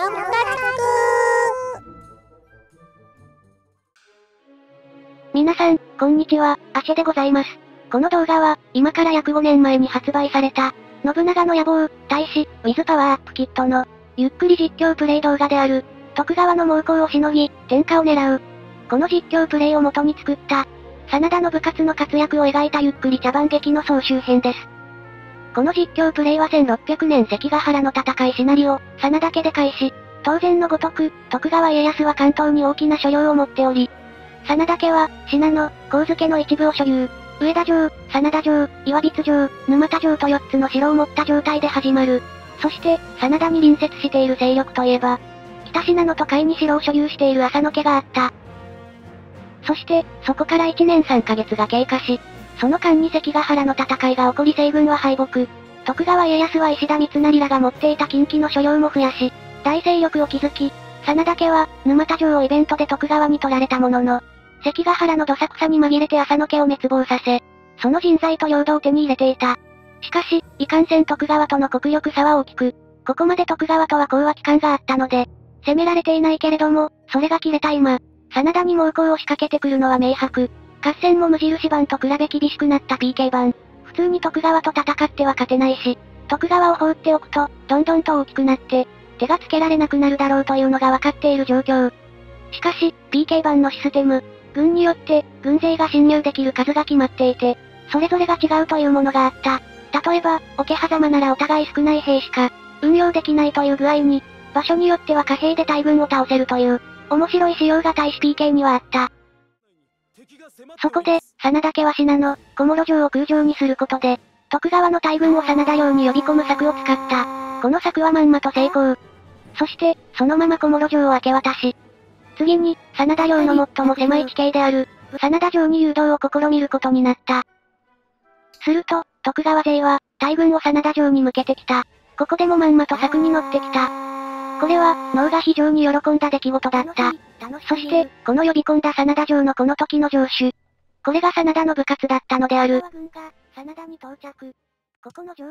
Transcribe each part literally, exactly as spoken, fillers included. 六角皆さん、こんにちは、アシェでございます。この動画は、今から約ごねんまえに発売された、信長の野望、大使、ウィズパワーアップキットの、ゆっくり実況プレイ動画である、徳川の猛攻をしのぎ、天下を狙う。この実況プレイを元に作った、真田の部活の活躍を描いたゆっくり茶番劇の総集編です。この実況プレイはせんろっぴゃくねん関ヶ原の戦いシナリオ、真田家で開始。当然のごとく、徳川家康は関東に大きな所領を持っており、真田家は、信濃、上野の一部を所有。上田城、真田城、岩櫃城、沼田城とよっつの城を持った状態で始まる。そして、真田に隣接している勢力といえば、北信濃と甲斐に城を所有している浅野家があった。そして、そこからいちねんさんかげつが経過し、その間に関ヶ原の戦いが起こり西軍は敗北。徳川家康は石田三成らが持っていた近畿の所領も増やし、大勢力を築き、真田家は、沼田城をイベントで徳川に取られたものの、関ヶ原のどさくさに紛れて浅野家を滅亡させ、その人材と領土を手に入れていた。しかし、いかんせん徳川との国力差は大きく、ここまで徳川とは講和期間があったので、攻められていないけれども、それが切れた今、真田に猛攻を仕掛けてくるのは明白。合戦も無印版と比べ厳しくなった ピーケー 版。普通に徳川と戦っては勝てないし、徳川を放っておくと、どんどんと大きくなって、手がつけられなくなるだろうというのが分かっている状況。しかし、ピーケー 版のシステム、軍によって、軍勢が侵入できる数が決まっていて、それぞれが違うというものがあった。例えば、桶狭間ならお互い少ない兵しか、運用できないという具合に、場所によっては貨幣で大軍を倒せるという、面白い仕様が大使 ピーケー にはあった。そこで、真田家は信濃、小諸城を空城にすることで、徳川の大軍を真田領に呼び込む策を使った。この策はまんまと成功。そして、そのまま小諸城を明け渡し、次に、真田領の最も狭い地形である、真田城に誘導を試みることになった。すると、徳川勢は、大軍を真田城に向けてきた。ここでもまんまと策に乗ってきた。これは、能が非常に喜んだ出来事だった。そして、この呼び込んだ真田城のこの時の城主。これが真田の部活だったのである。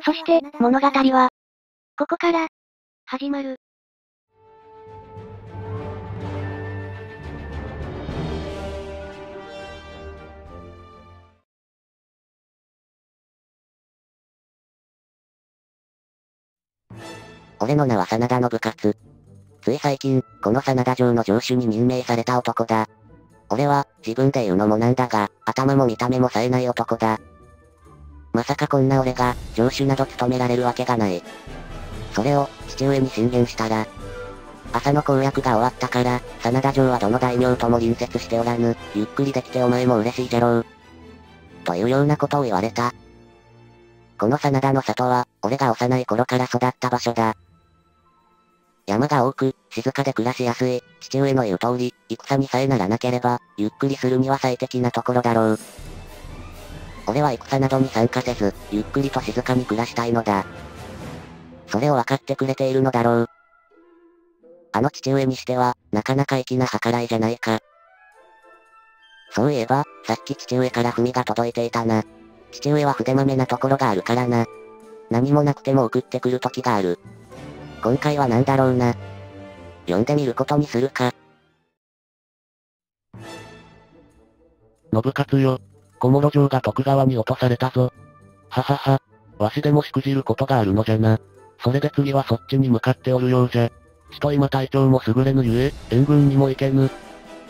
そして、物語は、ここから、始まる。俺の名は真田の部活。つい最近、この真田城の城主に任命された男だ。俺は、自分で言うのもなんだが、頭も見た目も冴えない男だ。まさかこんな俺が、城主など務められるわけがない。それを、父上に進言したら、朝の攻略が終わったから、真田城はどの大名とも隣接しておらぬ、ゆっくりできてお前も嬉しいじゃろう。というようなことを言われた。この真田の里は、俺が幼い頃から育った場所だ。山が多く、静かで暮らしやすい、父上の言う通り、戦にさえならなければ、ゆっくりするには最適なところだろう。俺は戦などに参加せず、ゆっくりと静かに暮らしたいのだ。それを分かってくれているのだろう。あの父上にしては、なかなか粋な計らいじゃないか。そういえば、さっき父上から文が届いていたな。父上は筆まめなところがあるからな。何もなくても送ってくる時がある。今回は何だろうな。読んでみることにするか。信勝よ。小諸城が徳川に落とされたぞ。ははは。わしでもしくじることがあるのじゃな。それで次はそっちに向かっておるようじゃ。ちと今体調も優れぬゆえ、援軍にも行けぬ。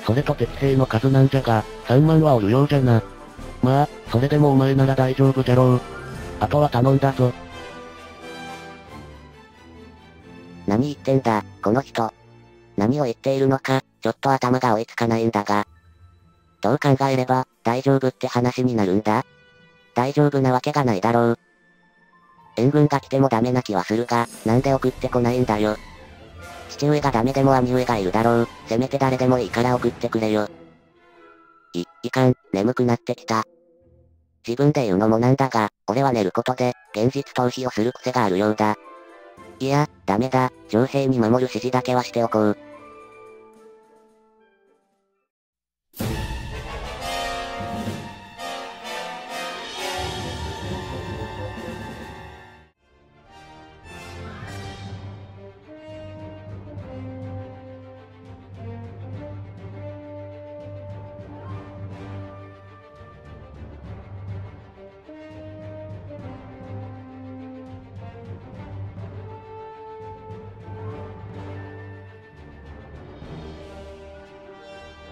それと敵兵の数なんじゃが、さんまんはおるようじゃな。まあ、それでもお前なら大丈夫じゃろう。あとは頼んだぞ。何言ってんだ、この人。何を言っているのか、ちょっと頭が追いつかないんだが。どう考えれば、大丈夫って話になるんだ。大丈夫なわけがないだろう。援軍が来てもダメな気はするが、なんで送ってこないんだよ。父上がダメでも兄上がいるだろう。せめて誰でもいいから送ってくれよ。い、いかん、眠くなってきた。自分で言うのもなんだが、俺は寝ることで、現実逃避をする癖があるようだ。いや、ダメだ。上兵に守る指示だけはしておこう。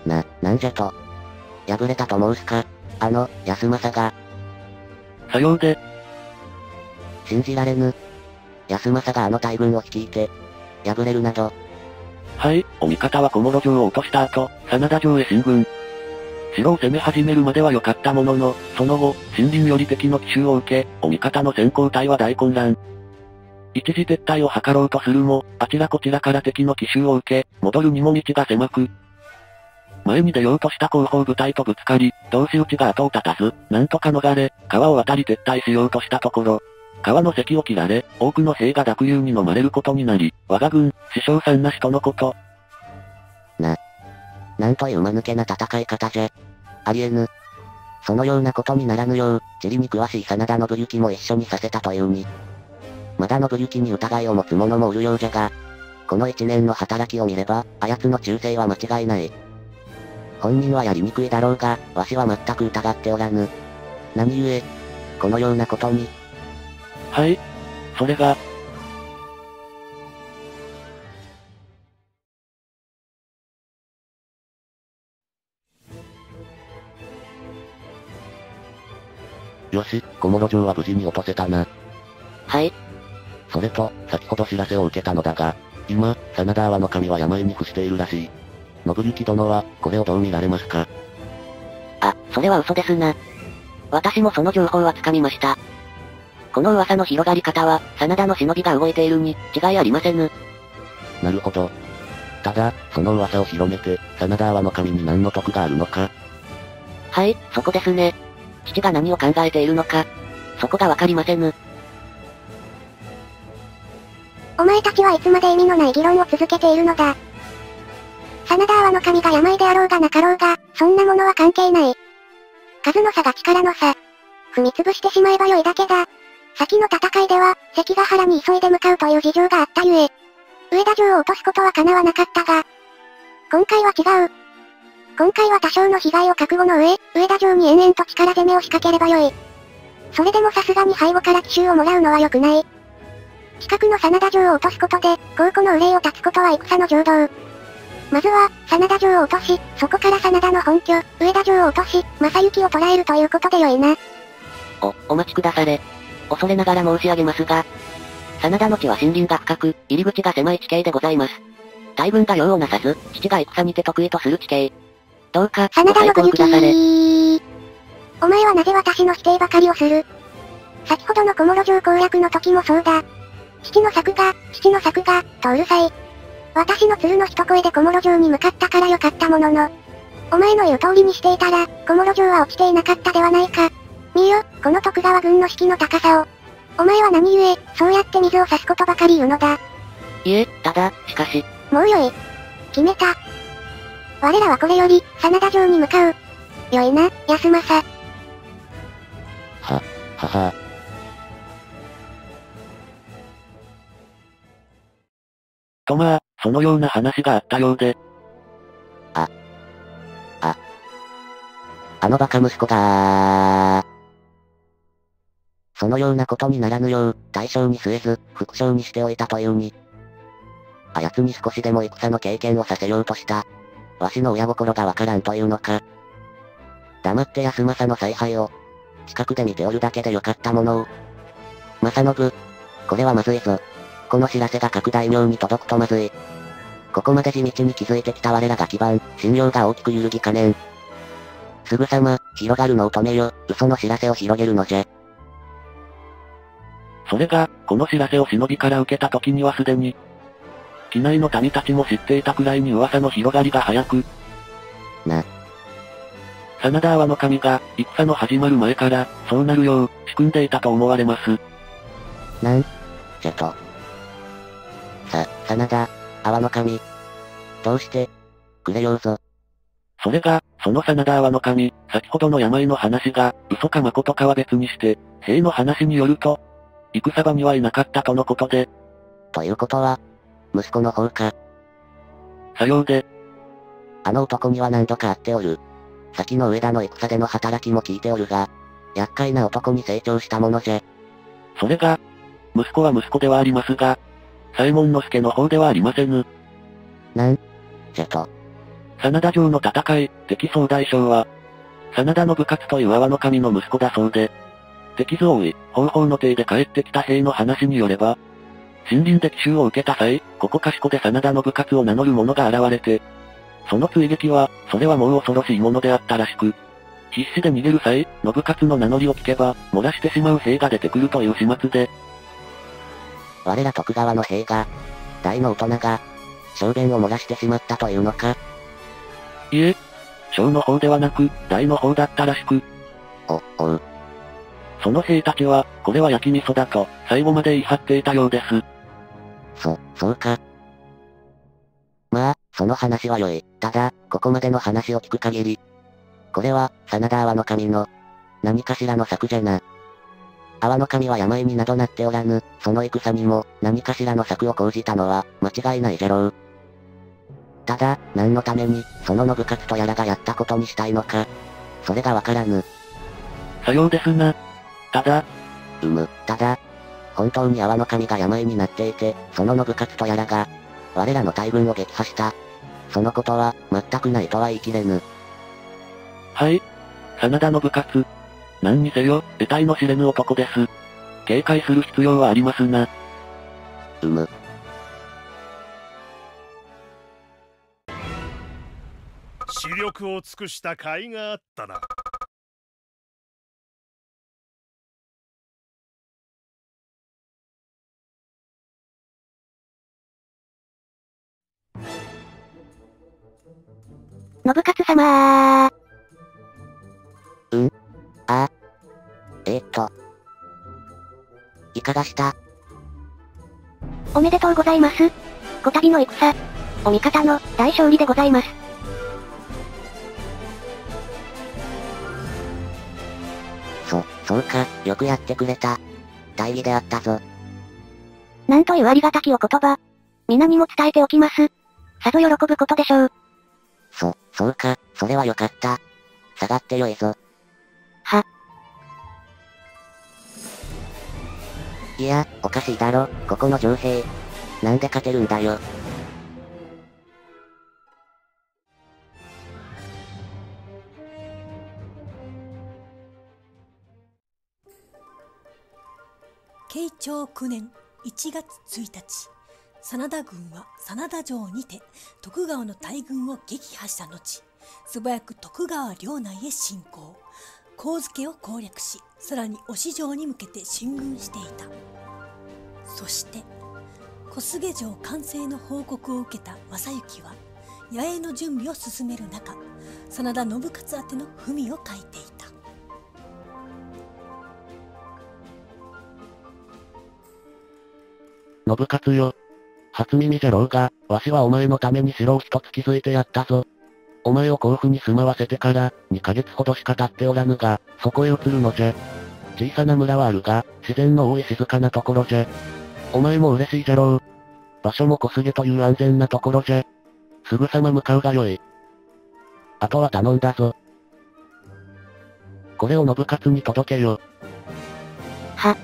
な、なんじゃと。敗れたと申すか。あの、康政が。さようで。信じられぬ。康政があの大軍を率いて、敗れるなど。はい、お味方は小諸城を落とした後、真田城へ進軍。城を攻め始めるまでは良かったものの、その後、森林より敵の奇襲を受け、お味方の先行隊は大混乱。一時撤退を図ろうとするも、あちらこちらから敵の奇襲を受け、戻るにも道が狭く。前に出ようとした後方部隊とぶつかり、同士討ちが後を絶たず、なんとか逃れ、川を渡り撤退しようとしたところ、川の堰を切られ、多くの兵が濁流に飲まれることになり、我が軍、死傷惨なしとのこと。な、なんという間抜けな戦い方じゃ。ありえぬ。そのようなことにならぬよう、地理に詳しい真田信行も一緒にさせたというに。まだ信行に疑いを持つ者もおるようじゃが、この一年の働きを見れば、あやつの忠誠は間違いない。本人はやりにくいだろうが、わしは全く疑っておらぬ。何故、このようなことに。はい。それが。よし、小諸城は無事に落とせたな。はい。それと、先ほど知らせを受けたのだが、今、真田阿波守は病に伏しているらしい。信行殿は、これをどう見られますか？あ、それは嘘ですな。私もその情報はつかみました。この噂の広がり方は、真田の忍びが動いているに、違いありませぬ。なるほど。ただ、その噂を広めて、真田阿波守に何の得があるのか？はい、そこですね。父が何を考えているのか、そこがわかりませぬ。お前たちはいつまで意味のない議論を続けているのだ。真田阿波守が病であろうがなかろうが、そんなものは関係ない。数の差が力の差。踏み潰してしまえばよいだけだ。先の戦いでは、関ヶ原に急いで向かうという事情があったゆえ、上田城を落とすことは叶わなかったが、今回は違う。今回は多少の被害を覚悟の上、上田城に延々と力攻めを仕掛ければよい。それでもさすがに背後から奇襲をもらうのは良くない。近くの真田城を落とすことで、後顧の憂いを断つことは戦の常道。まずは、真田城を落とし、そこから真田の本拠、上田城を落とし、正行を捕らえるということでよいな。お、お待ちくだされ。恐れながら申し上げますが、真田の地は森林が深く、入り口が狭い地形でございます。大軍が用をなさず、父が戦にて得意とする地形。どうか、真田のご対抗くだされ。お前はなぜ私の否定ばかりをする？先ほどの小諸城攻略の時もそうだ。父の策が、父の策が、とうるさい。私の鶴の一声で小諸城に向かったからよかったものの。お前の言う通りにしていたら、小諸城は落ちていなかったではないか。見よ、この徳川軍の士気の高さを。お前は何故、そうやって水を差すことばかり言うのだ。いえ、ただ、しかし。もうよい。決めた。我らはこれより、真田城に向かう。よいな、康政。は、ははぁ。とまあ、そのような話があったようで。あ。あ。あのバカ息子がー。そのようなことにならぬよう、大将に据えず、副将にしておいたというに。あやつに少しでも戦の経験をさせようとした。わしの親心がわからんというのか。黙って康政の采配を、近くで見ておるだけでよかったものを。正信、これはまずいぞ。この知らせが各大名に届くとまずい。ここまで地道に気づいてきた我らが基盤、信用が大きく揺るぎかねん。すぐさま、広がるのを止めよ、嘘の知らせを広げるのじゃ。それが、この知らせを忍びから受けた時にはすでに、畿内の民たちも知っていたくらいに噂の広がりが早く。な。真田阿波守が、戦の始まる前から、そうなるよう、仕組んでいたと思われます。なんじゃと。さ、真田、阿波守。どうして、くれようぞ。それが、その真田阿波守、先ほどの病の話が、嘘か誠かは別にして、兵の話によると、戦場にはいなかったとのことで。ということは、息子の方か。さようで。あの男には何度か会っておる。先の上田の戦での働きも聞いておるが、厄介な男に成長したものじゃ。それが、息子は息子ではありますが、左衛門之助の方ではありませぬ。なんじゃと。真田城の戦い、敵総大将は、真田の部活という阿波の神の息子だそうで、敵増位、方法の邸で帰ってきた兵の話によれば、森林で奇襲を受けた際、ここかしこで真田の部活を名乗る者が現れて、その追撃は、それはもう恐ろしいものであったらしく、必死で逃げる際、の部活の名乗りを聞けば、漏らしてしまう兵が出てくるという始末で、我ら徳川の兵が、大の大人が、小便を漏らしてしまったというのか。いえ、小の方ではなく、大の方だったらしく。お、おう。その兵たちは、これは焼き味噌だと、最後まで言い張っていたようです。そ、そうか。まあ、その話は良い。ただ、ここまでの話を聞く限り、これは、真田阿波の神の、何かしらの策じゃな。阿波の神は病になどなっておらぬ、その戦にも、何かしらの策を講じたのは、間違いないじゃろう。ただ、何のために、その信雄とやらがやったことにしたいのか。それがわからぬ。さようですな。ただ、うむ、ただ、本当に阿波の神が病になっていて、その信雄とやらが、我らの大軍を撃破した。そのことは、全くないとは言い切れぬ。はい。真田の部活。何にせよ、得体の知れぬ男です。警戒する必要はありますな。うむ。死力を尽くした甲斐があったな。信雄様ー。んあえー、っといかがした？おめでとうございます。こたびの戦、お味方の大勝利でございます。そ、そうか、よくやってくれた。大義であったぞ。なんというありがたきお言葉。皆にも伝えておきます。さぞ喜ぶことでしょう。そ、そうか、それはよかった。下がってよいぞ。は。いや、おかしいだろ、ここの城兵。なんで勝てるんだよ。慶長くねんいちがつついたち、真田軍は真田城にて徳川の大軍を撃破した後、素早く徳川領内へ侵攻。上野を攻略し、さらに忍城に向けて進軍していた。そして小菅城完成の報告を受けた正行は野営の準備を進める中、真田信雄宛ての文を書いていた。信雄よ、初耳じゃろうが、わしはお前のために城を一つ築いてやったぞ。お前を甲府に住まわせてから、にかげつほどしか経っておらぬが、そこへ移るのじゃ。小さな村はあるが、自然の多い静かなところじゃ。お前も嬉しいじゃろう。場所も小菅という安全なところじゃ。すぐさま向かうがよい。あとは頼んだぞ。これを信雄に届けよ。は。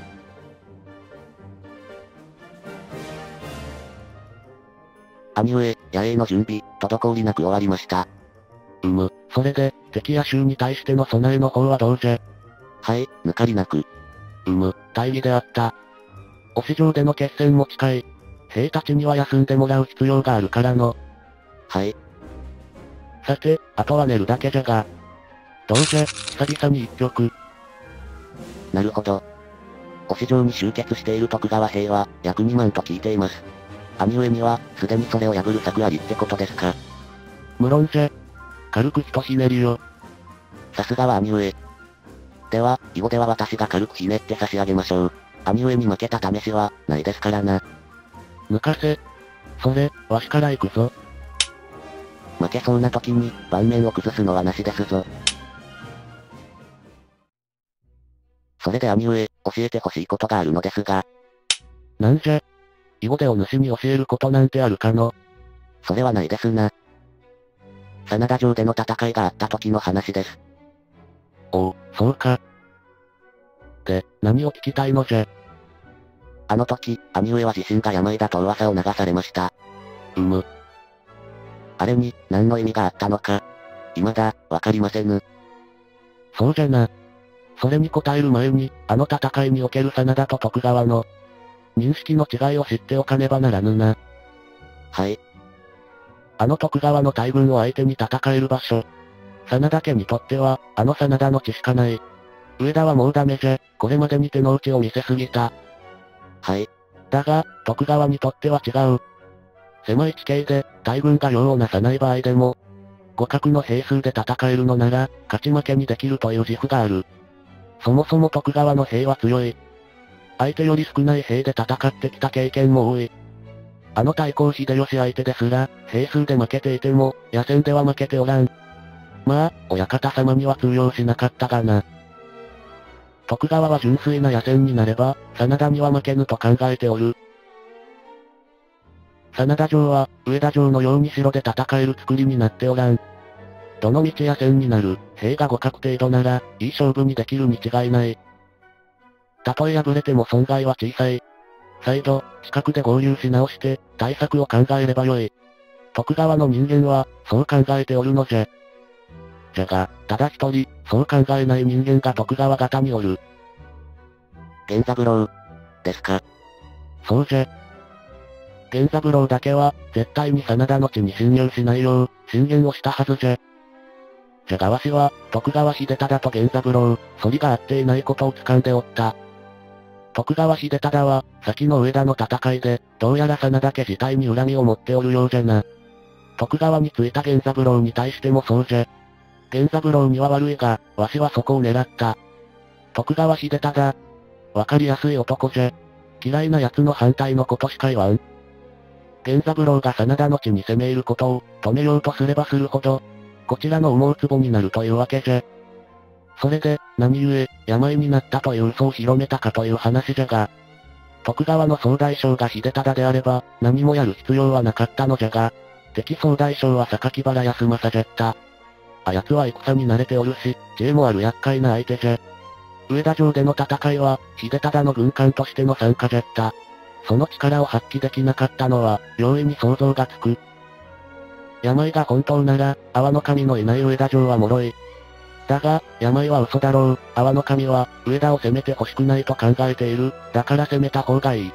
兄上、野営の準備、滞りなく終わりました。うむ、それで、敵や衆に対しての備えの方はどうじゃ？はい、抜かりなく。うむ、大義であった。忍城での決戦も近い。兵たちには休んでもらう必要があるからの。はい。さて、あとは寝るだけじゃが。どうじゃ、久々に一曲。なるほど。忍城に集結している徳川兵は、約にまんと聞いています。兄上には、すでにそれを破る策ありってことですか？無論じゃ。軽くひとひねりよ。さすがは兄上。では、以後では私が軽くひねって差し上げましょう。兄上に負けた試しは、ないですからな。抜かせ。それ、わしから行くぞ。負けそうな時に、盤面を崩すのはなしですぞ。それで兄上、教えてほしいことがあるのですが。なんじゃ？以後でお主に教えることなんてあるかの？それはないですな。真田城での戦いがあった時の話です。おう、そうか。で、何を聞きたいのじゃ？あの時、兄上は自身が病だと噂を流されました。うむ。あれに、何の意味があったのか。未だ、わかりませぬ。そうじゃな。それに答える前に、あの戦いにおける真田と徳川の、認識の違いを知っておかねばならぬな。はい。あの徳川の大軍を相手に戦える場所。真田家にとっては、あの真田の地しかない。上田はもうダメじゃ、これまでに手の内を見せすぎた。はい。だが、徳川にとっては違う。狭い地形で、大軍が用をなさない場合でも、互角の兵数で戦えるのなら、勝ち負けにできるという自負がある。そもそも徳川の兵は強い。相手より少ない兵で戦ってきた経験も多い。あの太閤秀吉相手ですら、兵数で負けていても、野戦では負けておらん。まあ、親方様には通用しなかったがな。徳川は純粋な野戦になれば、真田には負けぬと考えておる。真田城は、上田城のように城で戦える作りになっておらん。どの道野戦になる、兵が互角程度なら、いい勝負にできるに違いない。たとえ敗れても損害は小さい。再度、近くで合流し直して、対策を考えればよい。徳川の人間は、そう考えておるのじゃ。じゃが、ただ一人、そう考えない人間が徳川方におる。源三郎、ですか。そうじゃ。源三郎だけは、絶対に真田の地に侵入しないよう、進言をしたはずじゃ。じゃがわしは、徳川秀忠と源三郎、反りが合っていないことを掴んでおった。徳川秀忠は、先の上田の戦いで、どうやら真田家自体に恨みを持っておるようじゃな。徳川についた源三郎に対してもそうじゃ。源三郎には悪いが、わしはそこを狙った。徳川秀忠。わかりやすい男じゃ。嫌いな奴の反対のことしか言わん。源三郎が真田の地に攻め入ることを止めようとすればするほど、こちらの思うつぼになるというわけじゃ。それで、何故、病になったという嘘を広めたかという話じゃが、徳川の総大将が秀忠であれば、何もやる必要はなかったのじゃが、敵総大将は榊原康政じゃった。あやつは戦に慣れておるし、知恵もある厄介な相手じゃ。上田城での戦いは、秀忠の軍艦としての参加じゃった。その力を発揮できなかったのは、容易に想像がつく。病が本当なら、阿波の神のいない上田城は脆い。だが、病は嘘だろう。阿波の神は、上田を攻めて欲しくないと考えている。だから攻めた方がいい。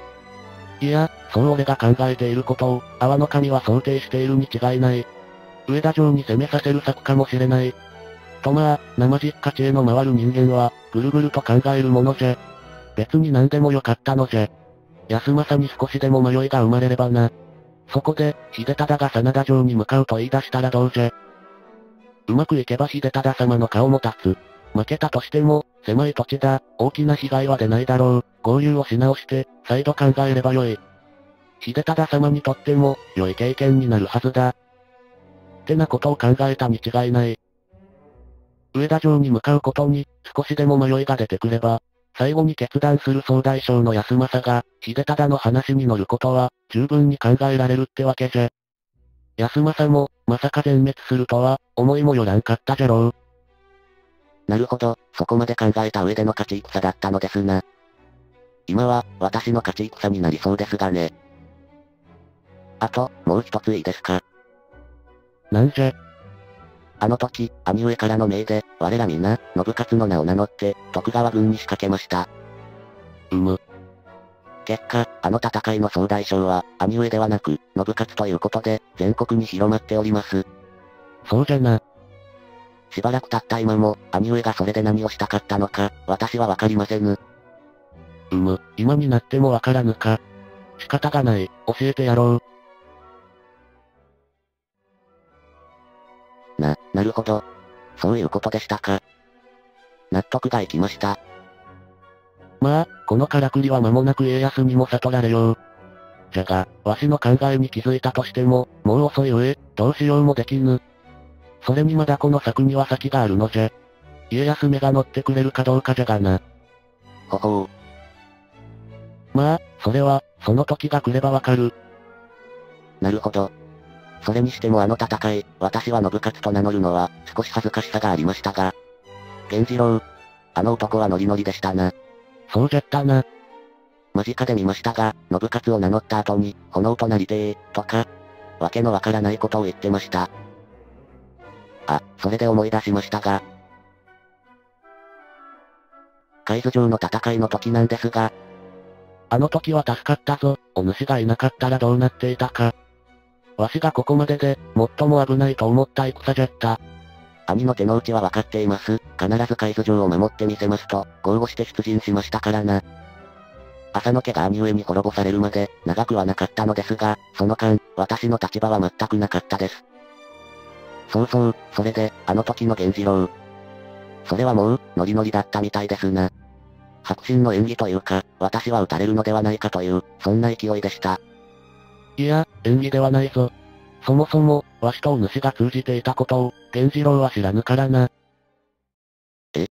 いや、そう俺が考えていることを、阿波の神は想定しているに違いない。上田城に攻めさせる策かもしれない。とまあ、生実家知恵の回る人間は、ぐるぐると考えるものじゃ。別に何でもよかったのじゃ。康政に少しでも迷いが生まれればな。そこで、秀忠が真田城に向かうと言い出したらどうじゃ。うまくいけば秀忠様の顔も立つ。負けたとしても、狭い土地だ、大きな被害は出ないだろう。合流をし直して、再度考えればよい。秀忠様にとっても、良い経験になるはずだ。ってなことを考えたに違いない。上田城に向かうことに、少しでも迷いが出てくれば、最後に決断する総大将の康政が、秀忠の話に乗ることは、十分に考えられるってわけじゃ。康政も、まさか全滅するとは、思いもよらんかったじゃろう。なるほど、そこまで考えた上での勝ち戦だったのですな。今は、私の勝ち戦になりそうですがね。あと、もう一ついいですか。なんじゃ。あの時、兄上からの命で、我ら皆、信勝の名を名乗って、徳川軍に仕掛けました。うむ。結果、あの戦いの総大将は、兄上ではなく、信勝ということで、全国に広まっております。そうじゃな。しばらく経った今も、兄上がそれで何をしたかったのか、私はわかりませぬ。うむ、今になってもわからぬか。仕方がない、教えてやろう。な、なるほど。そういうことでしたか。納得がいきました。まあ、このからくりは間もなく家康にも悟られよう。じゃが、わしの考えに気づいたとしても、もう遅い上、どうしようもできぬ。それにまだこの策には先があるのじゃ。家康めが乗ってくれるかどうかじゃがな。ほほう。まあ、それは、その時が来ればわかる。なるほど。それにしてもあの戦い、私は信勝と名乗るのは、少し恥ずかしさがありましたが。源次郎。あの男はノリノリでしたな。そうじゃったな。間近で見ましたが、信勝を名乗った後に、炎となりてー、とか。わけのわからないことを言ってました。あ、それで思い出しましたが、海津城の戦いの時なんですが、あの時は助かったぞ、お主がいなかったらどうなっていたか。わしがここまでで、最も危ないと思った戦じゃった。兄の手の内は分かっています。必ず海津城を守ってみせますと、豪語して出陣しましたからな。浅野家が兄上に滅ぼされるまで、長くはなかったのですが、その間、私の立場は全くなかったです。そうそう、それで、あの時の源次郎。それはもう、ノリノリだったみたいですな。迫真の演技というか、私は撃たれるのではないかという、そんな勢いでした。いや、演技ではないぞ。そもそも、わしとお主が通じていたことを、源次郎は知らぬからな。え？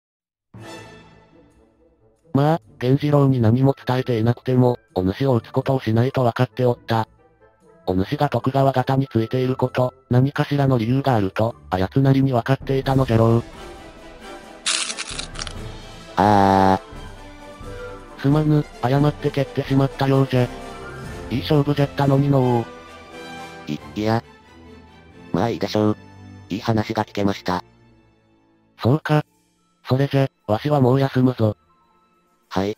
まあ、源次郎に何も伝えていなくても、お主を撃つことをしないと分かっておった。お主が徳川方についていること、何かしらの理由があると、あやつなりに分かっていたのじゃろう。あー。すまぬ、誤って蹴ってしまったようじゃ。いい勝負じゃったのにのー。い、いや。まあいいでしょう。いい話が聞けました。そうか。それじゃ、わしはもう休むぞ。はい。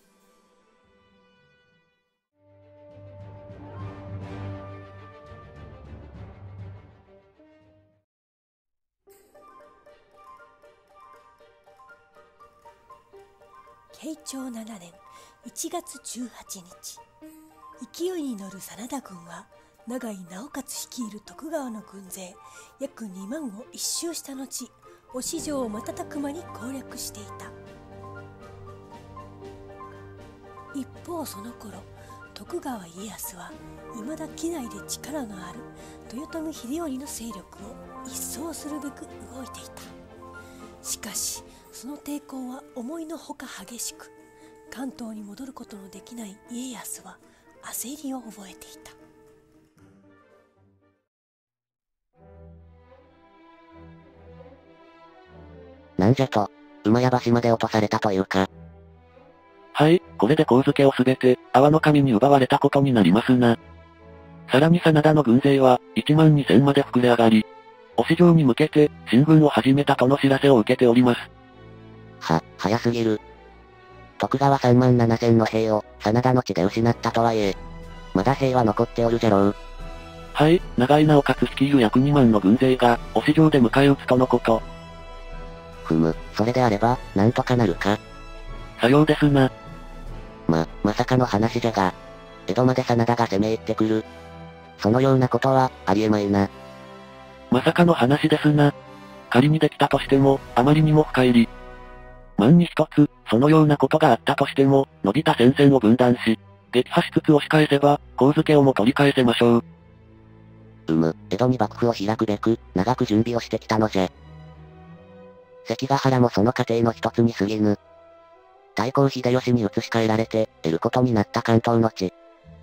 慶長ななねんいちがつじゅうはちにち、勢いに乗る真田軍は永井直勝率いる徳川の軍勢約にまんを一蹴した後、忍城を瞬く間に攻略していた。一方その頃、徳川家康はいまだ畿内で力のある豊臣秀頼の勢力を一掃するべく動いていた。しかしその抵抗は思いのほか激しく、関東に戻ることのできない家康は焦りを覚えていた。なんじゃと、馬屋橋まで落とされたというか。はい、これで上野をすべて、阿波の神に奪われたことになりますな。さらに真田の軍勢はいちまんにせんまで膨れ上がり、忍城に向けて、進軍を始めたとの知らせを受けております。は、早すぎる。徳川さんまんななせんの兵を、真田の地で失ったとはいえ、まだ兵は残っておるじゃろう。はい、永井直勝率いる約にまんの軍勢が、忍城で迎え撃つとのこと。ふむ、それであれば、なんとかなるか。さようですな。ま、まさかの話じゃが、江戸まで真田が攻め入ってくる。そのようなことは、ありえまいな。まさかの話ですな。仮にできたとしても、あまりにも深入り。万に一つ、そのようなことがあったとしても、伸びた戦線を分断し、撃破しつつ押し返せば、上野をも取り返せましょう。うむ、江戸に幕府を開くべく、長く準備をしてきたのじゃ。関ヶ原もその過程の一つに過ぎぬ。太閤秀吉に移し替えられて、得ることになった関東の地。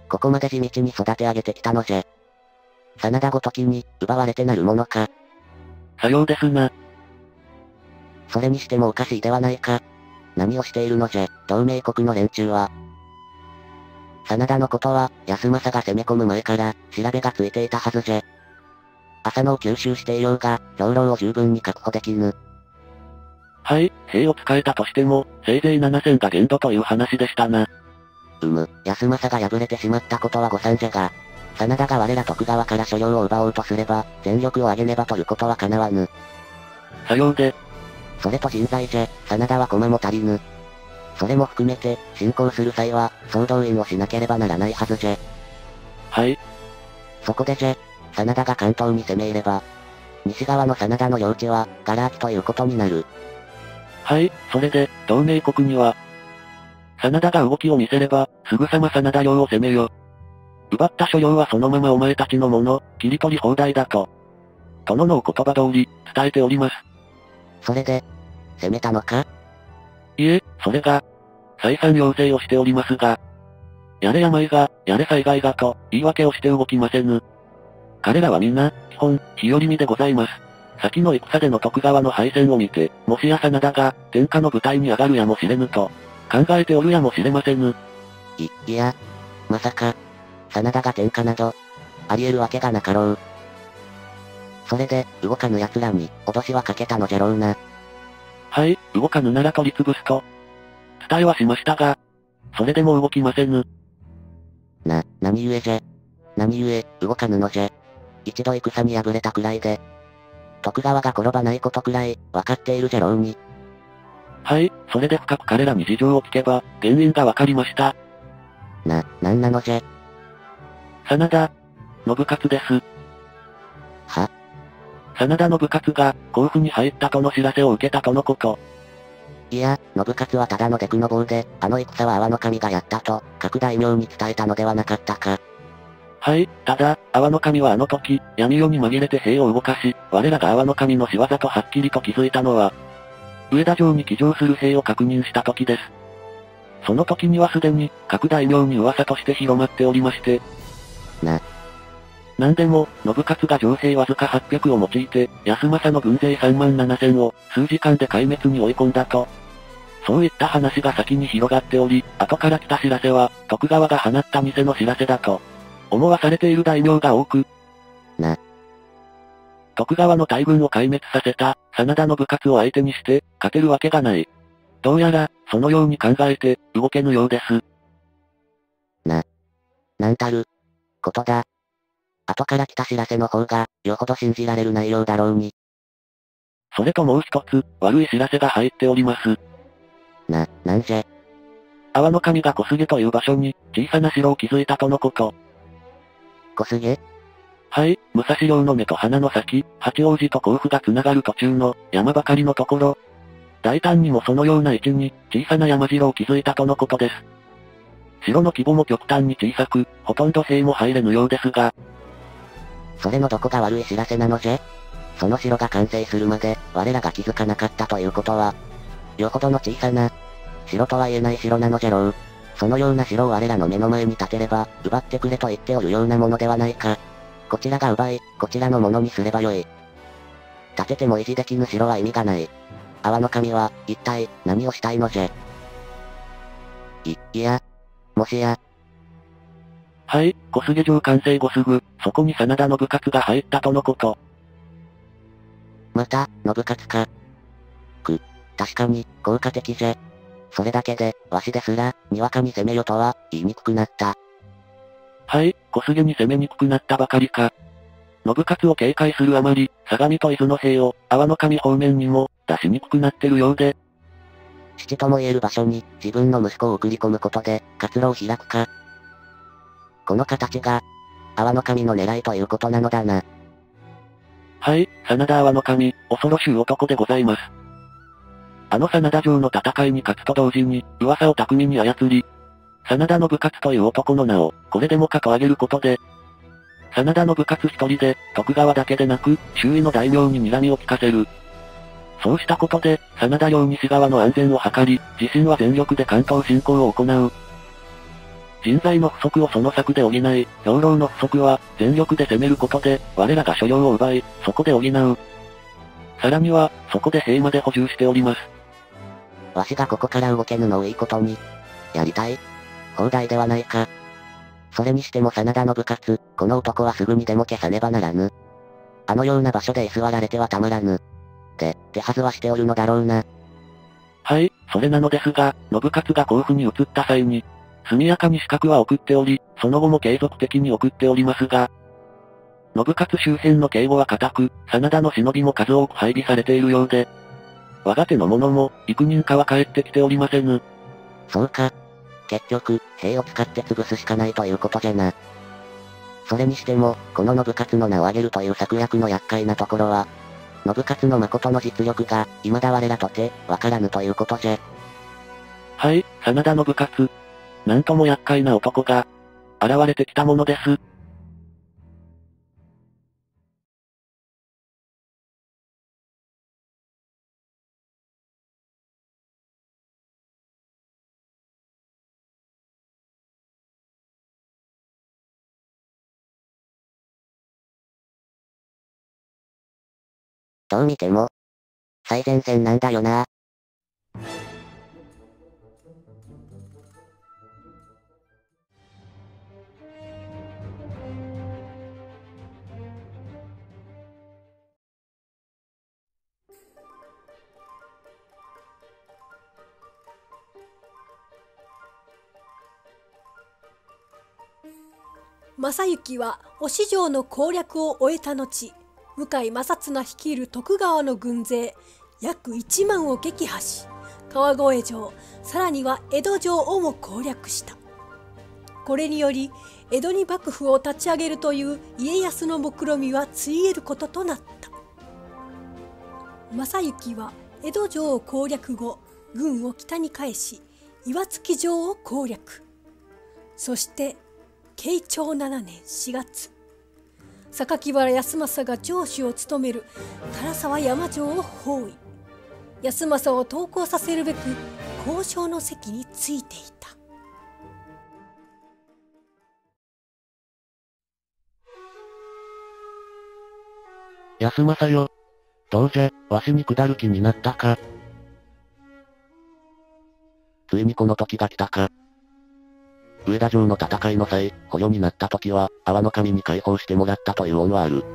ここまで地道に育て上げてきたのじゃ。真田ごときに、奪われてなるものか。さようですな。それにしてもおかしいではないか。何をしているのじゃ、同盟国の連中は。真田のことは、康政が攻め込む前から、調べがついていたはずじゃ。浅野を吸収していようが、兵糧を十分に確保できぬ。はい、兵を使えたとしても、せいぜいななせんが限度という話でしたな。うむ、康政が敗れてしまったことは誤算じゃが、真田が我ら徳川から所領を奪おうとすれば、全力を挙げねばとることはかなわぬ。さようで。それと人材じゃ、真田は駒も足りぬ。それも含めて、進行する際は、総動員をしなければならないはずじゃ。はい。そこでじゃ、真田が関東に攻め入れば、西側の真田の領地は、がら空きということになる。はい、それで、同盟国には、真田が動きを見せれば、すぐさま真田領を攻めよ。奪った所領はそのままお前たちのもの、切り取り放題だと。殿のお言葉通り、伝えております。それで、攻めたのか？いえ、それが、再三要請をしておりますが、やれ病が、やれ災害がと、言い訳をして動きませぬ。彼らは皆、基本、日和見でございます。先の戦での徳川の敗戦を見て、もしや真田が、天下の舞台に上がるやもしれぬと、考えておるやもしれませぬ。い、いや、まさか、真田が天下など、あり得るわけがなかろう。それで、動かぬ奴らに、脅しはかけたのじゃろうな。はい、動かぬなら取り潰すと。伝えはしましたが、それでも動きませぬ。な、何故じゃ。何故、動かぬのじゃ。一度戦に敗れたくらいで、徳川が転ばないことくらい、わかっているじゃろうに。はい、それで深く彼らに事情を聞けば、原因がわかりました。な、なんなのじゃ。真田、信雄です。は？真田信雄が、甲府に入ったとの知らせを受けたとのこと。いや、信雄はただのデクの棒で、あの戦は阿波の神がやったと、各大名に伝えたのではなかったか。はい、ただ、阿波の神はあの時、闇夜に紛れて兵を動かし、我らが阿波の神の仕業とはっきりと気づいたのは、上田城に騎乗する兵を確認した時です。その時にはすでに、各大名に噂として広まっておりまして。な。なんでも、信雄が城兵わずかはっぴゃくを用いて、康政の軍勢さんまんななせんを、数時間で壊滅に追い込んだと。そういった話が先に広がっており、後から来た知らせは、徳川が放った偽の知らせだと、思わされている大名が多く。な。徳川の大軍を壊滅させた、真田信雄を相手にして、勝てるわけがない。どうやら、そのように考えて、動けぬようです。な。なんたる、ことだ。後から来た知らせの方が、よほど信じられる内容だろうに。それともう一つ、悪い知らせが入っております。な、なんじゃ。阿波の神が小菅という場所に、小さな城を築いたとのこと。小菅？はい、武蔵陵の目と鼻の先、八王子と甲府が繋がる途中の、山ばかりのところ。大胆にもそのような位置に、小さな山城を築いたとのことです。城の規模も極端に小さく、ほとんど兵も入れぬようですが、それのどこが悪い知らせなのじゃ？その城が完成するまで、我らが気づかなかったということは、よほどの小さな、城とは言えない城なのじゃろう。そのような城を我らの目の前に建てれば、奪ってくれと言っておるようなものではないか。こちらが奪い、こちらのものにすればよい。建てても維持できぬ城は意味がない。阿波の神は、一体、何をしたいのじゃ？い、いや、もしや、はい、小菅城完成後すぐ、そこに真田信雄が入ったとのこと。また、信雄か。く、確かに、効果的じゃ。それだけで、わしですら、にわかに攻めよとは、言いにくくなった。はい、小菅に攻めにくくなったばかりか。信雄を警戒するあまり、相模と伊豆の兵を、阿波の神方面にも、出しにくくなってるようで。父とも言える場所に、自分の息子を送り込むことで、活路を開くか。この形が、阿波の神の狙いということなのだな。はい、真田阿波の神、恐ろしい男でございます。あの真田城の戦いに勝つと同時に、噂を巧みに操り、真田信雄という男の名を、これでもかと挙げることで、真田信雄一人で、徳川だけでなく、周囲の大名に睨みを利かせる。そうしたことで、真田領西側の安全を図り、自身は全力で関東侵攻を行う。人材の不足をその策で補い、兵糧の不足は、全力で攻めることで、我らが所領を奪い、そこで補う。さらには、そこで兵まで補充しております。わしがここから動けぬのをいいことに、やりたい放題ではないか。それにしても真田信雄、この男はすぐにでも消さねばならぬ。あのような場所で居座られてはたまらぬ。で、手はずはしておるのだろうな。はい、それなのですが、信雄が甲府に移った際に、速やかに刺客は送っており、その後も継続的に送っておりますが、信雄周辺の警護は固く、真田の忍びも数多く配備されているようで、我が手の者も、幾人かは帰ってきておりませぬ。そうか。結局、兵を使って潰すしかないということじゃな。それにしても、この信雄の名を挙げるという策略の厄介なところは、信雄の誠の実力が、未だ我らとて、わからぬということじゃ。はい、真田信雄。なんとも厄介な男が、現れてきたものです。どう見ても、最前線なんだよな。正行は忍城の攻略を終えた後、向井正綱率いる徳川の軍勢約いちまんを撃破し、川越城、さらには江戸城をも攻略した。これにより江戸に幕府を立ち上げるという家康の目論見はついえることとなった。正行は江戸城を攻略後、軍を北に返し岩槻城を攻略。そして慶長しちねんしがつ、榊原康政が城主を務める唐沢山城を包囲。康政を投降させるべく交渉の席についていた。康政よ、どうじゃ、わしに下る気になったか。ついにこの時が来たか。上田城の戦いの際、捕虜になった時は、阿波守に解放してもらったという恩はある。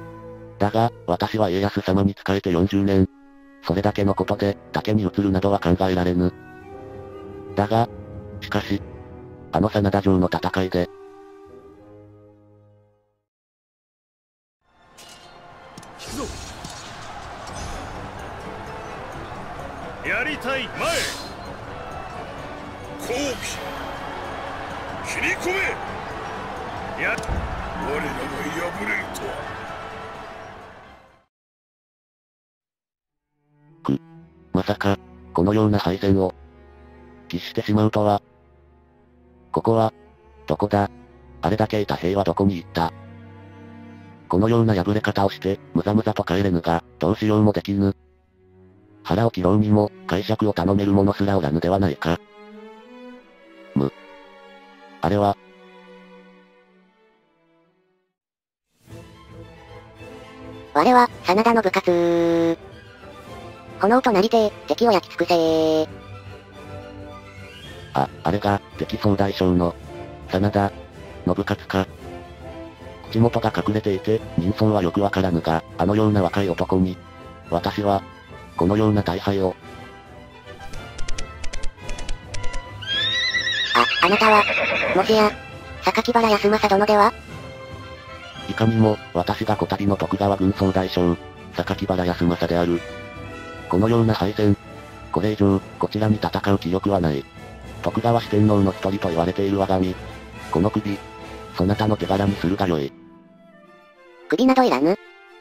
だが、私は家康様に仕えてよんじゅうねん。それだけのことで、竹に移るなどは考えられぬ。だが、しかし、あの真田城の戦いで、やりたい前、後期切り込め、や、我らが敗れるとは。く、まさか、このような敗戦を喫してしまうとは。ここは、どこだ。あれだけいた兵はどこに行った。このような敗れ方をして、むざむざと帰れぬが、どうしようもできぬ。腹を切ろうにも、解釈を頼める者すらおらぬではないか。む。あれは。我は、真田の部活。炎となりて、敵を焼き尽くせ。あ、あれが、敵総大将の、真田、の部活か。口元が隠れていて、人相はよくわからぬが、あのような若い男に、私は、このような大敗を。あ、あなたは、もしや、榊原康政殿では。いかにも、私がこたびの徳川軍総大将、榊原康政である。このような敗戦、これ以上、こちらに戦う気力はない。徳川四天王の一人と言われている我が身。この首、そなたの手柄にするがよい。首などいらぬ。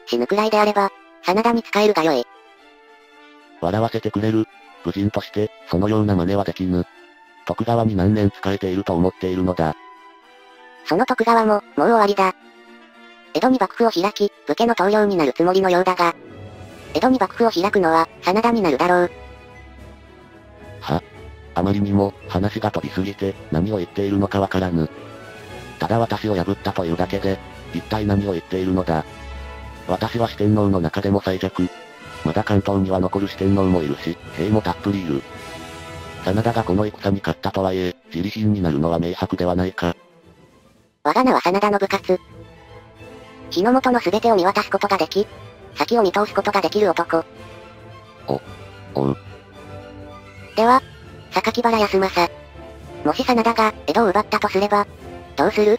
死ぬくらいであれば、真田に仕えるがよい。笑わせてくれる。武人として、そのような真似はできぬ。徳川に何年仕えていると思っているのだ。その徳川も、もう終わりだ。江戸に幕府を開き、武家の棟梁になるつもりのようだが、江戸に幕府を開くのは、真田になるだろう。は、あまりにも、話が飛びすぎて、何を言っているのかわからぬ。ただ私を破ったというだけで、一体何を言っているのだ。私は四天王の中でも最弱。まだ関東には残る四天王もいるし、兵もたっぷりいる。真田がこの戦に勝ったとはいえ、自利品になるのは明白ではないか。我が名は真田の部活。日の元の全てを見渡すことができ、先を見通すことができる男。お、おう。では、榊原康政。もし真田が江戸を奪ったとすれば、どうする？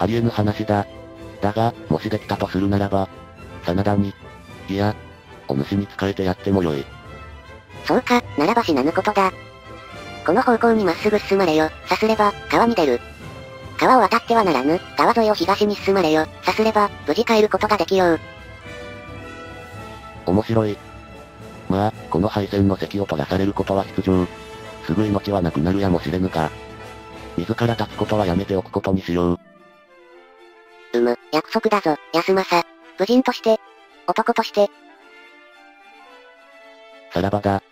ありえぬ話だ。だが、もしできたとするならば、真田に、いや、お主に仕えてやってもよい。そうか、ならば死なぬことだ。この方向にまっすぐ進まれよ、さすれば、川に出る。川を渡ってはならぬ、川沿いを東に進まれよ、さすれば、無事帰ることができよう。面白い。まあ、この敗戦の席を取らされることは必定。すぐ命はなくなるやもしれぬが、自ら立つことはやめておくことにしよう。うむ、約束だぞ、康政。武人として、男として。さらばだ。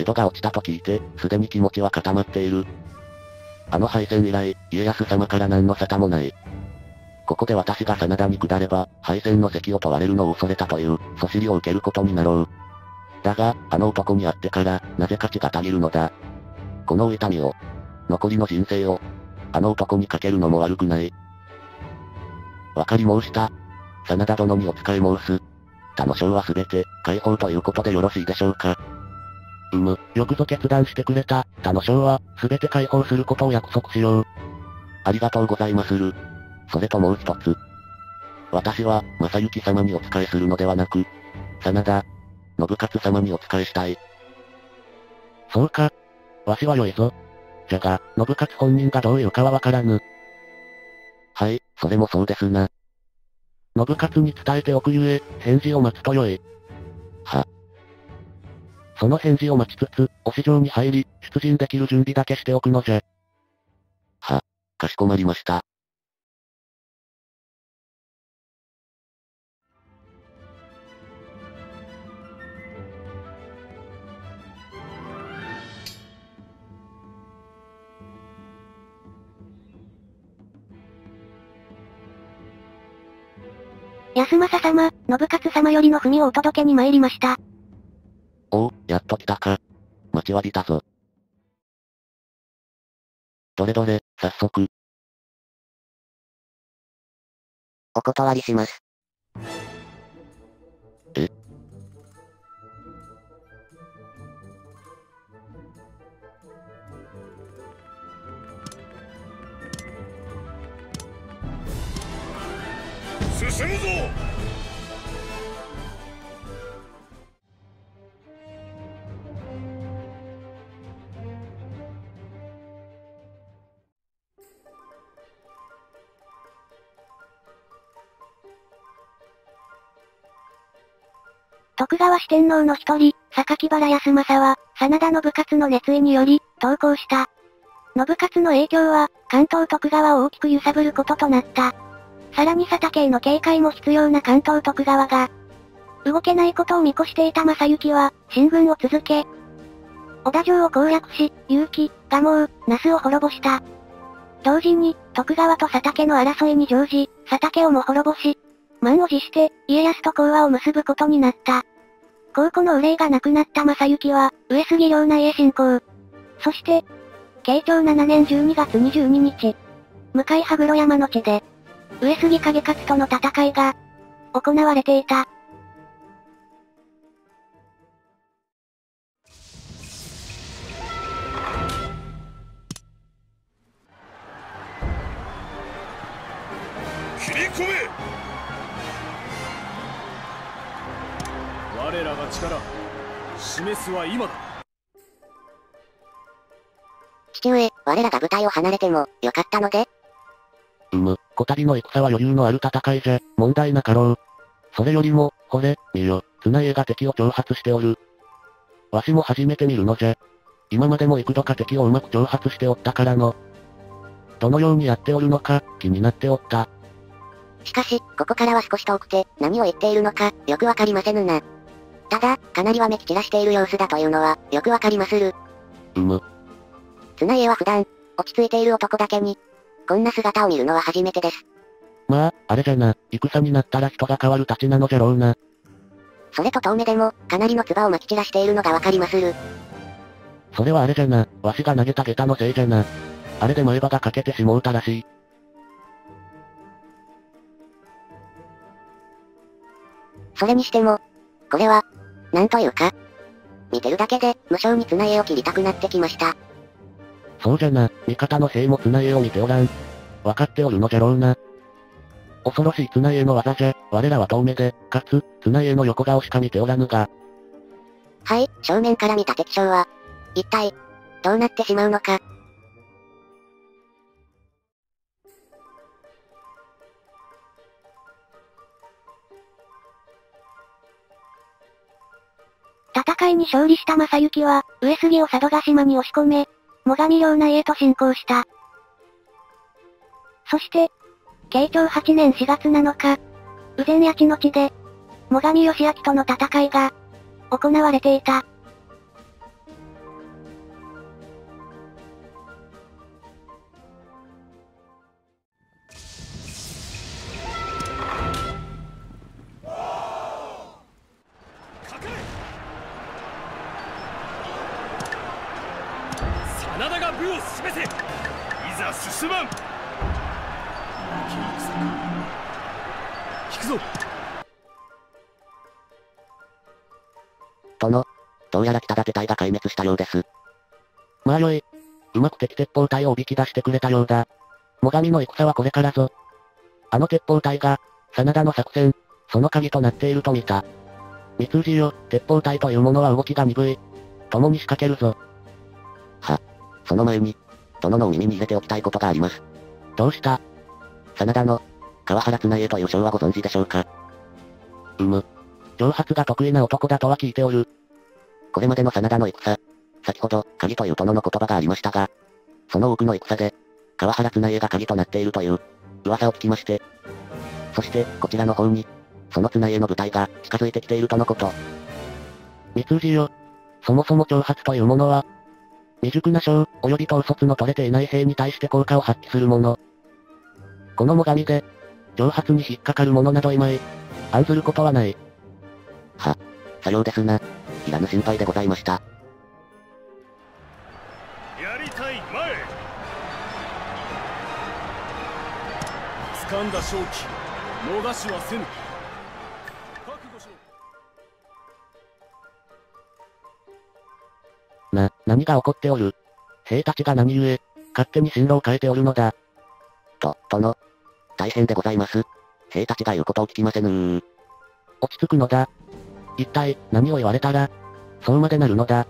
江戸が落ちたと聞いて、すでに気持ちは固まっている。あの敗戦以来、家康様から何の沙汰もない。ここで私が真田に下れば、敗戦の席を問われるのを恐れたという、そしりを受けることになろう。だが、あの男に会ってから、なぜか血がたぎるのだ。この痛みを。残りの人生を、あの男にかけるのも悪くない。わかり申した。真田殿にお仕え申す。他の将はすべて、解放ということでよろしいでしょうか。うむ、よくぞ決断してくれた。他の将は、すべて解放することを約束しよう。ありがとうございまする。それともう一つ。私は、正幸様にお仕えするのではなく、真田、信勝様にお仕えしたい。そうか。わしは良いぞ。じゃが、信勝本人がどういうかはわからぬ。はい、それもそうですな。信勝に伝えておくゆえ、返事を待つとよい。は。その返事を待ちつつ、お市場に入り、出陣できる準備だけしておくのじゃ。は、かしこまりました。安政様、信勝様よりの文をお届けに参りました。おお、やっと来たか。待ちわびたぞ。どれどれ、早速。お断りします。え？進むぞ！徳川四天王の一人、榊原康政は、真田信勝の熱意により、投降した。信勝の影響は、関東徳川を大きく揺さぶることとなった。さらに佐竹への警戒も必要な関東徳川が、動けないことを見越していた正幸は、進軍を続け、織田城を攻略し、結城、蒲生、那須を滅ぼした。同時に、徳川と佐竹の争いに乗じ、佐竹をも滅ぼし、満を持して、家康と講和を結ぶことになった。後顧の憂いがなくなった正幸は、上杉領内へ侵攻。そして、慶長ななねんじゅうにがつにじゅうににち、向かい羽黒山の地で、上杉景勝との戦いが、行われていた。切り込め！我らが力、示すは今だ。父上、我らが部隊を離れても、よかったので。うむ、小旅の戦は余裕のある戦いじゃ、問題なかろう。それよりも、ほれ、見よ、綱家が敵を挑発しておる。わしも初めて見るのじゃ。今までも幾度か敵をうまく挑発しておったからの。どのようにやっておるのか、気になっておった。しかし、ここからは少し遠くて、何を言っているのか、よくわかりませぬな。ただ、かなりは目利きらしている様子だというのは、よくわかりまする。うむ。綱家は普段、落ち着いている男だけに、こんな姿を見るのは初めてです。まあ、あれじゃな、戦になったら人が変わるたちなのじゃろうな。それと遠目でも、かなりの唾を撒き散らしているのがわかりまする。それはあれじゃな、わしが投げた下駄のせいじゃな。あれで前歯が欠けてしもうたらしい。それにしても、これは、なんというか、見てるだけで、無性に綱家を切りたくなってきました。そうじゃな、味方の兵も綱家を見ておらん。分かっておるのじゃろうな。恐ろしい綱家の技じゃ、我らは遠目で、かつ、綱家の横顔しか見ておらぬが。はい、正面から見た敵将は、一体、どうなってしまうのか。戦いに勝利した正幸は、上杉を佐渡島に押し込め、最上領内へと進行した。そして、慶長はちねんしがつなのか、羽前谷地の地で、最上義明との戦いが、行われていた。どうやら北田部隊が壊滅したようです。まあよい。うまく敵鉄砲隊をおびき出してくれたようだ。最上の戦はこれからぞ。あの鉄砲隊が、真田の作戦、その鍵となっていると見た。三藤よ、鉄砲隊というものは動きが鈍い。共に仕掛けるぞ。は、その前に、殿のお耳に入れておきたいことがあります。どうした？真田の、川原綱家という将はご存知でしょうか？うむ。挑発が得意な男だとは聞いておる。これまでの真田の戦、先ほど、鍵という殿の言葉がありましたが、その多くの戦で、川原綱家が鍵となっているという、噂を聞きまして。そして、こちらの方に、その綱家の部隊が、近づいてきているとのこと。三藤よ。そもそも挑発というものは、未熟な将、及び統率の取れていない兵に対して効果を発揮するもの。この最上で、挑発に引っかかる者などいまい。案ずることはない。は、さようですな。いらぬ心配でございました。やりたい前。掴んだ勝機、逃しはせぬ。な、何が起こっておる？兵たちが何故、勝手に進路を変えておるのだ。と、殿。大変でございます。兵たちが言うことを聞きませぬー。落ち着くのだ。一体、何を言われたら、そうまでなるのだ。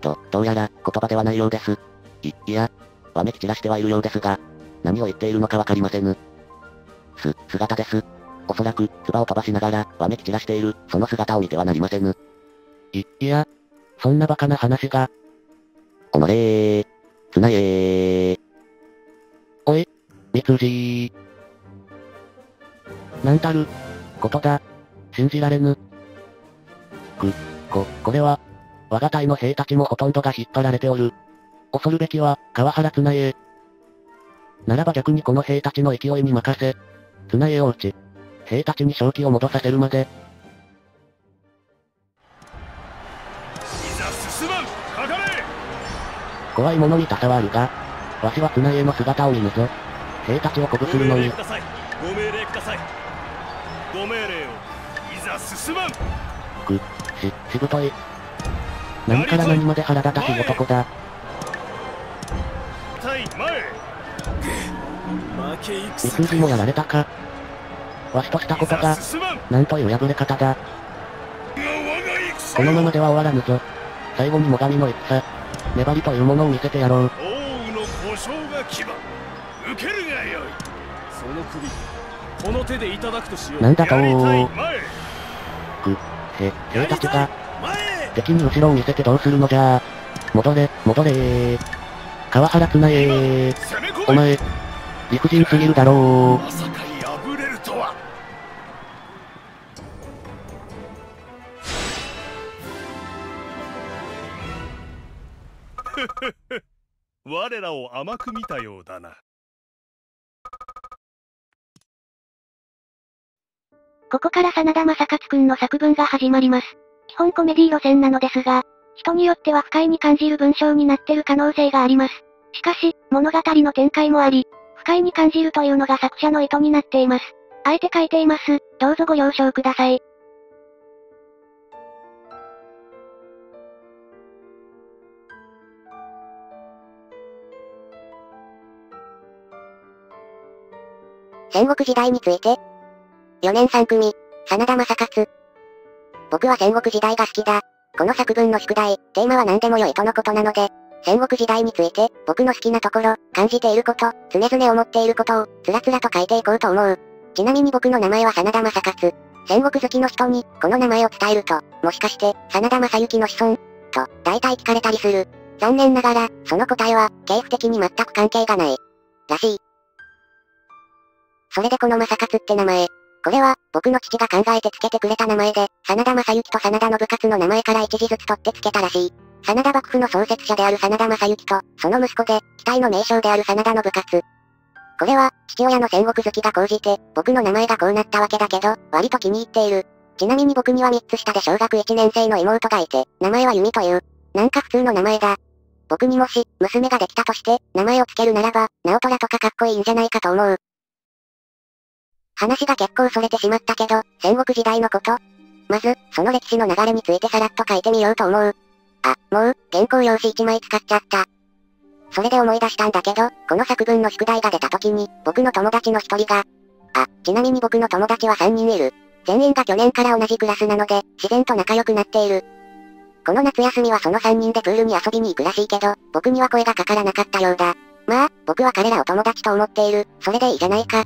と、どうやら、言葉ではないようです。い、いや、わめき散らしてはいるようですが、何を言っているのかわかりませぬ。す、姿です。おそらく、唾を飛ばしながら、わめき散らしている、その姿を見てはなりませぬ。い、いや、そんなバカな話が。おのれー、つなえー。おい、三藤。なんたる、ことだ。信じられぬ。く、こ、これは、我が隊の兵たちもほとんどが引っ張られておる。恐るべきは、川原綱家。ならば逆にこの兵たちの勢いに任せ、綱家を討ち、兵たちに正気を戻させるまで。怖いものに多さはあるが、わしは綱家の姿を見ぬぞ。兵たちを鼓舞するのに。ご命令ください。ご命令を。いざ進まん。く、し、しぶとい。何から何まで腹立たしい男だ。対前。三藤もやられたか。わしとしたことが、なんという破れ方だ。このままでは終わらぬぞ。最後に最上の戦。粘りというものを見せてやろう。王の保証が牙。受けるがよい。その首、この手でいただくとしよう。なんだとー。く、へ、兵たちが、敵に後ろを見せてどうするのじゃ。戻れ、戻れー。川原綱家。お前、理不尽すぎるだろう。まさか破れるとは。我らを甘く見たようだな。ここから真田正勝くんの作文が始まります。基本コメディ路線なのですが、人によっては不快に感じる文章になってる可能性があります。しかし、物語の展開もあり、不快に感じるというのが作者の意図になっています。あえて書いています。どうぞご了承ください。戦国時代についてよねんさんくみ、真田正勝。僕は戦国時代が好きだ。この作文の宿題、テーマは何でも良いとのことなので、戦国時代について、僕の好きなところ、感じていること、常々思っていることを、つらつらと書いていこうと思う。ちなみに僕の名前は真田正勝。戦国好きの人に、この名前を伝えると、もしかして、真田正幸の子孫と、大体聞かれたりする。残念ながら、その答えは、系譜的に全く関係がない。らしい。それでこの正勝って名前。これは、僕の父が考えてつけてくれた名前で、真田正幸と真田の部活の名前から一字ずつ取ってつけたらしい。真田幕府の創設者である真田正幸と、その息子で、機体の名称である真田の部活。これは、父親の戦国好きが高じて、僕の名前がこうなったわけだけど、割と気に入っている。ちなみに僕にはみっつしたでしょうがくいちねんせいの妹がいて、名前は由美という。なんか普通の名前だ。僕にもし、娘ができたとして、名前をつけるならば、直虎とかかっこいいんじゃないかと思う。話が結構逸れてしまったけど、戦国時代のことまず、その歴史の流れについてさらっと書いてみようと思う。あ、もう、原稿用紙いちまい使っちゃった。それで思い出したんだけど、この作文の宿題が出た時に、僕の友達の一人が、あ、ちなみに僕の友達はさんにんいる。全員が去年から同じクラスなので、自然と仲良くなっている。この夏休みはそのさんにんでプールに遊びに行くらしいけど、僕には声がかからなかったようだ。まあ、僕は彼らを友達と思っている。それでいいじゃないか。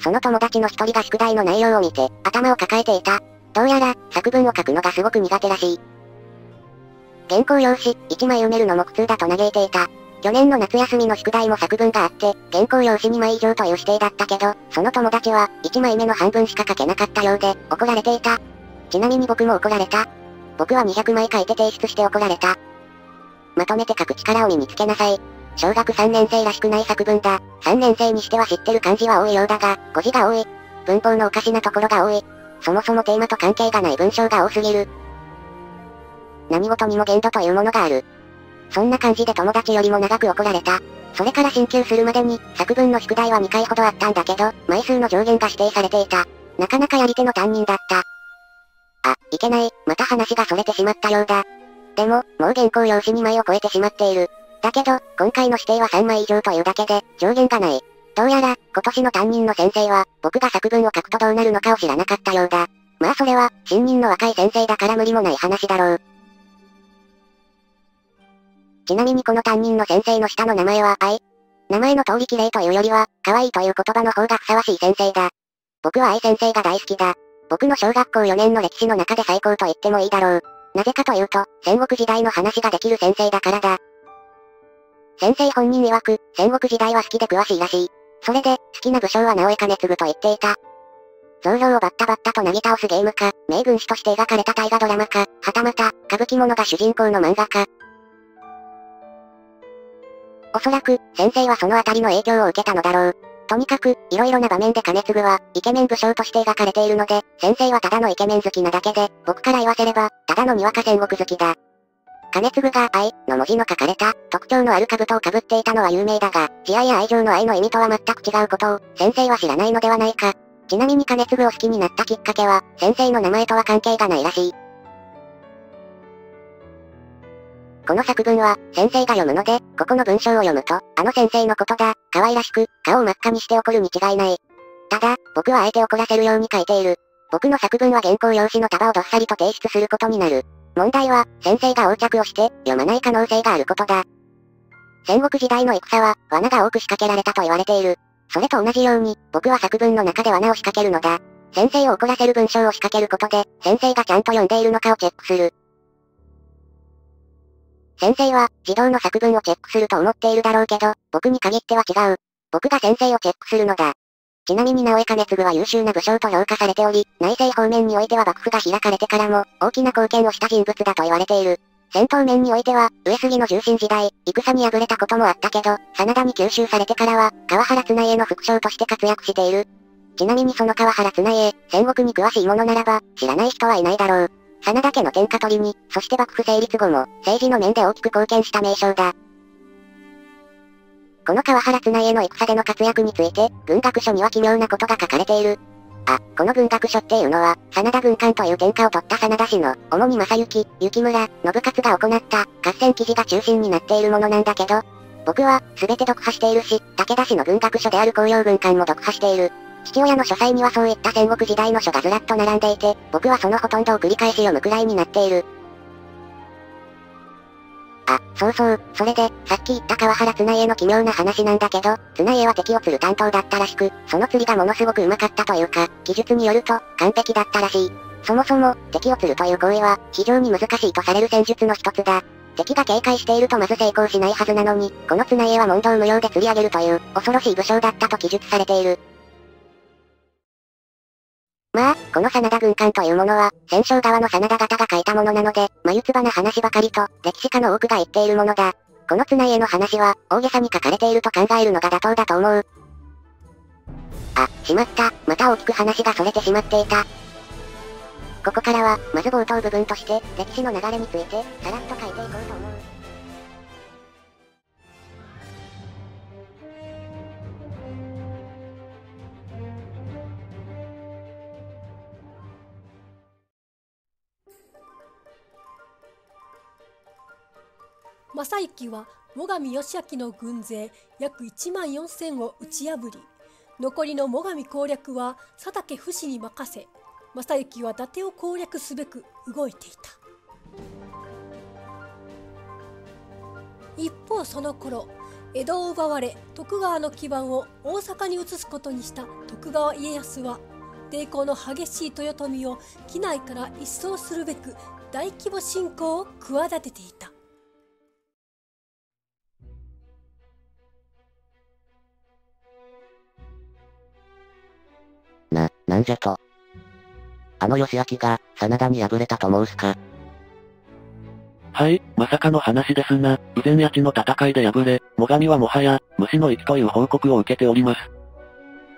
その友達の一人が宿題の内容を見て、頭を抱えていた。どうやら、作文を書くのがすごく苦手らしい。原稿用紙、いちまい埋めるのも苦痛だと嘆いていた。去年の夏休みの宿題も作文があって、原稿用紙にまい以上という指定だったけど、その友達は、いちまいめの半分しか書けなかったようで、怒られていた。ちなみに僕も怒られた。僕はにひゃくまい書いて提出して怒られた。まとめて書く力を身につけなさい。小学さんねん生らしくない作文だ。さんねん生にしては知ってる漢字は多いようだが、語字が多い。文法のおかしなところが多い。そもそもテーマと関係がない文章が多すぎる。何事にも限度というものがある。そんな感じで友達よりも長く怒られた。それから進級するまでに、作文の宿題はにかいほどあったんだけど、枚数の上限が指定されていた。なかなかやり手の担任だった。あ、いけない、また話が逸れてしまったようだ。でも、もう原稿用紙にまいを超えてしまっている。だけど、今回の指定はさんまい以上というだけで、上限がない。どうやら、今年の担任の先生は、僕が作文を書くとどうなるのかを知らなかったようだ。まあそれは、新任の若い先生だから無理もない話だろう。ちなみにこの担任の先生の下の名前は愛。名前の通り綺麗というよりは、可愛いという言葉の方がふさわしい先生だ。僕は愛先生が大好きだ。僕の小学校よねんの歴史の中で最高と言ってもいいだろう。なぜかというと、戦国時代の話ができる先生だからだ。先生本人曰く、戦国時代は好きで詳しいらしい。それで、好きな武将は直江兼続と言っていた。増量をバッタバッタとなぎ倒すゲームか、名軍師として描かれた大河ドラマか、はたまた、歌舞伎ものが主人公の漫画か。おそらく、先生はそのあたりの影響を受けたのだろう。とにかく、いろいろな場面で兼続は、イケメン武将として描かれているので、先生はただのイケメン好きなだけで、僕から言わせれば、ただのにわか戦国好きだ。兼続が愛の文字の書かれた、特徴のある兜を被っていたのは有名だが、慈愛や愛情の愛の意味とは全く違うことを、先生は知らないのではないか。ちなみに兼続を好きになったきっかけは、先生の名前とは関係がないらしい。この作文は、先生が読むので、ここの文章を読むと、あの先生のことだ、可愛らしく、顔を真っ赤にして怒るに違いない。ただ、僕はあえて怒らせるように書いている。僕の作文は原稿用紙の束をどっさりと提出することになる。問題は、先生が横着をして、読まない可能性があることだ。戦国時代の戦は、罠が多く仕掛けられたと言われている。それと同じように、僕は作文の中で罠を仕掛けるのだ。先生を怒らせる文章を仕掛けることで、先生がちゃんと読んでいるのかをチェックする。先生は、児童の作文をチェックすると思っているだろうけど、僕に限っては違う。僕が先生をチェックするのだ。ちなみに直江兼続は優秀な武将と評価されており、内政方面においては幕府が開かれてからも、大きな貢献をした人物だと言われている。戦闘面においては、上杉の重臣時代、戦に敗れたこともあったけど、真田に吸収されてからは、川原綱家の副将として活躍している。ちなみにその川原綱家、戦国に詳しいものならば、知らない人はいないだろう。真田家の天下取りに、そして幕府成立後も、政治の面で大きく貢献した名将だ。この川原綱家の戦での活躍について、軍学書には奇妙なことが書かれている。あ、この軍学書っていうのは、真田軍艦という天下を取った真田氏の、主に正幸、幸村、信勝が行った、合戦記事が中心になっているものなんだけど、僕は、すべて読破しているし、武田氏の軍学書である甲陽軍艦も読破している。父親の書斎にはそういった戦国時代の書がずらっと並んでいて、僕はそのほとんどを繰り返し読むくらいになっている。あ、そうそう、それで、さっき言った川原綱家の奇妙な話なんだけど、綱家は敵を釣る担当だったらしく、その釣りがものすごくうまかったというか、記述によると、完璧だったらしい。そもそも、敵を釣るという行為は、非常に難しいとされる戦術の一つだ。敵が警戒しているとまず成功しないはずなのに、この綱家は問答無用で釣り上げるという、恐ろしい武将だったと記述されている。まあ、この真田軍艦というものは、戦勝側の真田方が書いたものなので、眉唾な話ばかりと、歴史家の多くが言っているものだ。この綱家の話は、大げさに書かれていると考えるのが妥当だと思う。あ、しまった。また大きく話が逸れてしまっていた。ここからは、まず冒頭部分として、歴史の流れについて、さらっと書いていこうと思う。正行は最上義明の軍勢約いちまんよんせんを打ち破り、残りの最上攻略は佐竹不死に任せ、正行は伊達を攻略すべく動いていた。一方その頃、江戸を奪われ徳川の基盤を大阪に移すことにした徳川家康は、抵抗の激しい豊臣を畿内から一掃するべく大規模侵攻を企てていた。な、なんじゃと。あの義明が真田に敗れたと申すか。はい、まさかの話ですな。羽前谷地の戦いで敗れ、最上はもはや、虫の息という報告を受けております。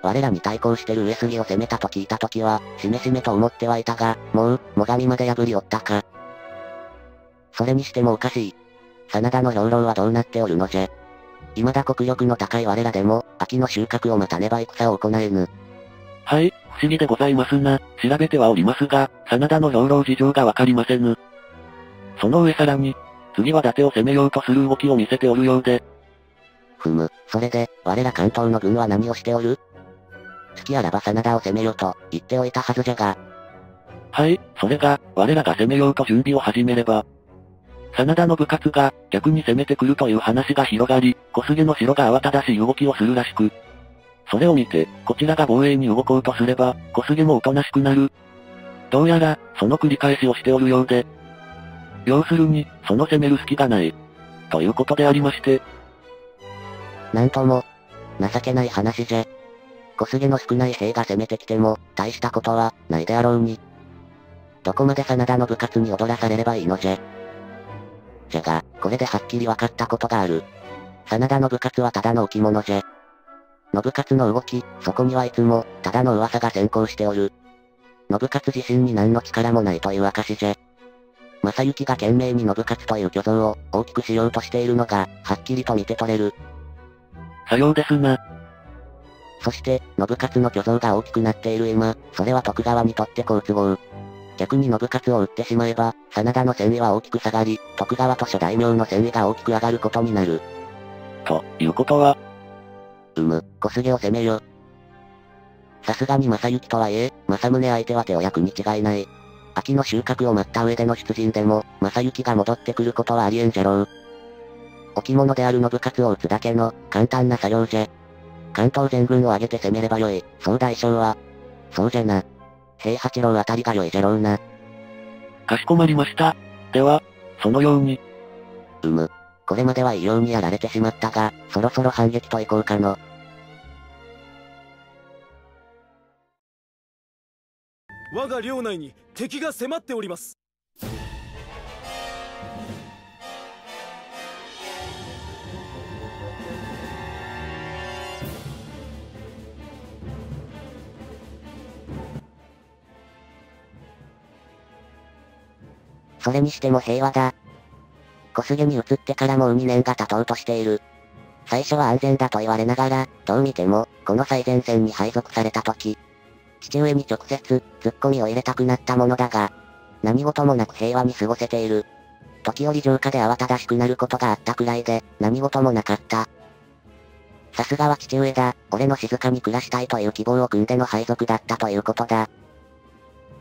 我らに対抗してる上杉を攻めたと聞いたときは、しめしめと思ってはいたが、もう、最上まで破りおったか。それにしてもおかしい。真田の兵糧はどうなっておるのじゃ。未だ国力の高い我らでも、秋の収穫を待たねば戦を行えぬ。はい、不思議でございますな。調べてはおりますが、真田の兵糧事情がわかりませぬ。その上さらに、次は伊達を攻めようとする動きを見せておるようで。ふむ、それで、我ら関東の軍は何をしておる？隙あらば真田を攻めよと言っておいたはずじゃが。はい、それが、我らが攻めようと準備を始めれば、真田の部活が逆に攻めてくるという話が広がり、小菅の城が慌ただしい動きをするらしく。それを見て、こちらが防衛に動こうとすれば、小菅もおとなしくなる。どうやら、その繰り返しをしておるようで。要するに、その攻める隙がない。ということでありまして。なんとも、情けない話じゃ。小菅の少ない兵が攻めてきても、大したことは、ないであろうに。どこまで真田の部活に踊らされればいいのじゃ。じゃが、これではっきり分かったことがある。真田の部活はただの置物じゃ。の部活の動き、そこにはいつも、ただの噂が先行しておる。の部活自身に何の力もないという証じゃ。正行が懸命にの部活という巨像を、大きくしようとしているのが、はっきりと見て取れる。さようですな。そして、信勝の巨像が大きくなっている今、それは徳川にとって好都合。逆に信勝を撃ってしまえば、真田の戦意は大きく下がり、徳川と諸大名の戦意が大きく上がることになる。ということは、うむ、小菅を攻めよ。さすがに正行とはいえ、正宗相手は手を焼くに違いない。秋の収穫を待った上での出陣でも、正行が戻ってくることはありえんじゃろう。置物である信勝を撃つだけの、簡単な作業じゃ。関東全軍を挙げて攻めればよい、総大将は。そうじゃな。平八郎あたりがよいじゃろうな。かしこまりました。では、そのように。うむ。これまでは異様にやられてしまったが、そろそろ反撃といこうかの。我が領内に敵が迫っております。それにしても平和だ。小菅に移ってからもうにねんが経とうとしている。最初は安全だと言われながら、どう見ても、この最前線に配属された時、父上に直接、突っ込みを入れたくなったものだが、何事もなく平和に過ごせている。時折城下で慌ただしくなることがあったくらいで、何事もなかった。さすがは父上だ、俺の静かに暮らしたいという希望を汲んでの配属だったということだ。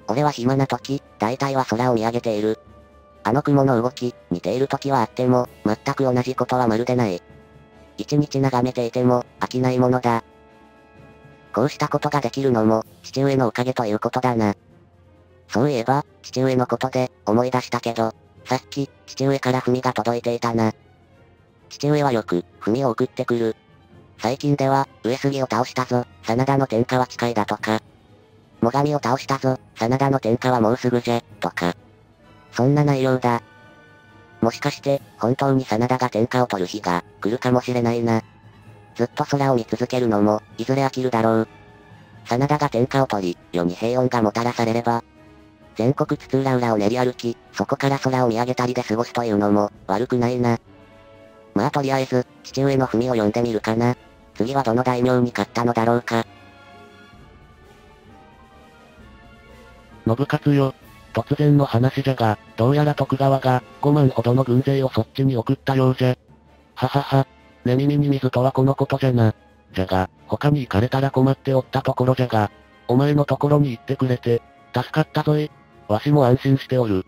俺は暇な時、大体は空を見上げている。あの雲の動き、似ている時はあっても、全く同じことはまるでない。一日眺めていても、飽きないものだ。こうしたことができるのも、父上のおかげということだな。そういえば、父上のことで、思い出したけど、さっき、父上から文が届いていたな。父上はよく、文を送ってくる。最近では、上杉を倒したぞ、真田の天下は近いだとか。最上を倒したぞ、真田の天下はもうすぐじゃ、とか。そんな内容だ。もしかして、本当に真田が天下を取る日が来るかもしれないな。ずっと空を見続けるのも、いずれ飽きるだろう。真田が天下を取り、世に平穏がもたらされれば、全国津々浦々を練り歩き、そこから空を見上げたりで過ごすというのも、悪くないな。まあとりあえず、父上の文を読んでみるかな。次はどの大名に勝ったのだろうか。信勝よ。突然の話じゃが、どうやら徳川が、ごまんほどの軍勢をそっちに送ったようじゃ。ははは。寝耳に水とはこのことじゃな。じゃが、他に行かれたら困っておったところじゃが、お前のところに行ってくれて、助かったぞい。わしも安心しておる。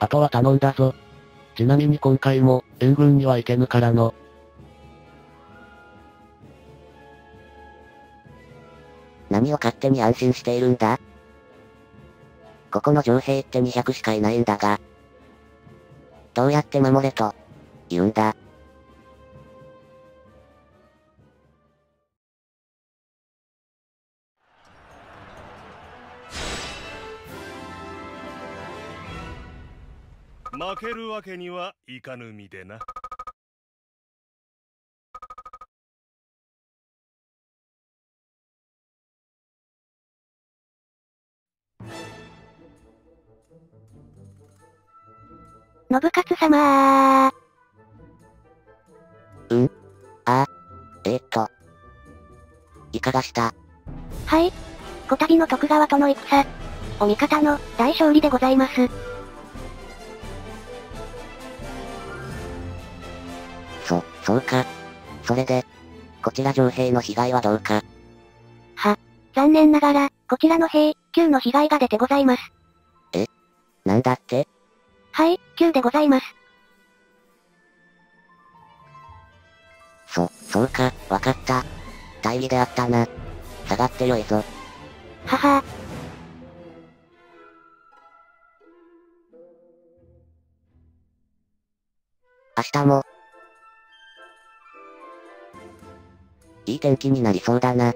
あとは頼んだぞ。ちなみに今回も、援軍には行けぬからの。何を勝手に安心しているんだ？ここの城兵ってにひゃくしかいないんだが、どうやって守れと言うんだ？負けるわけにはいかぬ身でな。信勝様ー。うんあえー、っといかがした？はい、こたびの徳川との戦、お味方の大勝利でございます。そ、そうか。それでこちら城兵の被害はどうか？は、残念ながらこちらの兵級の被害が出てございます。え、なんだって？はい、きゅうでございます。そ、そうか、わかった。大義であったな。下がってよいぞ。はは。明日も、いい天気になりそうだな。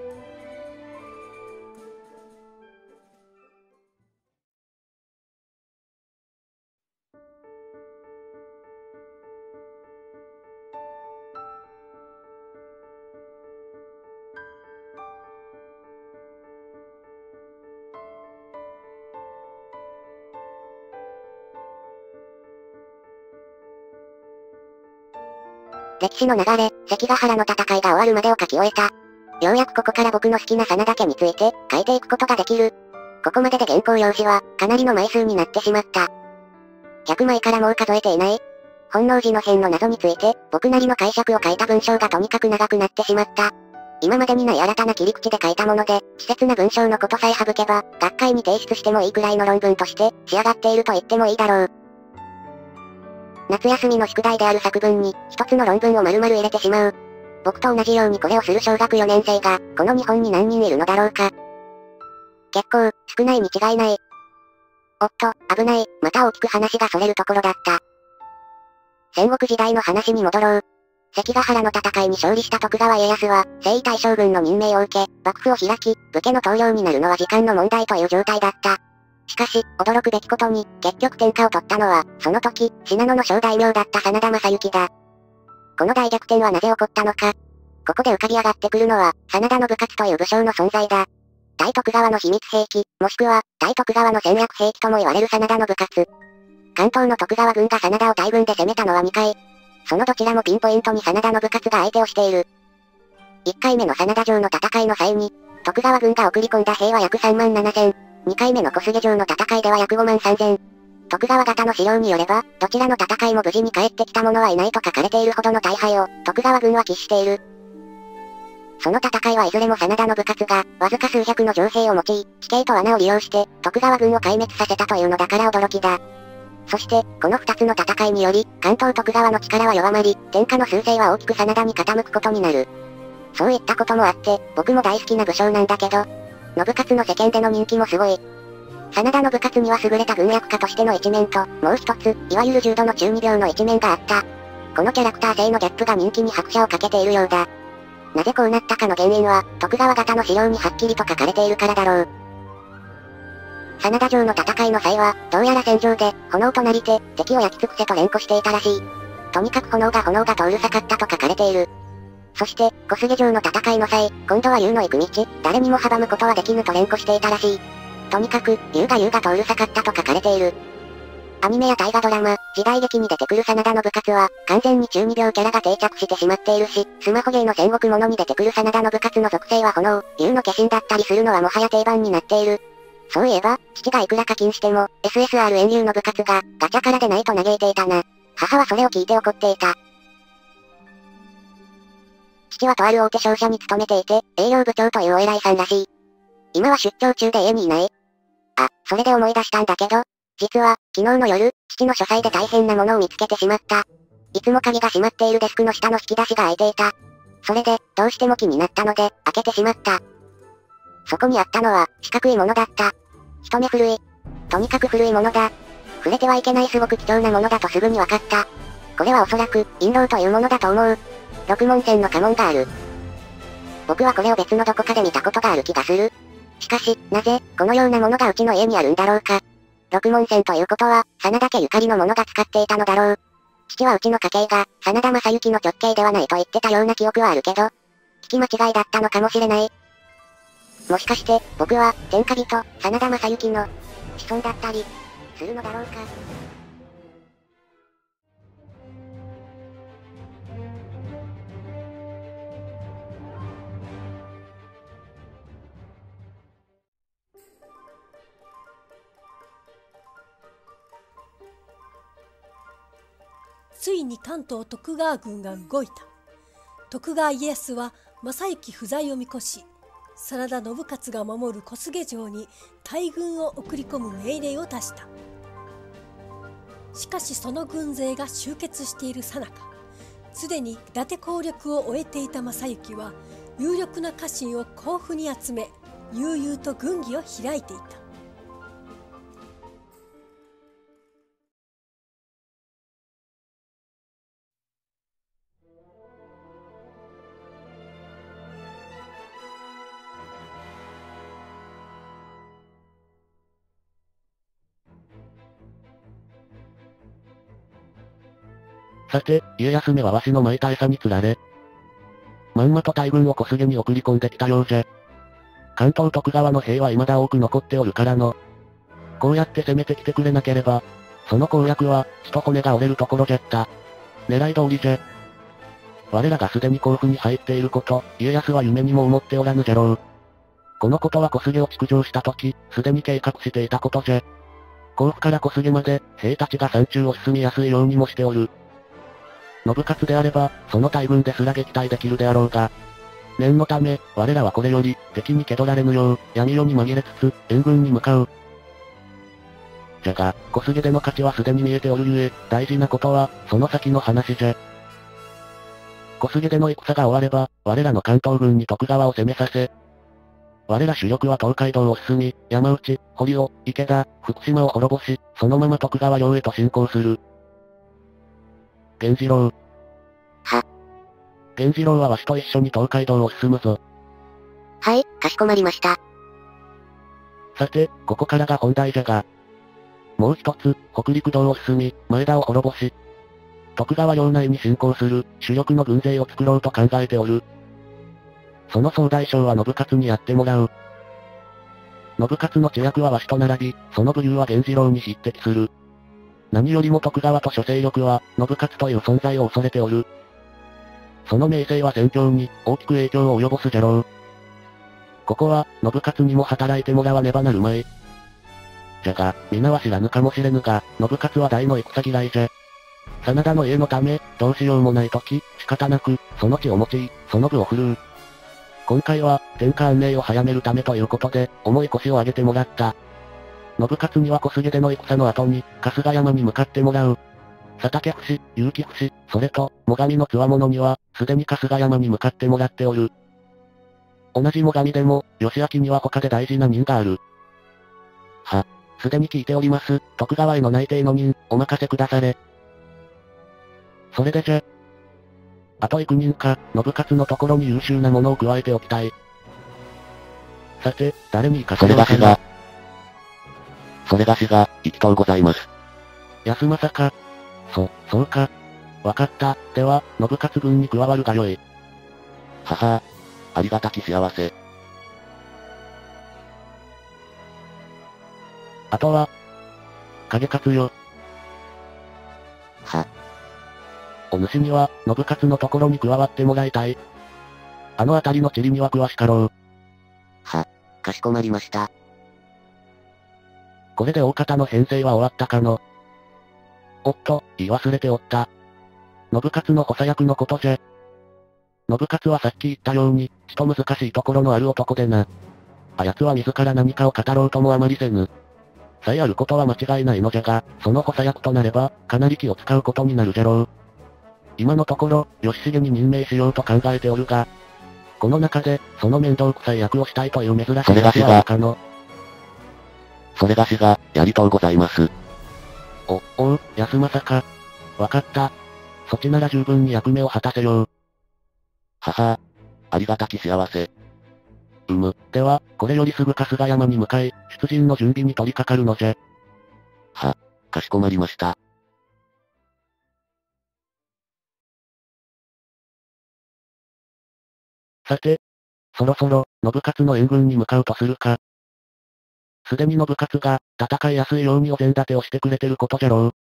歴史の流れ、関ヶ原の戦いが終わるまでを書き終えた。ようやくここから僕の好きな真田家について書いていくことができる。ここまでで原稿用紙はかなりの枚数になってしまった。ひゃくまいからもう数えていない。本能寺の変の謎について僕なりの解釈を書いた文章がとにかく長くなってしまった。今までにない新たな切り口で書いたもので、稚拙な文章のことさえ省けば、学会に提出してもいいくらいの論文として仕上がっていると言ってもいいだろう。夏休みの宿題である作文に、一つの論文を丸々入れてしまう。僕と同じようにこれをする小学よねん生が、この日本に何人いるのだろうか。結構、少ないに違いない。おっと、危ない、また大きく話が逸れるところだった。戦国時代の話に戻ろう。関ヶ原の戦いに勝利した徳川家康は、征夷大将軍の任命を受け、幕府を開き、武家の棟梁になるのは時間の問題という状態だった。しかし、驚くべきことに、結局天下を取ったのは、その時、信濃の小大名だった真田昌幸だ。この大逆転はなぜ起こったのか。ここで浮かび上がってくるのは、真田の部活という武将の存在だ。対徳川の秘密兵器、もしくは、対徳川の戦略兵器とも言われる真田の部活。関東の徳川軍が真田を大軍で攻めたのはにかい。そのどちらもピンポイントに真田の部活が相手をしている。いっかいめの真田城の戦いの際に、徳川軍が送り込んだ兵は約さんまんななせん。にかいめの小菅城の戦いでは約ごまんさんぜん。徳川方の資料によれば、どちらの戦いも無事に帰ってきた者はいないと書かれているほどの大敗を、徳川軍は喫している。その戦いはいずれも真田の部活が、わずか数百の城兵を用い、地形と罠を利用して、徳川軍を壊滅させたというのだから驚きだ。そして、このふたつの戦いにより、関東徳川の力は弱まり、天下の趨勢は大きく真田に傾くことになる。そういったこともあって、僕も大好きな武将なんだけど、信勝の世間での人気もすごい。真田信勝には優れた軍略家としての一面と、もう一つ、いわゆる重度の中二病の一面があった。このキャラクター性のギャップが人気に拍車をかけているようだ。なぜこうなったかの原因は、徳川方の資料にはっきりと書かれているからだろう。真田城の戦いの際は、どうやら戦場で、炎となりて、敵を焼き尽くせと連呼していたらしい。とにかく炎が炎が通るさかったと書かれている。そして、小菅城の戦いの際、今度は竜の行く道、誰にも阻むことはできぬと連呼していたらしい。とにかく、竜が竜が通るさかったと書かれている。アニメや大河ドラマ、時代劇に出てくる真田の部活は、完全に中二病キャラが定着してしまっているし、スマホゲーの戦国ものに出てくる真田の部活の属性は炎、竜の化身だったりするのはもはや定番になっている。そういえば、父がいくら課金しても、エスエスアール 遠流の部活が、ガチャからでないと嘆いていたな。母はそれを聞いて怒っていた。父はとある大手商社に勤めていて、営業部長というお偉いさんらしい。今は出張中で家にいない。あ、それで思い出したんだけど、実は、昨日の夜、父の書斎で大変なものを見つけてしまった。いつも鍵が閉まっているデスクの下の引き出しが開いていた。それで、どうしても気になったので、開けてしまった。そこにあったのは、四角いものだった。一目古い。とにかく古いものだ。触れてはいけないすごく貴重なものだとすぐに分かった。これはおそらく、印籠というものだと思う。六文銭の家紋がある。僕はこれを別のどこかで見たことがある気がする。しかし、なぜ、このようなものがうちの家にあるんだろうか。六文銭ということは、真田家ゆかりの者が使っていたのだろう。父はうちの家系が、真田正幸の直系ではないと言ってたような記憶はあるけど、聞き間違いだったのかもしれない。もしかして、僕は、天下人、真田正幸の、子孫だったり、するのだろうか。ついに関東徳川軍が動いた。徳川家康は正行不在を見越し、真田信雄が守る小菅城に大軍を送り込む命令を出した。しかしその軍勢が集結している最中、すでに伊達攻略を終えていた正行は、有力な家臣を甲府に集め、悠々と軍議を開いていた。さて、家康めはわしのまいた餌に釣られ、まんまと大軍を小菅に送り込んできたようじゃ。関東徳川の兵は未だ多く残っておるからの。こうやって攻めてきてくれなければ、その攻略は、血と骨が折れるところじゃった。狙い通りじゃ。我らがすでに甲府に入っていること、家康は夢にも思っておらぬじゃろう。このことは小菅を築城した時、すでに計画していたことじゃ。甲府から小菅まで、兵たちが山中を進みやすいようにもしておる。信雄であれば、その大軍ですら撃退できるであろうが。念のため、我らはこれより、敵に蹴取られぬよう、闇夜に紛れつつ、援軍に向かう。じゃが、小菅での勝ちはすでに見えておるゆえ、大事なことは、その先の話じゃ。小菅での戦が終われば、我らの関東軍に徳川を攻めさせ、我ら主力は東海道を進み、山内、堀尾、池田、福島を滅ぼし、そのまま徳川領へと進行する。源次郎。は。源次郎はわしと一緒に東海道を進むぞ。はい、かしこまりました。さて、ここからが本題じゃが。もう一つ、北陸道を進み、前田を滅ぼし、徳川領内に侵攻する、主力の軍勢を作ろうと考えておる。その総大将は信雄にやってもらう。信雄の知略はわしと並び、その武勇は源次郎に匹敵する。何よりも徳川と諸勢力は、信雄という存在を恐れておる。その名声は戦況に、大きく影響を及ぼすじゃろう。ここは、信雄にも働いてもらわねばなるまい。じゃが、皆は知らぬかもしれぬが、信雄は大の戦嫌いじゃ。真田の家のため、どうしようもないとき、仕方なく、その地を用い、その部を振るう。今回は、天下安寧を早めるためということで、重い腰を上げてもらった。信雄には小菅での戦の後に、春日山に向かってもらう。佐竹伏、結城伏、それと、最上の強者には、すでに春日山に向かってもらっておる。同じ最上でも、義明には他で大事な任がある。は、すでに聞いております、徳川への内定の任、お任せくだされ。それでじゃ。あと幾人か、信雄のところに優秀なものを加えておきたい。さて、誰に行かせるわけだ。それがしが、一等ございます。安政か。そ、そうか。わかった。では、信雄軍に加わるがよい。ははぁ。ありがたき幸せ。あとは、影勝よ。は。お主には、信雄のところに加わってもらいたい。あのあたりの地理には詳しかろう。は、かしこまりました。これで大方の編成は終わったかの。おっと、言い忘れておった。信雄の補佐役のことじゃ。信雄はさっき言ったように、ちと難しいところのある男でな。あやつは自ら何かを語ろうともあまりせぬ。さえあることは間違いないのじゃが、その補佐役となれば、かなり気を使うことになるじゃろう。今のところ、義重に任命しようと考えておるが、この中で、その面倒くさい役をしたいという珍しい話はあるかの。それがしが、やりとうございます。お、おう、安政か。わかった。そちなら十分に役目を果たせよう。ははぁ、ありがたき幸せ。うむ。では、これよりすぐ春日山に向かい、出陣の準備に取り掛かるのじゃ。は、かしこまりました。さて、そろそろ、信雄の援軍に向かうとするか。すでに信雄が、戦いやすいようにお膳立てをしてくれてることじゃろう。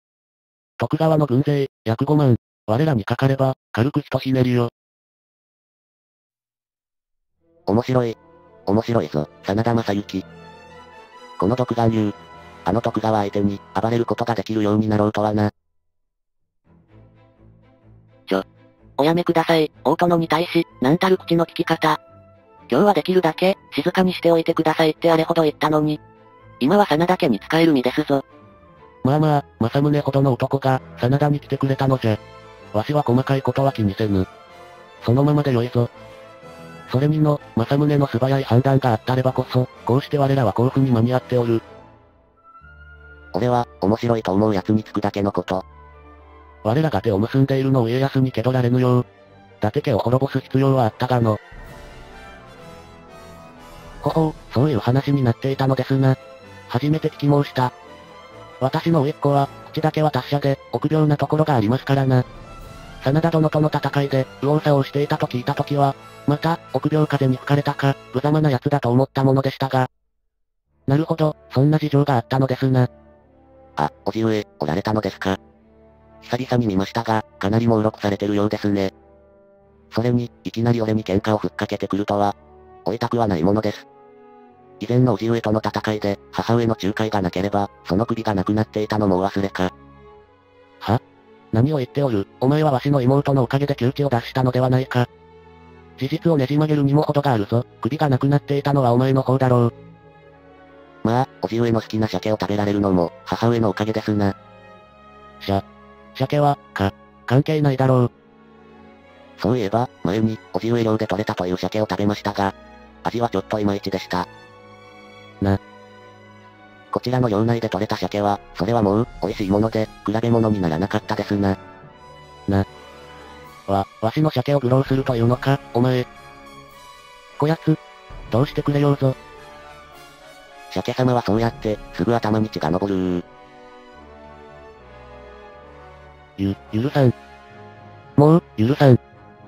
徳川の軍勢、約ごまん、我らにかかれば、軽くひとひねりよ。面白い。面白いぞ、真田昌幸。この独眼竜。あの徳川相手に、暴れることができるようになろうとはな。ちょ。おやめください、大殿に対し、なんたる口の利き方。今日はできるだけ、静かにしておいてくださいってあれほど言ったのに。今は真田家に仕える身ですぞ。まあまあ、政宗ほどの男が、真田に来てくれたのじゃ。わしは細かいことは気にせぬ。そのままでよいぞ。それにの、政宗の素早い判断があったればこそ、こうして我らは甲府に間に合っておる。俺は、面白いと思う奴につくだけのこと。我らが手を結んでいるのを家康に気取られぬよう、伊達家を滅ぼす必要はあったがの。ほほう、そういう話になっていたのですな。初めて聞き申した。私の甥っ子は、口だけは達者で、臆病なところがありますからな。真田殿との戦いで、右往左往していたと聞いたときは、また、臆病風に吹かれたか、無様な奴だと思ったものでしたが。なるほど、そんな事情があったのですな。あ、おじ上、おられたのですか。久々に見ましたが、かなりもうろくされてるようですね。それに、いきなり俺に喧嘩をふっかけてくるとは、追いたくはないものです。以前のおじ上との戦いで、母上の仲介がなければ、その首がなくなっていたのもお忘れか。は？何を言っておる、お前はわしの妹のおかげで窮地を脱したのではないか。事実をねじ曲げるにも程があるぞ、首がなくなっていたのはお前の方だろう。まあ、おじ上の好きな鮭を食べられるのも、母上のおかげですな。しゃ、鮭は、か、関係ないだろう。そういえば、前に、おじ上漁で取れたという鮭を食べましたが、味はちょっといまいちでした。な。こちらの領内で取れた鮭は、それはもう、美味しいもので、比べ物にならなかったですな。な。わ、わしの鮭を愚弄するというのか、お前。こやつ、どうしてくれようぞ。鮭様はそうやって、すぐ頭に血が昇る。ゆ、許さん。もう、許さん。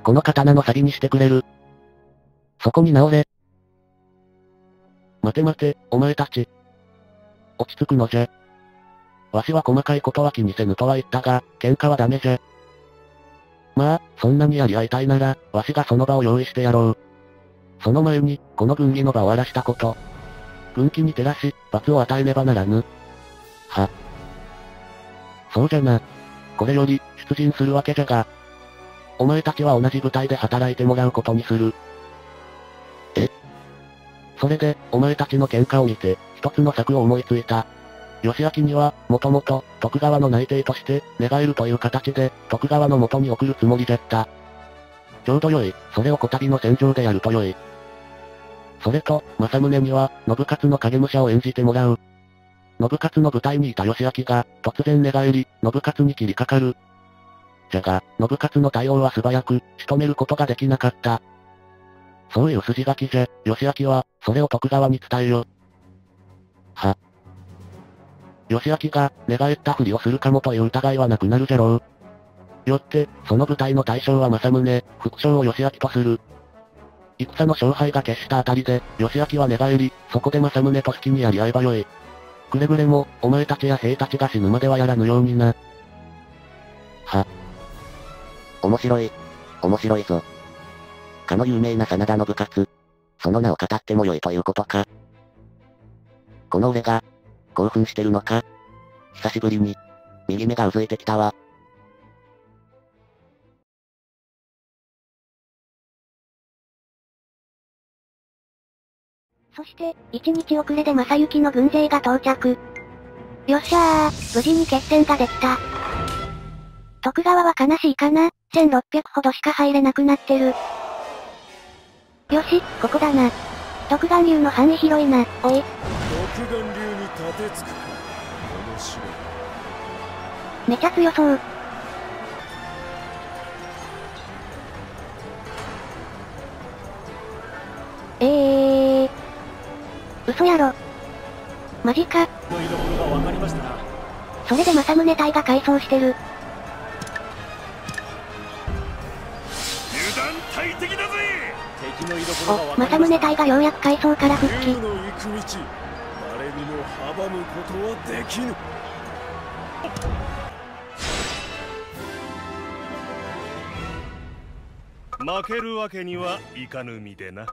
この刀の錆にしてくれる。そこに直れ。待て待て、お前たち。落ち着くのじゃ。わしは細かいことは気にせぬとは言ったが、喧嘩はダメじゃ。まあ、そんなにやり合いたいなら、わしがその場を用意してやろう。その前に、この軍議の場を荒らしたこと。軍旗に照らし、罰を与えねばならぬ。は。そうじゃな。これより、出陣するわけじゃが。お前たちは同じ部隊で働いてもらうことにする。え？それで、お前たちの喧嘩を見て、一つの策を思いついた。義明には、もともと、徳川の内定として、寝返るという形で、徳川の元に送るつもりじゃった。ちょうどよい、それをこたびの戦場でやるとよい。それと、政宗には、信雄の影武者を演じてもらう。信雄の舞台にいた義明が、突然寝返り、信雄に切りかかる。じゃが、信雄の対応は素早く、仕留めることができなかった。そういう筋書きじゃ、義明は、それを徳川に伝えよ。は。義明が、寝返ったふりをするかもという疑いはなくなるじゃろう。よって、その舞台の対象は政宗、副将を義明とする。戦の勝敗が決したあたりで、義明は寝返り、そこで政宗と好きにやり合えばよい。くれぐれも、お前たちや兵たちが死ぬまではやらぬようにな。は。面白い。面白いぞ。かの有名な真田の部活。その名を語ってもよいということか。この俺が、興奮してるのか？久しぶりに。右目がうずいてきたわ。そして、いちにち遅れで正幸の軍勢が到着。よっしゃー、無事に決戦ができた。徳川は悲しいかな、せんろっぴゃくほどしか入れなくなってる。よし、ここだな。独眼竜の範囲広いな、おい。独眼竜に立てつくか、面白い。めちゃ強そう。ええー。嘘やろ。マジか。それで正宗隊が改装してる。お、正宗隊がようやく改装から復帰。負けるわけにはいかぬ身でな。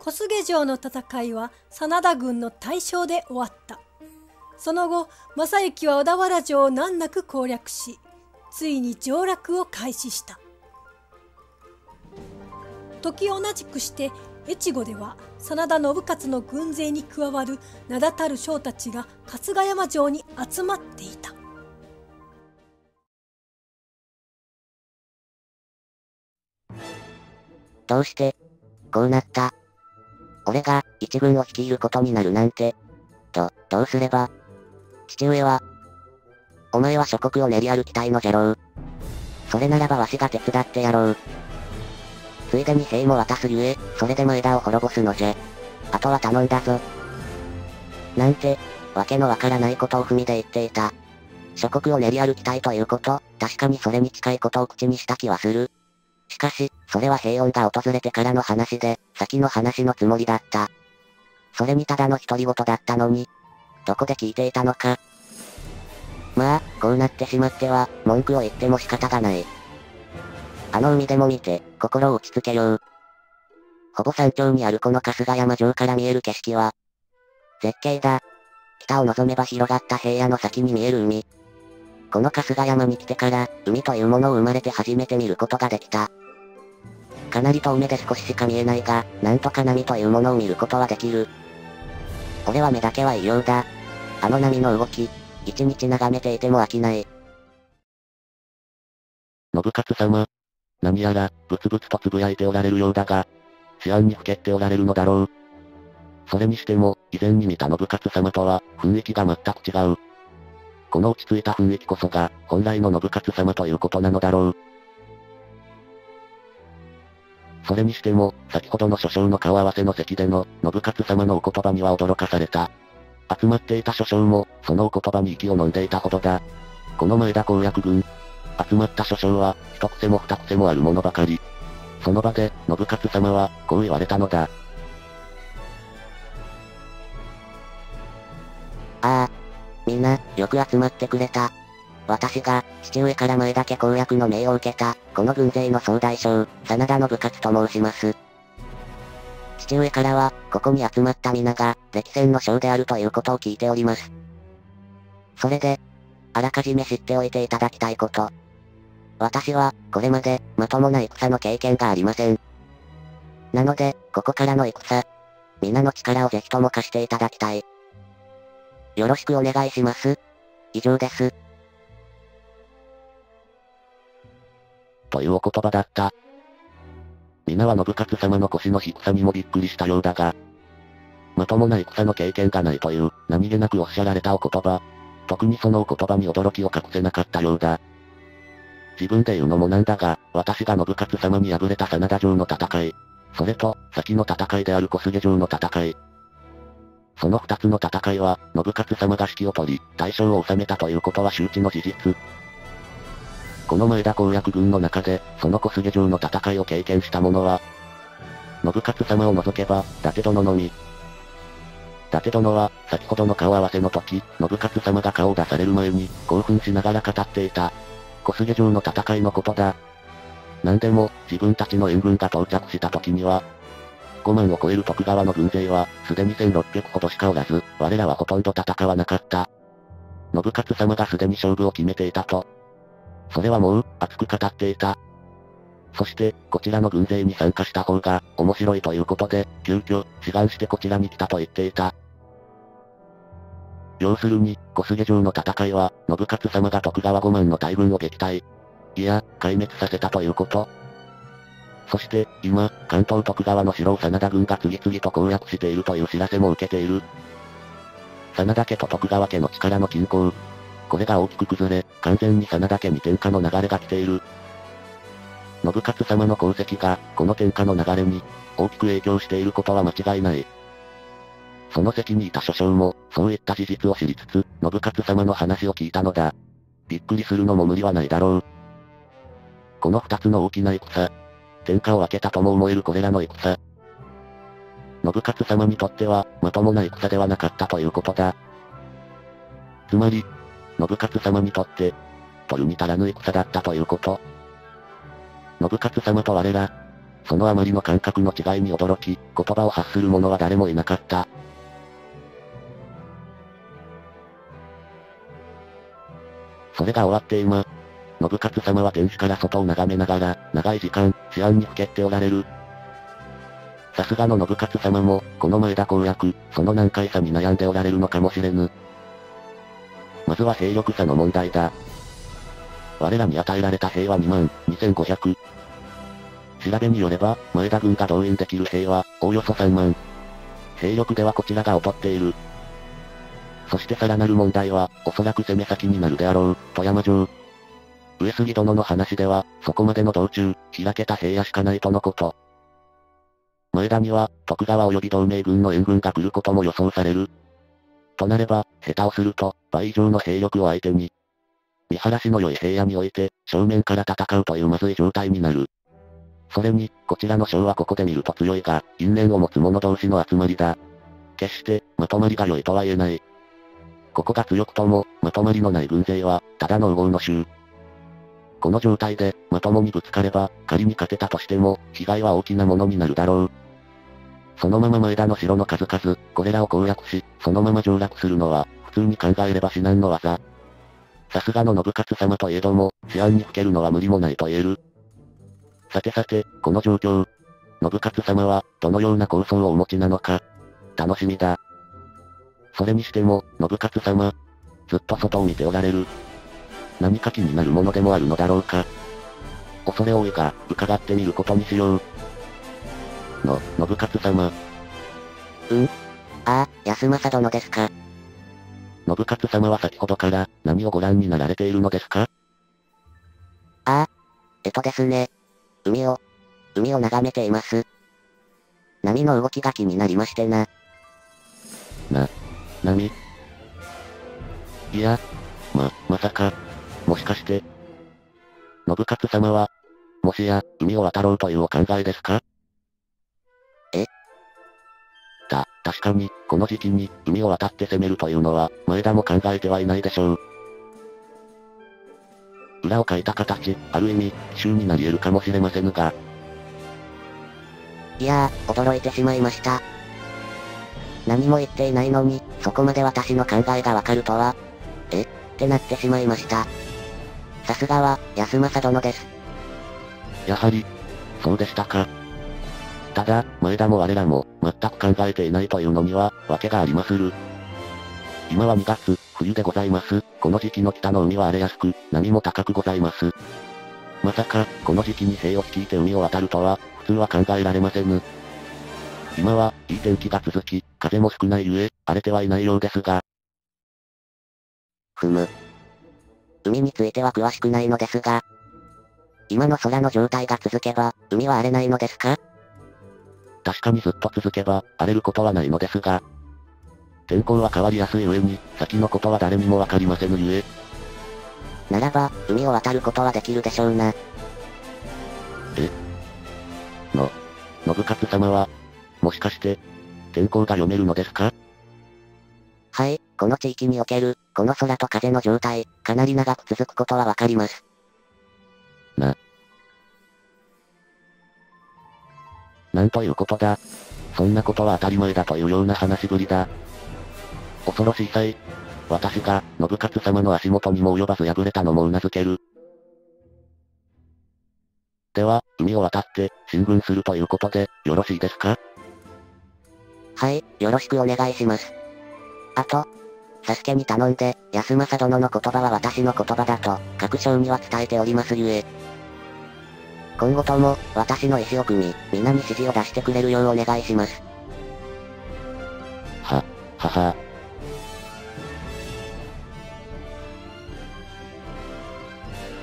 小菅城の戦いは真田軍の大勝で終わった。その後、正行は小田原城を難なく攻略し、ついに上洛を開始した。時を同じくして越後では真田信雄の軍勢に加わる名だたる将たちが春日山城に集まっていた。どうしてこうなった。俺が一軍を率いることになるなんて。と、どうすれば。父上は、お前は諸国を練り歩きたいのじゃろう。それならばわしが手伝ってやろう。ついでに兵も渡すゆえ、それでも枝を滅ぼすのじゃ。あとは頼んだぞ。なんて、わけのわからないことを踏みで言っていた。諸国を練り歩きたいということ、確かにそれに近いことを口にした気はする。しかし、それは平穏が訪れてからの話で、先の話のつもりだった。それにただの独り言だったのに、どこで聞いていたのか。まあ、こうなってしまっては、文句を言っても仕方がない。あの海でも見て、心を落ち着けよう。ほぼ山頂にあるこの春日山城から見える景色は、絶景だ。北を望めば広がった平野の先に見える海。この春日山に来てから、海というものを生まれて初めて見ることができた。かなり遠目で少ししか見えないが、なんとか波というものを見ることはできる。俺は目だけは異様だ。あの波の動き、一日眺めていても飽きない。信雄様。何やら、ぶつぶつとつぶやいておられるようだが、思案にふけっておられるのだろう。それにしても、以前に見た信雄様とは、雰囲気が全く違う。この落ち着いた雰囲気こそが、本来の信雄様ということなのだろう。それにしても、先ほどの諸将の顔合わせの席での、信雄様のお言葉には驚かされた。集まっていた諸将も、そのお言葉に息を飲んでいたほどだ。この前田公約軍。集まった諸将は、一癖も二癖もあるものばかり。その場で、信雄様は、こう言われたのだ。ああ。みんな、よく集まってくれた。私が、父上から前田家公約の命を受けた、この軍勢の総大将、真田信雄と申します。父上からは、ここに集まった皆が、歴戦の将であるということを聞いております。それで、あらかじめ知っておいていただきたいこと。私は、これまで、まともな戦の経験がありません。なので、ここからの戦、皆の力をぜひとも貸していただきたい。よろしくお願いします。以上です。というお言葉だった。皆は信雄様の腰の低さにもびっくりしたようだが、まともな戦の経験がないという、何気なくおっしゃられたお言葉。特にそのお言葉に驚きを隠せなかったようだ。自分で言うのもなんだが、私が信雄様に敗れた真田城の戦い、それと、先の戦いである小菅城の戦い。その二つの戦いは、信雄様が指揮を取り、大将を収めたということは周知の事実。この前田公約軍の中で、その小菅城の戦いを経験した者は、信雄様を除けば、伊達殿のみ。伊達殿は、先ほどの顔合わせの時、信雄様が顔を出される前に、興奮しながら語っていた。小菅城の戦いのことだ。なんでも、自分たちの援軍が到着した時には、ごまんを超える徳川の軍勢は、すでにせんろっぴゃくほどしかおらず、我らはほとんど戦わなかった。信雄様がすでに勝負を決めていたと。それはもう、熱く語っていた。そして、こちらの軍勢に参加した方が、面白いということで、急遽、志願してこちらに来たと言っていた。要するに、小菅城の戦いは、信雄様が徳川ごまんの大軍を撃退。いや、壊滅させたということ。そして、今、関東徳川の城を真田軍が次々と攻略しているという知らせも受けている。真田家と徳川家の力の均衡。これが大きく崩れ、完全に真田家に天下の流れが来ている。信雄様の功績が、この天下の流れに、大きく影響していることは間違いない。その席にいた諸将も、そういった事実を知りつつ、信雄様の話を聞いたのだ。びっくりするのも無理はないだろう。この二つの大きな戦。天下を分けたとも思えるこれらの戦。信雄様にとっては、まともな戦ではなかったということだ。つまり、信雄様にとって、取るに足らぬ戦だったということ。信雄様と我ら、そのあまりの感覚の違いに驚き、言葉を発する者は誰もいなかった。それが終わって今、信雄様は天守から外を眺めながら、長い時間、思案にふけっておられる。さすがの信雄様も、この前田攻略、その難解さに悩んでおられるのかもしれぬ。まずは兵力差の問題だ。我らに与えられた兵はにまんにせんごひゃく。調べによれば、前田軍が動員できる兵は、おおよそさんまん。兵力ではこちらが劣っている。そしてさらなる問題は、おそらく攻め先になるであろう、富山城。上杉殿の話では、そこまでの道中、開けた平野しかないとのこと。前田には、徳川及び同盟軍の援軍が来ることも予想される。となれば、下手をすると、倍以上の兵力を相手に、見晴らしの良い平野において、正面から戦うというまずい状態になる。それに、こちらの将はここで見ると強いが、因縁を持つ者同士の集まりだ。決して、まとまりが良いとは言えない。ここが強くとも、まとまりのない軍勢は、ただの右往の衆。この状態で、まともにぶつかれば、仮に勝てたとしても、被害は大きなものになるだろう。そのまま前田の城の数々、これらを攻略し、そのまま上洛するのは、普通に考えれば至難の技。さすがの信雄様といえども、思案にふけるのは無理もないと言える。さてさて、この状況。信雄様は、どのような構想をお持ちなのか。楽しみだ。それにしても、信雄様。ずっと外を見ておられる。何か気になるものでもあるのだろうか。恐れ多いが、伺ってみることにしよう。の、信雄様。うん？ああ、康政殿ですか。信雄様は先ほどから何をご覧になられているのですか？ああ、えっとですね。海を、海を眺めています。波の動きが気になりましてな。な、波？いや、ま、まさか、もしかして、信雄様は、もしや、海を渡ろうというお考えですか？た、確かに、この時期に、海を渡って攻めるというのは、前田も考えてはいないでしょう。裏をかいた形、ある意味、奇襲になり得るかもしれませんが。いやー、驚いてしまいました。何も言っていないのに、そこまで私の考えがわかるとは。え？ってなってしまいました。さすがは、康政殿です。やはり、そうでしたか。ただ、前田も我らも、全く考えていないというのには、わけがありまする。今はにがつ、冬でございます。この時期の北の海は荒れやすく、波も高くございます。まさか、この時期に兵を率いて海を渡るとは、普通は考えられませぬ。今は、いい天気が続き、風も少ないゆえ、荒れてはいないようですが。ふむ。海については詳しくないのですが、今の空の状態が続けば、海は荒れないのですか？確かにずっと続けば、荒れることはないのですが、天候は変わりやすい上に、先のことは誰にもわかりませぬゆえ。ならば、海を渡ることはできるでしょうな。え？の、信雄様は、もしかして、天候が読めるのですか？はい、この地域における、この空と風の状態、かなり長く続くことはわかります。な。なんということだ。そんなことは当たり前だというような話ぶりだ。恐ろしい際、私が、信雄様の足元にも及ばず敗れたのも頷ける。では、海を渡って、進軍するということで、よろしいですか？はい、よろしくお願いします。あと、サスケに頼んで、康政殿の言葉は私の言葉だと、各将には伝えておりますゆえ。今後とも、私の意思を組み、皆に指示を出してくれるようお願いします。は、はは。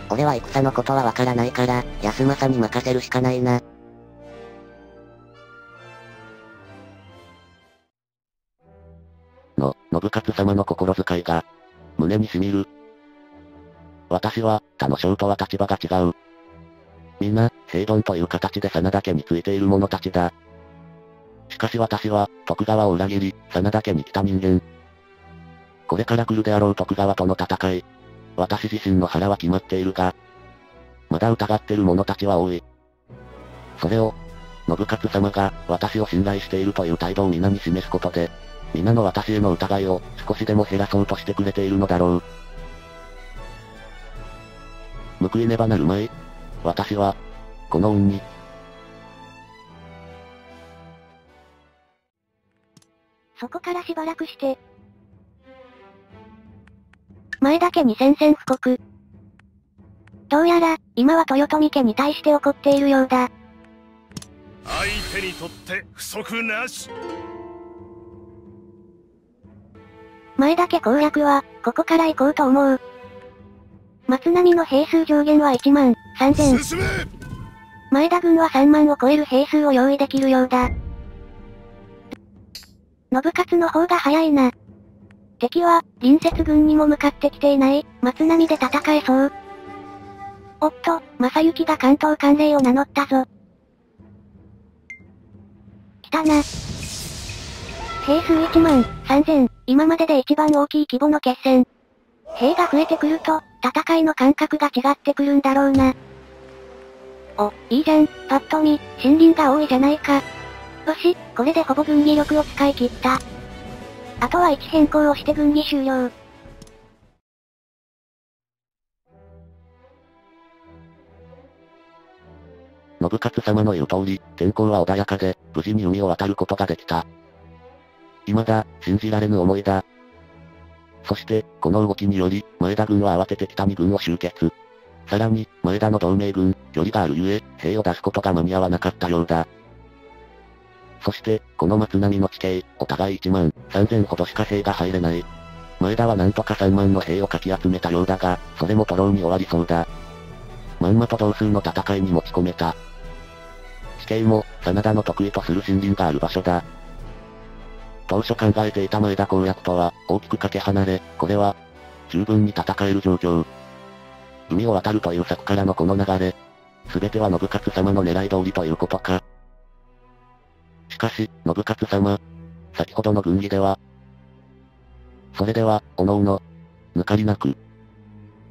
俺は戦のことはわからないから、康政に任せるしかないな。の、信雄様の心遣いが、胸に染みる。私は、他の将とは立場が違う。皆、平凡という形で真田家についている者たちだ。しかし私は、徳川を裏切り、真田家に来た人間。これから来るであろう徳川との戦い。私自身の腹は決まっているが、まだ疑ってる者たちは多い。それを、信雄様が私を信頼しているという態度を皆に示すことで、皆の私への疑いを少しでも減らそうとしてくれているのだろう。報いねばなるまい。私は、この恩に。そこからしばらくして、前田家に宣戦布告。どうやら、今は豊臣家に対して怒っているようだ。相手にとって不足なし。前田家攻略は、ここから行こうと思う。松並の兵数上限はいちまんさんぜん。前田軍はさんまんを超える兵数を用意できるようだ。信勝の方が早いな。敵は、隣接軍にも向かってきていない、松並で戦えそう。おっと、正幸が関東管領を名乗ったぞ。来たな。兵数いちまんさんぜん、今までで一番大きい規模の決戦。兵が増えてくると、戦いの感覚が違ってくるんだろうな。お、いいじゃん、パッと見、森林が多いじゃないか。よし、これでほぼ軍議力を使い切った。あとは位置変更をして軍議終了。信勝様の言う通り、天候は穏やかで、無事に海を渡ることができた。未だ、信じられぬ思いだ。そして、この動きにより、前田軍は慌てて北に軍を集結。さらに、前田の同盟軍、距離があるゆえ、兵を出すことが間に合わなかったようだ。そして、この松並の地形、お互いいちまんさんぜんほどしか兵が入れない。前田はなんとかさんまんの兵をかき集めたようだが、それも徒労に終わりそうだ。まんまと同数の戦いに持ち込めた。地形も、真田の得意とする森林がある場所だ。当初考えていた前田攻略とは、大きくかけ離れ、これは、十分に戦える状況。海を渡るという策からのこの流れ。すべては信勝様の狙い通りということか。しかし、信勝様。先ほどの軍議では。それでは、おのおの。抜かりなく。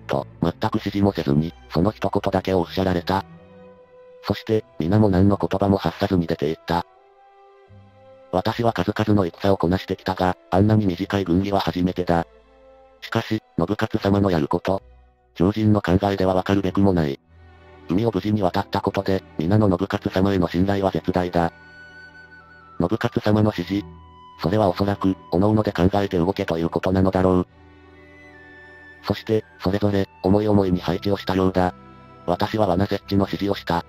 と、全く指示もせずに、その一言だけをおっしゃられた。そして、皆も何の言葉も発さずに出て行った。私は数々の戦をこなしてきたが、あんなに短い軍議は初めてだ。しかし、信勝様のやること。常人の考えではわかるべくもない。海を無事に渡ったことで、皆の信勝様への信頼は絶大だ。信勝様の指示。それはおそらく、おのおので考えて動けということなのだろう。そして、それぞれ、思い思いに配置をしたようだ。私は罠設置の指示をした。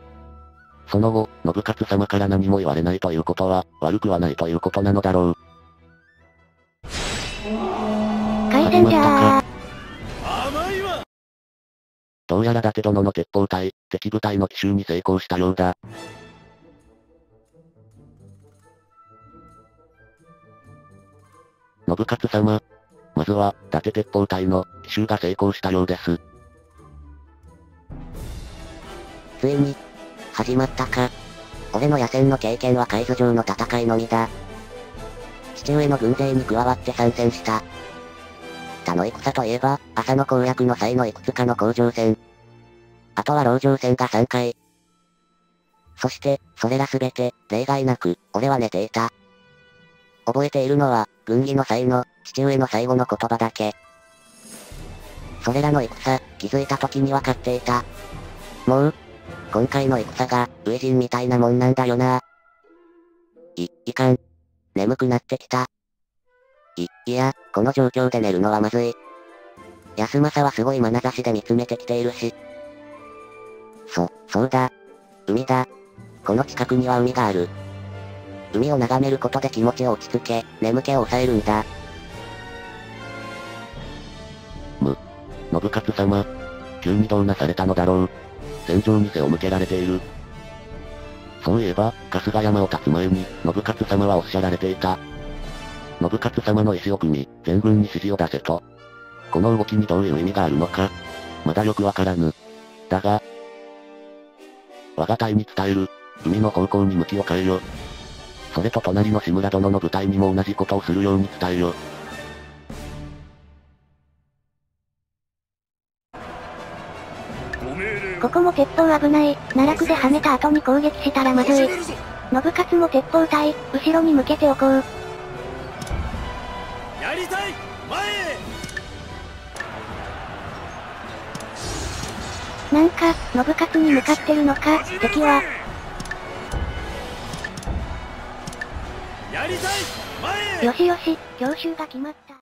その後、信勝様から何も言われないということは、悪くはないということなのだろう。回転じゃー。どうやら伊達殿の鉄砲隊、敵部隊の奇襲に成功したようだ。信勝様。まずは、伊達鉄砲隊の奇襲が成功したようです。ついに、始まったか。俺の野戦の経験は海図上の戦いのみだ。父上の軍勢に加わって参戦した。他の戦といえば、浅野攻略の際のいくつかの攻城戦。あとは籠城戦がさんかい。そして、それらすべて、例外なく、俺は寝ていた。覚えているのは、軍議の際の、父上の最後の言葉だけ。それらの戦、気づいた時には勝っていた。もう、今回の戦が、初陣みたいなもんなんだよな。い、いかん。眠くなってきた。い、いや、この状況で寝るのはまずい。安政はすごい眼差しで見つめてきているし。そ、そうだ。海だ。この近くには海がある。海を眺めることで気持ちを落ち着け、眠気を抑えるんだ。む、信雄様。急にどうなされたのだろう。戦場に背を向けられている。そういえば、春日山を立つ前に、信雄様はおっしゃられていた。信雄様の意志を組み、全軍に指示を出せと。この動きにどういう意味があるのか。まだよくわからぬ。だが、我が隊に伝える。海の方向に向きを変えよ。それと隣の志村殿の部隊にも同じことをするように伝えよ。ここも鉄砲危ない。奈落で跳ねた後に攻撃したらまずい。信雄も鉄砲隊、後ろに向けておこう。やりたい。前へ。なんか、信雄に向かってるのか、敵は。やりたい。前へ。よしよし、強襲が決まった。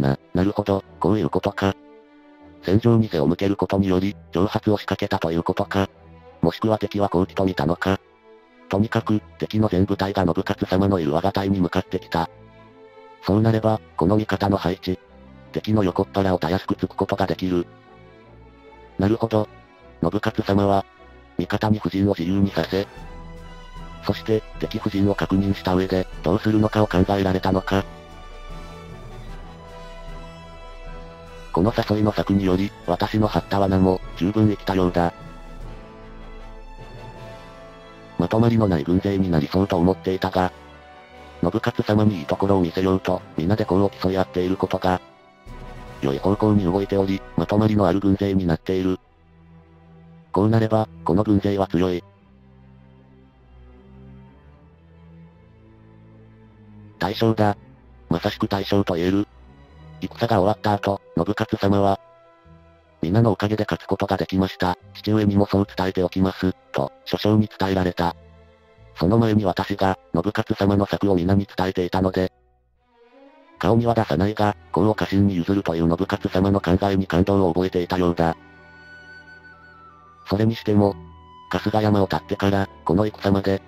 な、なるほど、こういうことか。戦場に背を向けることにより、挑発を仕掛けたということか。もしくは敵は好機と見たのか。とにかく、敵の全部隊が信雄様のいる我が隊に向かってきた。そうなれば、この味方の配置。敵の横っ腹をたやすく突くことができる。なるほど。信雄様は、味方に布陣を自由にさせ、そして、敵布陣を確認した上で、どうするのかを考えられたのか。この誘いの策により、私の張った罠も、十分生きたようだ。まとまりのない軍勢になりそうと思っていたが、信雄様にいいところを見せようと、皆で功を競い合っていることが、良い方向に動いており、まとまりのある軍勢になっている。こうなれば、この軍勢は強い。大将だ。まさしく大将と言える。戦が終わった後、信雄様は、皆のおかげで勝つことができました。父上にもそう伝えておきます、と、諸将に伝えられた。その前に私が、信雄様の策を皆に伝えていたので、顔には出さないが、功を家臣に譲るという信雄様の考えに感動を覚えていたようだ。それにしても、春日山を立ってから、この戦まで、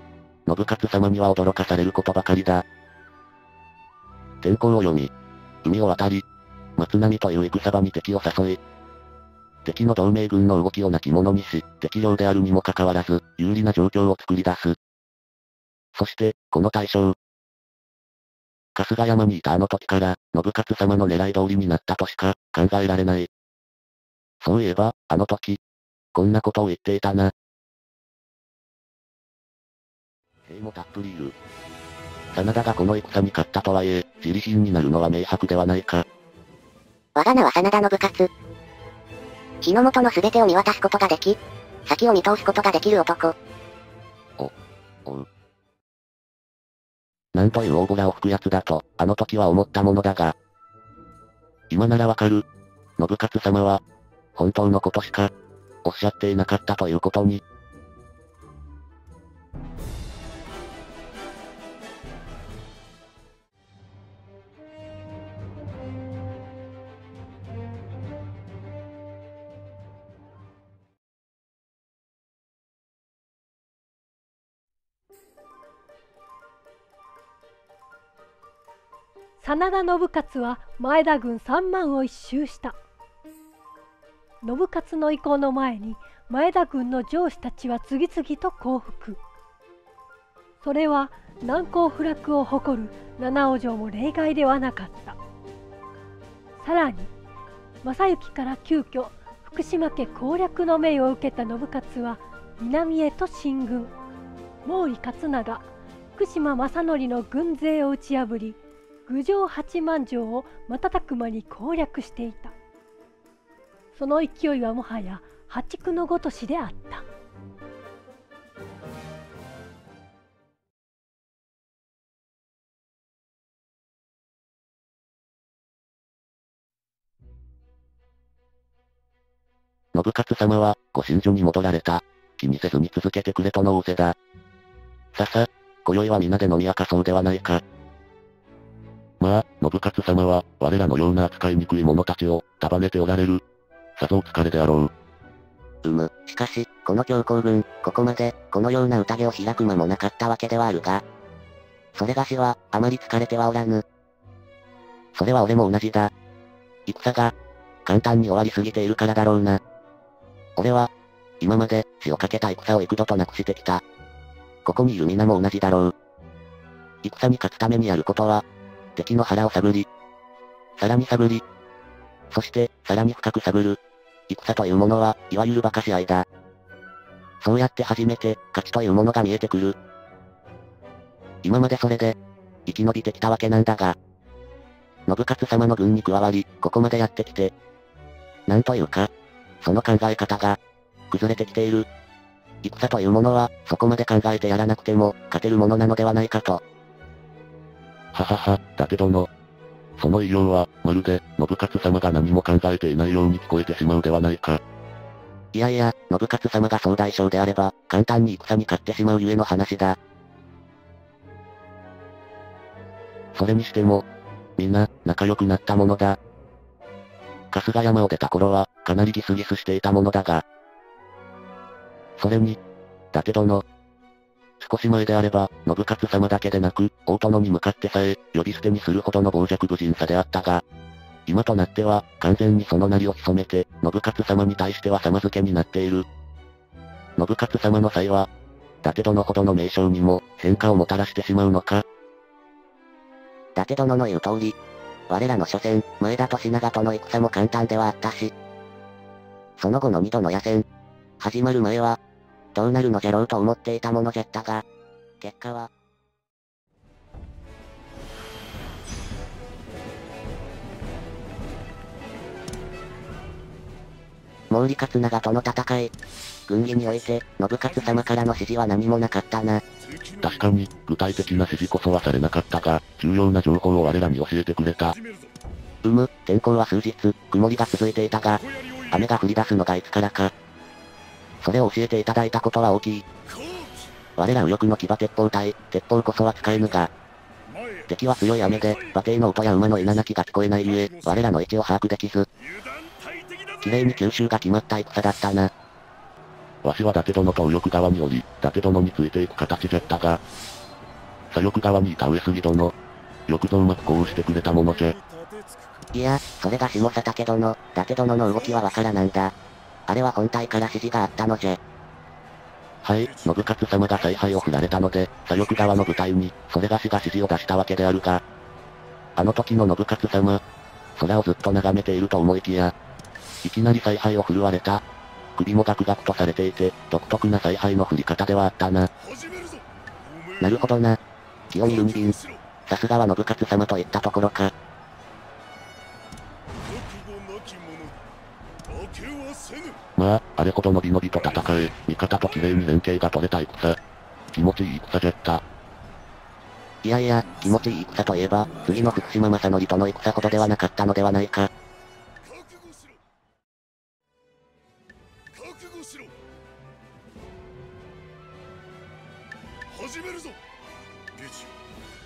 信雄様には驚かされることばかりだ。天候を読み、海を渡り、松波という戦場に敵を誘い、敵の同盟軍の動きをなきものにし、敵領であるにもかかわらず、有利な状況を作り出す。そして、この大将。春日山にいたあの時から、信雄様の狙い通りになったとしか、考えられない。そういえば、あの時。こんなことを言っていたな。兵もたっぷりいる。真田がこの戦に勝ったとはいえ、自利品になるのは明白ではないか。我が名は真田信雄。日の本の全てを見渡すことができ、先を見通すことができる男。お、おう。なんという大ボラを吹くやつだと、あの時は思ったものだが。今ならわかる。信雄様は、本当のことしか、おっしゃっていなかったということに。真田信雄は前田軍さんまんを一蹴した。信雄の意向の前に前田軍の上司たちは次々と降伏。それは難攻不落を誇る七尾城も例外ではなかった。さらに正行から急遽福島家攻略の命を受けた信雄は南へと進軍、毛利勝長、福島正則の軍勢を打ち破り、郡上八幡城を瞬く間に攻略していた。その勢いはもはや破竹のごとしであった。信雄様はご寝所に戻られた。気にせずに続けてくれとの仰せだ。ささ、今宵は皆で飲み明かそうではないか。まあ、信雄様は我らのような扱いにくい者たちを束ねておられる。さぞお疲れであろう。うむ、しかしこの強行軍、ここまでこのような宴を開く間もなかったわけではあるが、それがしはあまり疲れてはおらぬ。それは俺も同じだ。戦が簡単に終わりすぎているからだろうな。俺は今まで死をかけた戦を幾度となくしてきた。ここにいる皆も同じだろう。戦に勝つためにやることは、敵の腹を探り、さらに探り、そしてさらに深く探る。戦というものは、いわゆる馬鹿し合いだ。そうやって初めて勝ちというものが見えてくる。今までそれで生き延びてきたわけなんだが、信雄様の軍に加わり、ここまでやってきて、なんというか、その考え方が崩れてきている。戦というものは、そこまで考えてやらなくても勝てるものなのではないかと。ははは、伊達殿。その偉業は、まるで、信雄様が何も考えていないように聞こえてしまうではないか。いやいや、信雄様が総大将であれば、簡単に戦に勝ってしまうゆえの話だ。それにしても、皆、仲良くなったものだ。春日山を出た頃は、かなりギスギスしていたものだが。それに、伊達殿。少し前であれば、信雄様だけでなく、大殿に向かってさえ、呼び捨てにするほどの傍若無人さであったが、今となっては、完全にそのなりを潜めて、信雄様に対しては様付けになっている。信雄様の際は、伊達殿ほどの名称にも、変化をもたらしてしまうのか。伊達殿の言う通り、我らの初戦、前田と品川との戦も簡単ではあったし、その後の二度の野戦、始まる前は、どうなるのじゃろうと思っていたものじゃったが、結果は。毛利勝長との戦い、軍議において、信雄様からの指示は何もなかったな。確かに、具体的な指示こそはされなかったが、重要な情報を我らに教えてくれた。うむ、天候は数日、曇りが続いていたが、雨が降り出すのがいつからか。それを教えていただいたことは大きい。我ら右翼の騎馬鉄砲隊、鉄砲こそは使えぬが、敵は強い雨で、馬蹄の音や馬の稲鳴きが聞こえないゆえ、我らの位置を把握できず、綺麗に吸収が決まった戦だったな。わしは伊達殿と右翼側におり、伊達殿についていく形じゃったが、左翼側にいた上杉殿、よくぞうまくこうしてくれたものじゃ。いや、それが下佐竹殿、伊達殿の動きはわからなんだ。あれは本体から指示があったのじゃ。はい、信雄様が采配を振られたので、左翼側の部隊に、それがしが指示を出したわけであるが、あの時の信雄様、空をずっと眺めていると思いきや、いきなり采配を振るわれた。首もガクガクとされていて、独特な采配の振り方ではあったな。なるほどな。気を見るにびん。さすがは信雄様といったところか。まあ、あれほどのびのびと戦え、味方と綺麗に連携が取れた戦。気持ちいい戦じゃった。いやいや、気持ちいい戦といえば、次の福島正則との戦ほどではなかったのではないか。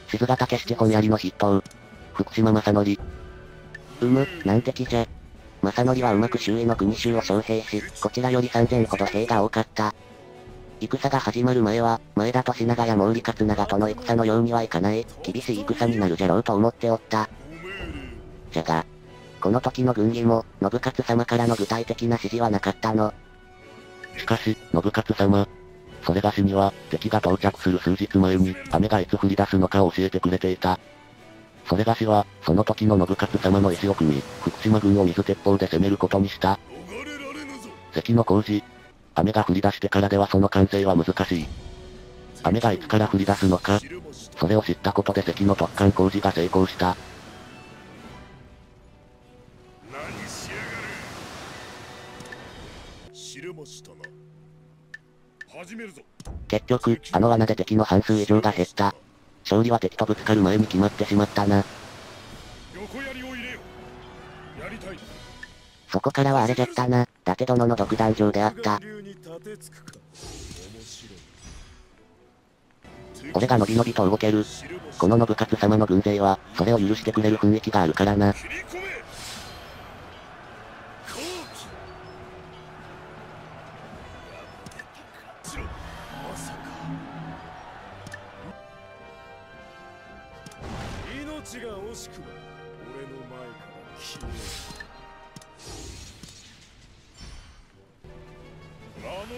賤ヶ岳七本槍の筆頭。福島正則。うむ、難敵じゃ。正則はうまく周囲の国衆を招聘し、こちらよりさんぜんほど兵が多かった。戦が始まる前は、前田利長や毛利勝長との戦のようにはいかない、厳しい戦になるじゃろうと思っておった。じゃが、この時の軍議も、信雄様からの具体的な指示はなかったの。しかし、信雄様。それがしには、敵が到着する数日前に、雨がいつ降り出すのかを教えてくれていた。それがしは、その時の信雄様の意志を汲み、福島軍を水鉄砲で攻めることにした。関小路、雨が降り出してからではその完成は難しい。雨がいつから降り出すのか、それを知ったことで関の突貫工事が成功した。何しやがる。汁もしたな。始めるぞ。結局、あの罠で敵の半数以上が減った。勝利は敵とぶつかる前に決まってしまったな。横槍を入れよ。やりたい。そこからはあれじゃったな。伊達殿の独壇場であった。俺がのびのびと動ける。この信雄様の軍勢は、それを許してくれる雰囲気があるからな。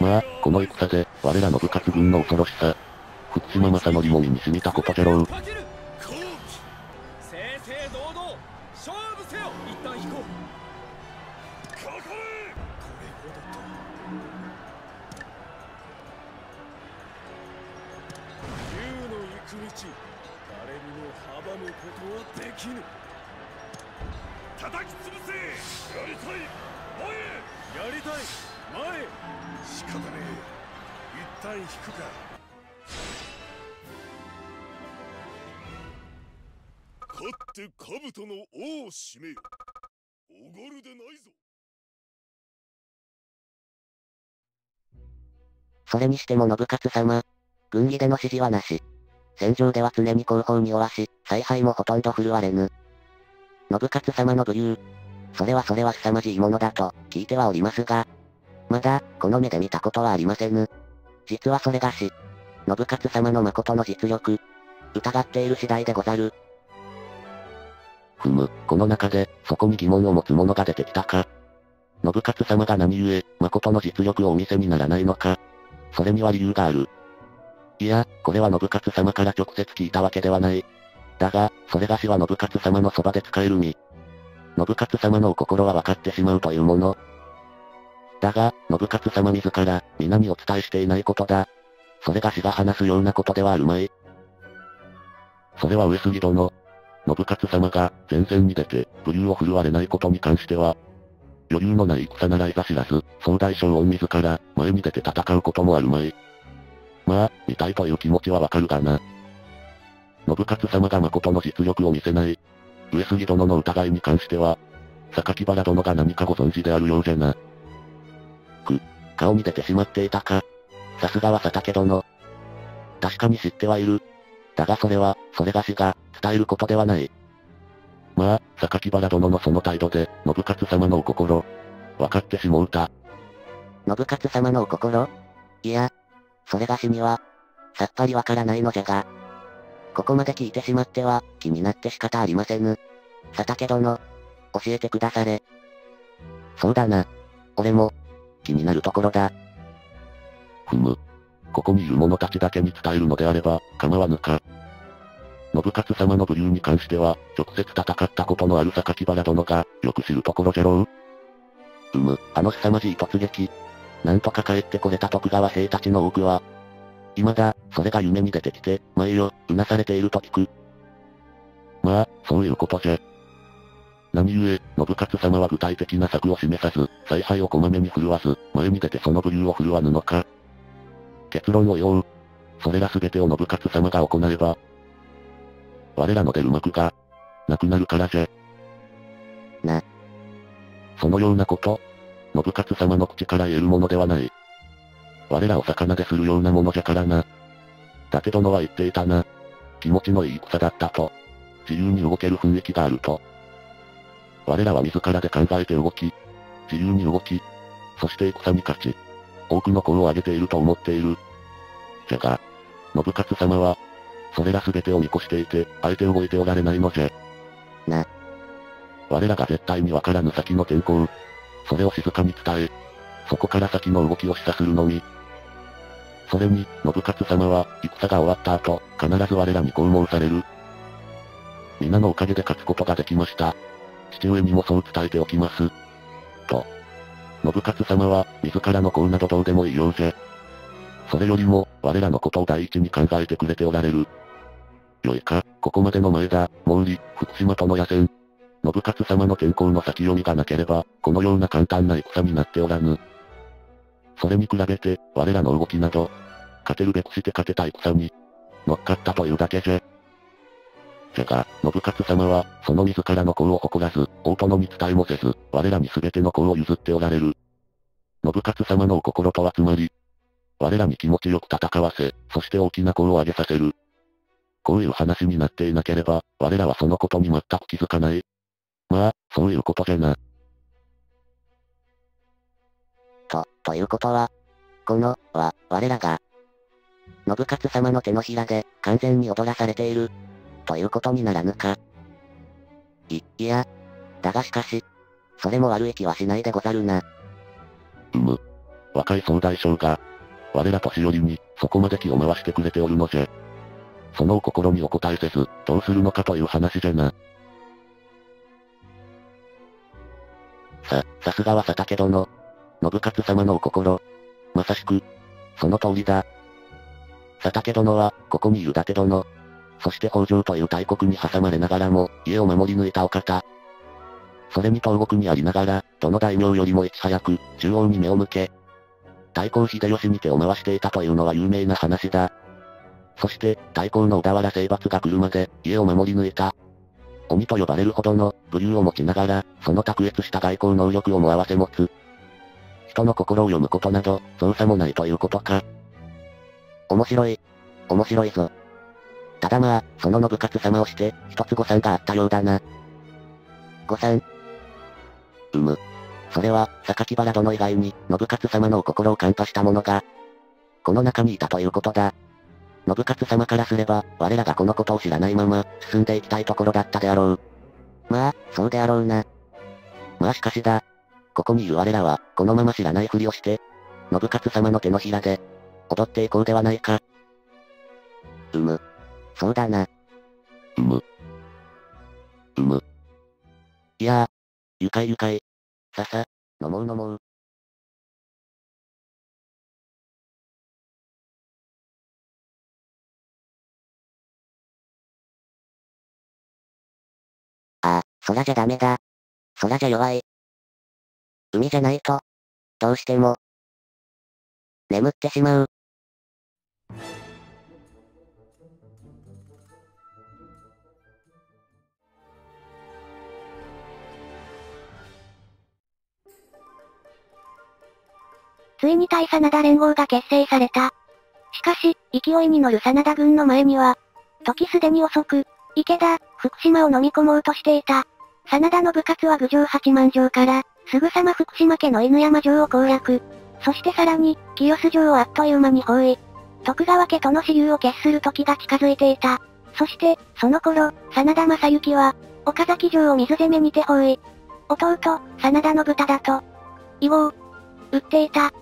まあ、この戦で、我ら信雄軍の恐ろしさ。福島正則も身に染みたことじゃろう。って兜の王を締めよ。おごるでないぞ。それにしても信雄様、軍議での指示はなし。戦場では常に後方に追わし、采配もほとんど振るわれぬ。信雄様の武勇、それはそれは凄まじいものだと聞いてはおりますが、まだこの目で見たことはありませぬ。実はそれがし、信雄様の誠の実力、疑っている次第でござる。ふむ、この中で、そこに疑問を持つ者が出てきたか。信雄様が何故、誠の実力をお見せにならないのか。それには理由がある。いや、これは信雄様から直接聞いたわけではない。だが、それがしは信雄様のそばで使える身。信雄様のお心は分かってしまうというもの。だが、信雄様自ら、皆にお伝えしていないことだ。それがしが話すようなことではあるまい。それは上杉殿。信雄様が前線に出て武勇を振るわれないことに関しては、余裕のない戦ならいざ知らず、総大将御自ら前に出て戦うこともあるまい。まあ、見たいという気持ちはわかるがな。信雄様が誠の実力を見せない。上杉殿の疑いに関しては、榊原殿が何かご存知であるようじゃな。く、顔に出てしまっていたか。さすがは佐竹殿。確かに知ってはいる。だがそれは、それがしが、伝えることではない。まあ、榊原殿のその態度で、信雄様のお心、分かってしもうた。信雄様のお心？いや、それがしには、さっぱりわからないのじゃが。ここまで聞いてしまっては、気になって仕方ありませぬ。佐竹殿、教えてくだされ。そうだな。俺も、気になるところだ。ふむ。ここにいる者たちだけに伝えるのであれば、構わぬか。信雄様の武勇に関しては、直接戦ったことのある榊原殿が、よく知るところじゃろう。うむ、あの凄まじい突撃。なんとか帰ってこれた徳川兵たちの多くは、未だ、それが夢に出てきて、前を、うなされていると聞く。まあ、そういうことじゃ。何故、信雄様は具体的な策を示さず、采配をこまめに振るわず、前に出てその武勇を振るわぬのか。結論を言おう。それらすべてを信雄様が行えば、我らの出る幕が、なくなるからじゃ。な。そのようなこと、信雄様の口から言えるものではない。我らを魚でするようなものじゃからな。伊達殿は言っていたな。気持ちのいい戦だったと。自由に動ける雰囲気があると。我らは自らで考えて動き、自由に動き、そして戦に勝ち。多くの功を挙げていると思っている。じゃが、信雄様は、それらすべてを見越していて、あえて動いておられないのじゃ。な。我らが絶対にわからぬ先の天候。それを静かに伝え、そこから先の動きを示唆するのみ。それに、信雄様は、戦が終わった後、必ず我らにこう申される。皆のおかげで勝つことができました。父上にもそう伝えておきます。と。信雄様は、自らの功などどうでもいいようぜ。それよりも、我らのことを第一に考えてくれておられる。よいか、ここまでの前田、毛利、福島との野戦。信雄様の健康の先読みがなければ、このような簡単な戦になっておらぬ。それに比べて、我らの動きなど、勝てるべくして勝てた戦に、乗っかったというだけぜ。せが、信雄様は、その自らの功を誇らず、王との見伝えもせず、我らに全ての功を譲っておられる。信雄様のお心とはつまり、我らに気持ちよく戦わせ、そして大きな功を上げさせる。こういう話になっていなければ、我らはそのことに全く気づかない。まあ、そういうことじゃな。と、ということは、この、は、我らが、信雄様の手のひらで、完全に踊らされている。ということにならぬか。い、いや。だがしかし、それも悪い気はしないでござるな。うむ。若い総大将が、我ら年寄りに、そこまで気を回してくれておるのじゃ。そのお心にお答えせず、どうするのかという話じゃな。さ、さすがは佐竹殿。信雄様のお心。まさしく、その通りだ。佐竹殿は、ここにいる伊達殿。そして北条という大国に挟まれながらも、家を守り抜いたお方。それに東国にありながら、どの大名よりもいち早く、中央に目を向け、太閤秀吉に手を回していたというのは有名な話だ。そして、太閤の小田原征伐が来るまで、家を守り抜いた。鬼と呼ばれるほどの、武勇を持ちながら、その卓越した外交能力をも併せ持つ。人の心を読むことなど、造作もないということか。面白い。面白いぞ。ただまあ、その信雄様をして、一つ誤算があったようだな。誤算。うむ。それは、榊原殿以外に、信雄様のお心を看破した者が、この中にいたということだ。信雄様からすれば、我らがこのことを知らないまま、進んでいきたいところだったであろう。まあ、そうであろうな。まあしかしだ。ここにいる我らは、このまま知らないふりをして、信雄様の手のひらで、踊っていこうではないか。うむ。そうだな。うむ。うむ。いやー、愉快愉快。ささ、飲もう飲もう。ああ、空じゃダメだ。空じゃ弱い。海じゃないと、どうしても、眠ってしまう。ついに対真田連合が結成された。しかし、勢いに乗る真田軍の前には、時すでに遅く、池田、福島を飲み込もうとしていた。真田の部活は郡上八幡城から、すぐさま福島家の犬山城を攻略。そしてさらに、清洲城をあっという間に包囲。徳川家との私有を決する時が近づいていた。そして、その頃、真田正幸は、岡崎城を水攻めにて包囲。弟、真田信忠と、威望、打っていた。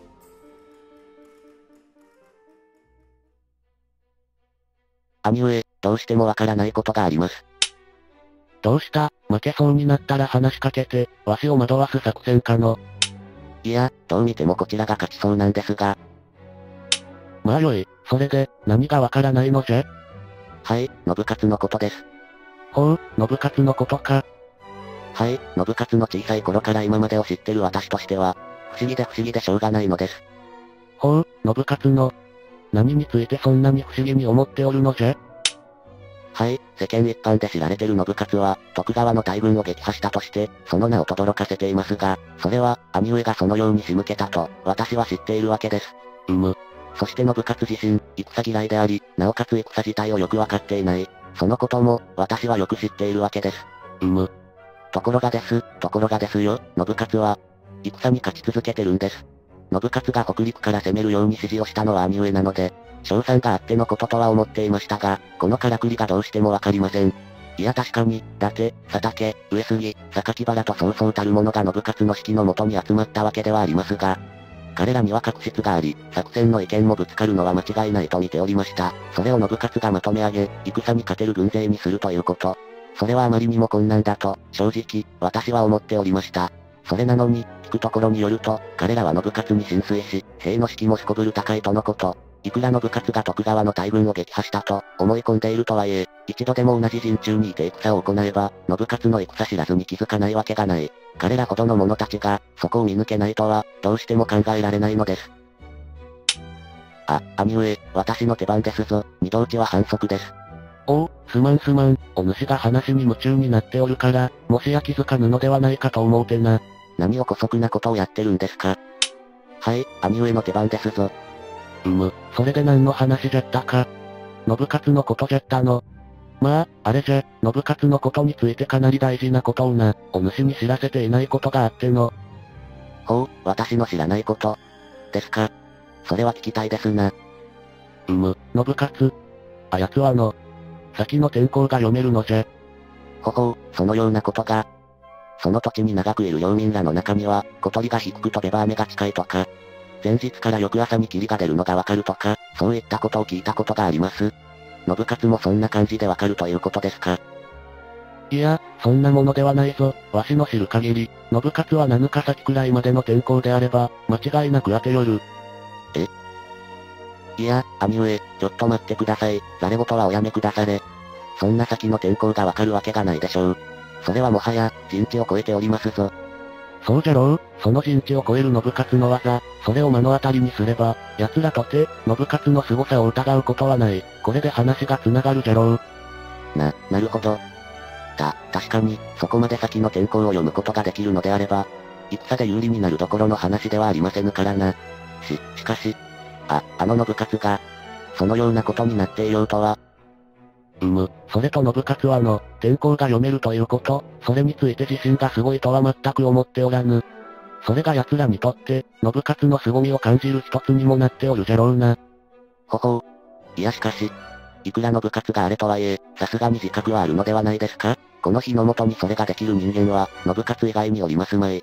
兄上、どうしてもわからないことがあります。どうした？負けそうになったら話しかけて、わしを惑わす作戦かの。いや、どう見てもこちらが勝ちそうなんですが。まあよい、それで、何がわからないのじゃ？はい、信雄のことです。ほう、信雄のことか。はい、信雄の小さい頃から今までを知ってる私としては、不思議で不思議でしょうがないのです。ほう、信雄の、何についてそんなに不思議に思っておるのじゃ？はい、世間一般で知られてる信雄は、徳川の大軍を撃破したとして、その名を轟かせていますが、それは、兄上がそのように仕向けたと、私は知っているわけです。うむ。そして信雄自身、戦嫌いであり、なおかつ戦自体をよくわかっていない。そのことも、私はよく知っているわけです。うむ。ところがです、ところがですよ、信雄は、戦に勝ち続けてるんです。信雄が北陸から攻めるように指示をしたのは兄上なので、賞賛があってのこととは思っていましたが、このからくりがどうしてもわかりません。いや確かに、伊達、佐竹、上杉、榊原とそうそうたる者が信雄の指揮のもとに集まったわけではありますが、彼らには確執があり、作戦の意見もぶつかるのは間違いないと見ておりました。それを信雄がまとめ上げ、戦に勝てる軍勢にするということ。それはあまりにも困難だと、正直、私は思っておりました。それなのに、聞くところによると、彼らはの部活に心酔し、兵の士気もすこぶる高いとのこと。いくらの部活が徳川の大軍を撃破したと思い込んでいるとはいえ、一度でも同じ陣中にいて戦を行えば、の部活の戦知らずに気づかないわけがない。彼らほどの者たちが、そこを見抜けないとは、どうしても考えられないのです。あ、兄上、私の手番ですぞ、二度打ちは反則です。おお、すまんすまん、お主が話に夢中になっておるから、もしや気づかぬのではないかと思うてな。何を姑息なことをやってるんですか。はい、兄上の手番ですぞ。うむ、それで何の話じゃったか。の部活のことじゃったの。まあ、あれじゃ、の部活のことについてかなり大事なことをな、お主に知らせていないことがあっての。ほう、私の知らないこと。ですか。それは聞きたいですな。うむ、の部活。あやつはの、先の天候が読めるのじゃ。ほほう、そのようなことが。その土地に長くいる領民らの中には、小鳥が低く飛べば雨が近いとか、前日から翌朝に霧が出るのがわかるとか、そういったことを聞いたことがあります。の部活もそんな感じでわかるということですか。いや、そんなものではないぞ。わしの知る限り、の部活はなのか先くらいまでの天候であれば、間違いなく当てよる。え？いや、兄上、ちょっと待ってください。ざれ言はおやめくだされ。そんな先の天候がわかるわけがないでしょう。それはもはや、陣地を超えておりますぞ。そうじゃろう、その陣地を超えるの部活の技、それを目の当たりにすれば、奴らとて、の部活の凄さを疑うことはない。これで話が繋がるじゃろう。な、なるほど。た、確かに、そこまで先の天候を読むことができるのであれば、戦で有利になるどころの話ではありませぬからな。し、しかし、あ、あのの部活が、そのようなことになっていようとは。うむ、それとの部活はの、天候が読めるということ、それについて自信がすごいとは全く思っておらぬ。それが奴らにとって、の部活の凄みを感じる一つにもなっておるじゃろうな。ほほう。いやしかし、いくらの部活があれとはいえ、さすがに自覚はあるのではないですか。この日のもとにそれができる人間は、の部活以外におりますまい。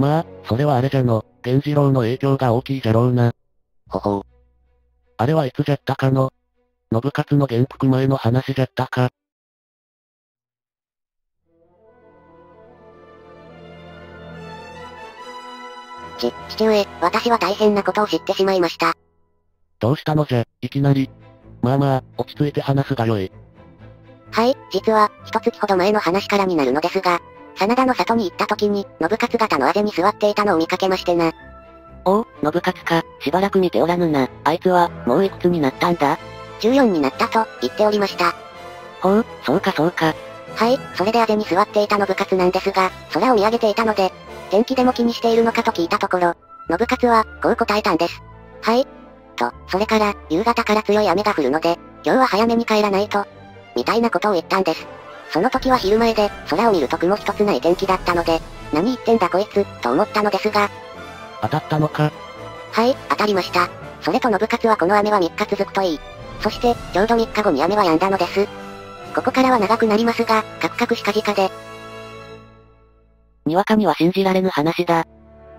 まあ、それはあれじゃの、源次郎の影響が大きいじゃろうな。ほほう。あれはいつじゃったかの。の部活の元服前の話じゃったか。ち、父上、私は大変なことを知ってしまいました。どうしたのじゃ、いきなり。まあまあ、落ち着いて話すがよい。はい、実は、一月ほど前の話からになるのですが、真田の里に行った時に、の部活が田のあぜに座っていたのを見かけましてな。おお、の部活か、しばらく見ておらぬな。あいつは、もういくつになったんだ？じゅうよんになったと、言っておりました。ほう、そうかそうか。はい、それであぜに座っていたの部活なんですが、空を見上げていたので、天気でも気にしているのかと聞いたところ、の部活は、こう答えたんです。はい。と、それから、夕方から強い雨が降るので、今日は早めに帰らないと、みたいなことを言ったんです。その時は昼前で、空を見ると雲一つない天気だったので、何言ってんだこいつ、と思ったのですが。当たったのか？はい、当たりました。それとの部活はこの雨はみっか続くといい。そして、ちょうどみっかごに雨は止んだのです。ここからは長くなりますが、カクカクしかじかで。にわかには信じられぬ話だ。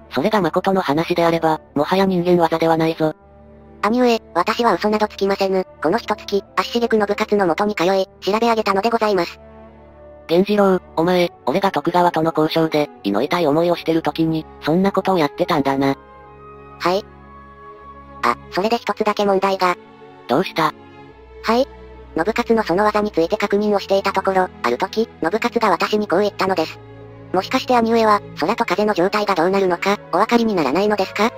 それが誠の話であれば、もはや人間技ではないぞ。兄上、私は嘘などつきませぬ。この一月、足しげくの部活の元に通い、調べ上げたのでございます。源次郎、お前、俺が徳川との交渉で、胃の痛い思いをしてる時に、そんなことをやってたんだな。はい。あ、それで一つだけ問題が。どうした？はい。の部活のその技について確認をしていたところ、ある時、の部活が私にこう言ったのです。もしかして兄上は、空と風の状態がどうなるのか、お分かりにならないのですか？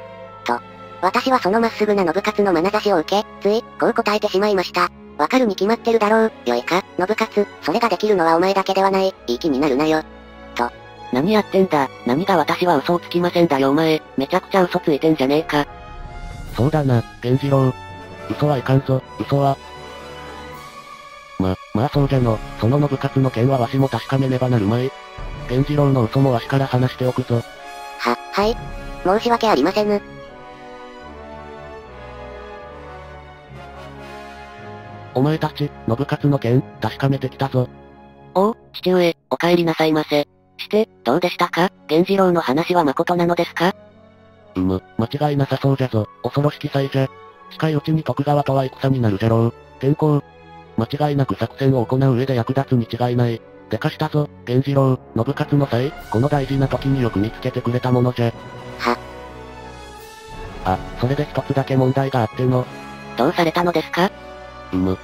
と。私はそのまっすぐなの部活の眼差しを受け、つい、こう答えてしまいました。わかるに決まってるだろう、よいか、の部活、それができるのはお前だけではない、いい気になるなよ。と。何やってんだ、何が私は嘘をつきませんだよお前、めちゃくちゃ嘘ついてんじゃねえか。そうだな、源次郎。嘘はいかんぞ、嘘は。ま、まあそうじゃの、そのの部活の件はわしも確かめねばなるまい。源次郎の嘘もわしから話しておくぞ。は、はい。申し訳ありませぬ。お前たち、の部活の件、確かめてきたぞ。おう、父上、お帰りなさいませ。して、どうでしたか？源次郎の話は誠なのですか？うむ、間違いなさそうじゃぞ、恐ろしき際じゃ。近いうちに徳川とは戦になるじゃろう。天候。間違いなく作戦を行う上で役立つに違いない。てかしたぞ、源次郎、の部活の際、この大事な時によく見つけてくれたものじゃ。は。あ、それで一つだけ問題があっての。どうされたのですか？うむ。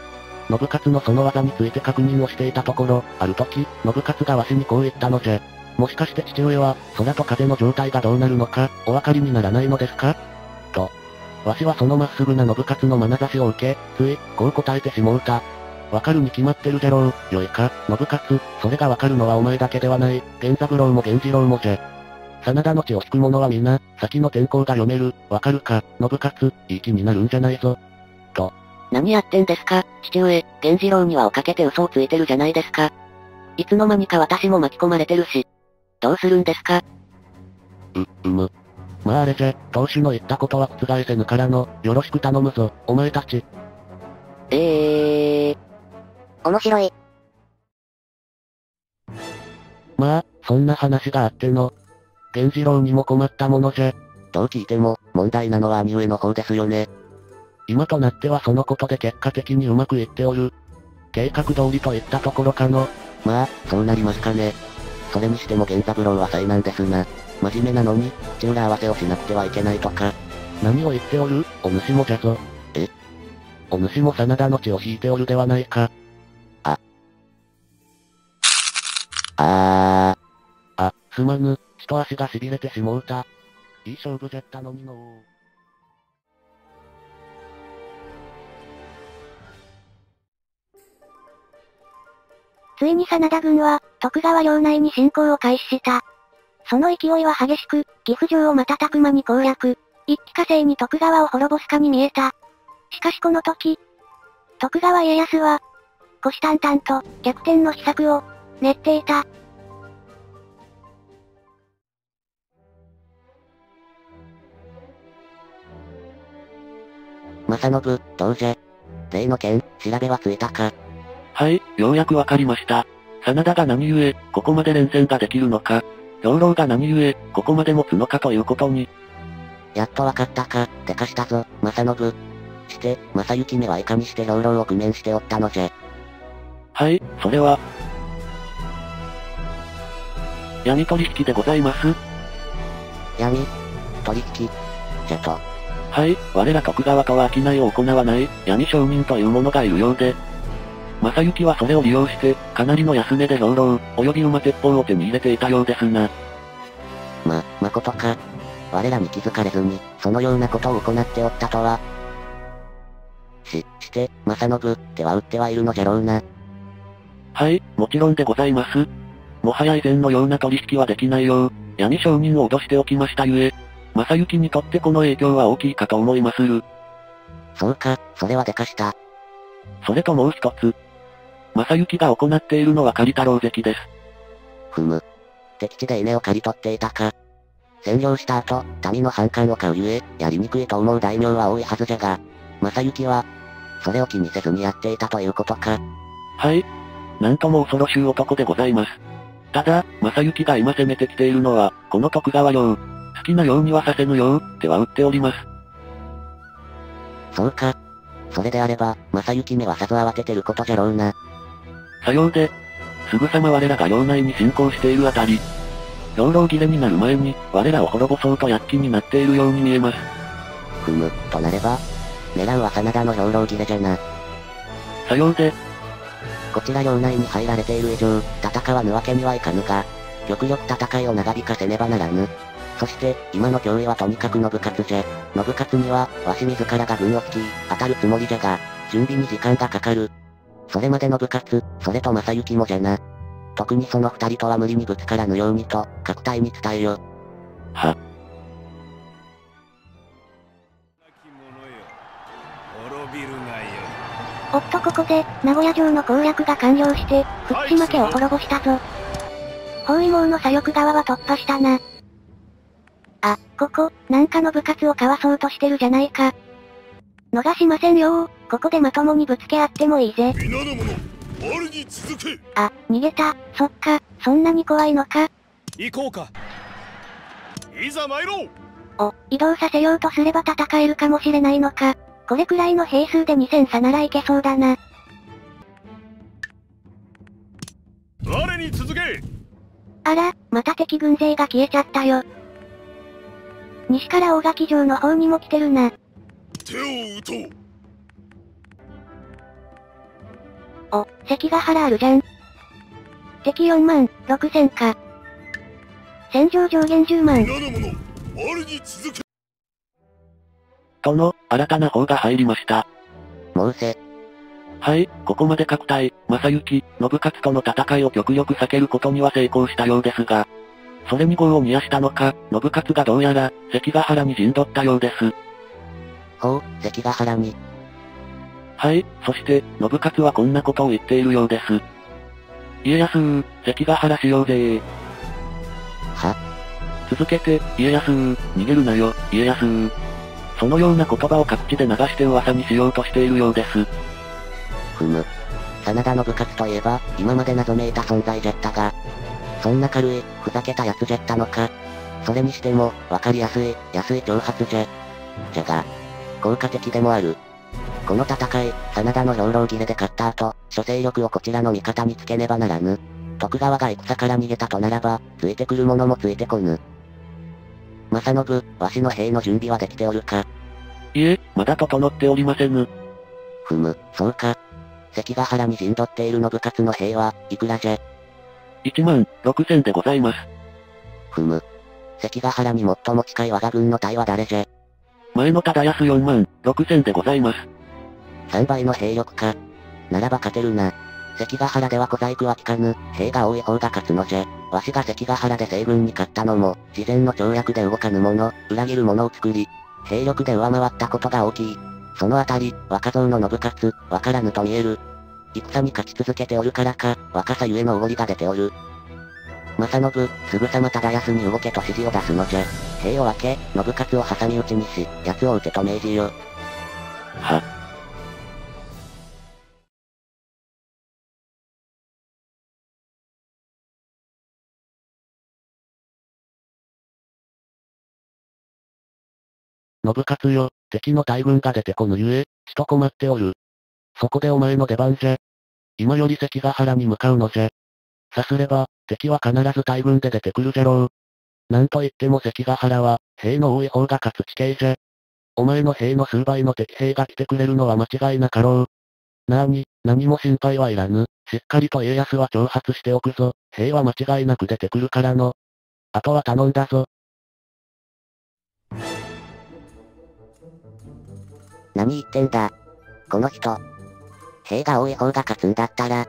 の部活のその技について確認をしていたところ、ある時、の部活がわしにこう言ったのじゃ。もしかして父親は、空と風の状態がどうなるのか、お分かりにならないのですかと。わしはそのまっすぐなの部活の眼差しを受け、つい、こう答えてしもうた。わかるに決まってるじゃろう、よいか、の部活、それがわかるのはお前だけではない、源三郎も源次郎もじゃ。真田の血を引く者は皆、先の天候が読める、わかるか、の部活、いい気になるんじゃないぞ。と。何やってんですか、父上、源次郎にはおかけて嘘をついてるじゃないですか。いつの間にか私も巻き込まれてるし。どうするんですか？う、うむ。まああれじゃ、当主の言ったことは覆せぬからの、よろしく頼むぞ、お前たち。ええー。面白い。まあ、そんな話があっての。源次郎にも困ったものじゃ。どう聞いても、問題なのは兄上の方ですよね。今となってはそのことで結果的にうまくいっておる。計画通りといったところかの。まあ、そうなりますかね。それにしても源三郎は災難ですな。真面目なのに、口裏合わせをしなくてはいけないとか。何を言っておる、お主もじゃぞ。え？お主も真田の血を引いておるではないか。あ。ああ。あ、すまぬ。血と足が痺れてしもうた。いい勝負じゃったのにのう。ついに真田軍は、徳川領内に侵攻を開始した。その勢いは激しく、岐阜城を瞬く間に攻略。一気呵成に徳川を滅ぼすかに見えた。しかしこの時、徳川家康は、虎視眈々と逆転の秘策を練っていた。正信、どうじゃ。例の件、調べはついたか。はい、ようやくわかりました。真田が何故、ここまで連戦ができるのか。兵糧が何故、ここまで持つのかということに。やっとわかったか、てかしたぞ、正信。して、正幸めはいかにして兵糧を工面しておったのじゃ。はい、それは。闇取引でございます。闇、取引、じゃと。はい、我ら徳川とは商いを行わない、闇商人というものがいるようで。正幸はそれを利用して、かなりの安値で兵糧、および馬鉄砲を手に入れていたようですな。ま、まことか。我らに気づかれずに、そのようなことを行っておったとは。し、して、正信、手は打ってはいるのじゃろうな。はい、もちろんでございます。もはや以前のような取引はできないよう、闇商人を脅しておきましたゆえ。正幸にとってこの影響は大きいかと思いまする。そうか、それはでかした。それともう一つ。正幸が行っているのは借りた狼藉です。ふむ。敵地で稲を刈り取っていたか。占領した後、民の反感を買うゆえ、やりにくいと思う大名は多いはずじゃが、正幸は、それを気にせずにやっていたということか。はい。なんとも恐ろしい男でございます。ただ、正幸が今攻めてきているのは、この徳川領。好きなようにはさせぬよう、手は打っております。そうか。それであれば、正幸めはさぞ慌ててることじゃろうな。さようで、すぐさま我らが領内に侵攻しているあたり、兵糧切れになる前に、我らを滅ぼそうと躍起になっているように見えます。ふむ、となれば、狙うは真田の兵糧切れじゃな。さようで、こちら領内に入られている以上、戦わぬわけにはいかぬが、極力戦いを長引かせねばならぬ。そして、今の脅威はとにかくの部活じゃ。の部活には、わし自らが軍を率い、当たるつもりじゃが、準備に時間がかかる。それまでの部活、それと正幸もじゃな。特にその二人とは無理にぶつからぬようにと、各隊に伝えよ。は。おっとここで、名古屋城の攻略が完了して、福島家を滅ぼしたぞ。包囲網の左翼側は突破したな。あ、ここ、なんかの部活をかわそうとしてるじゃないか。逃しませんよー、ここでまともにぶつけ合ってもいいぜ。皆の者、我に続け。あ、逃げた、そっか、そんなに怖いのか。行こうか。いざ参ろう。お、移動させようとすれば戦えるかもしれないのか。これくらいの兵数でにせんさならいけそうだな。我にあら、また敵軍勢が消えちゃったよ。西から大垣城の方にも来てるな。手を打とう。お、関ヶ原あるじゃん。敵よんまんろくせんか。戦場上限じゅうまん。殿、新たな砲が入りました。申せ。はい、ここまで各隊、正幸、信勝との戦いを極力避けることには成功したようですが、それに業を煮やしたのか、信勝がどうやら、関ヶ原に陣取ったようです。ほう、関ヶ原に。はい、そして、信勝はこんなことを言っているようです。家康ー、関ヶ原しようぜー。は？続けて、家康ー、逃げるなよ、家康ー。そのような言葉を各地で流して噂にしようとしているようです。ふむ。真田信勝といえば、今まで謎めいた存在じゃったが、そんな軽い、ふざけたやつじゃったのか。それにしても、わかりやすい、安い挑発じゃ。じゃが、効果的でもある。この戦い、真田の兵糧切れで勝った後、諸勢力をこちらの味方につけねばならぬ。徳川が戦から逃げたとならば、ついてくる者もついてこぬ。正信、わしの兵の準備はできておるか。いえ、まだ整っておりませぬ。ふむ、そうか。関ヶ原に陣取っている信勝の兵はいくらじゃ。いちまんろくせんでございます。ふむ。関ヶ原に最も近い我が軍の隊は誰じゃ。前の忠康よんまんろくせんでございます。さんばいの兵力か。ならば勝てるな。関ヶ原では小細工は効かぬ、兵が多い方が勝つのじゃ。わしが関ヶ原で西軍に勝ったのも、事前の調略で動かぬ者、裏切る者を作り、兵力で上回ったことが大きい。そのあたり、若造の信勝、わからぬと見える。戦に勝ち続けておるからか、若さゆえのおごりが出ておる。正信、すぐさま忠康に動けと指示を出すのじゃ。兵を分け、信勝を挟み撃ちにし、奴を撃てと命じよ。は。信勝よ、敵の大軍が出てこぬゆえ、ちと困っておる。そこでお前の出番じゃ。今より関ヶ原に向かうのじゃ。さすれば、敵は必ず大軍で出てくるじゃろう。なんといっても関ヶ原は、兵の多い方が勝つ地形じゃ。お前の兵の数倍の敵兵が来てくれるのは間違いなかろう。なあに、何も心配はいらぬ。しっかりと家康は挑発しておくぞ。兵は間違いなく出てくるからの。あとは頼んだぞ。何言ってんだ。この人。兵が多い方が勝つんだったら、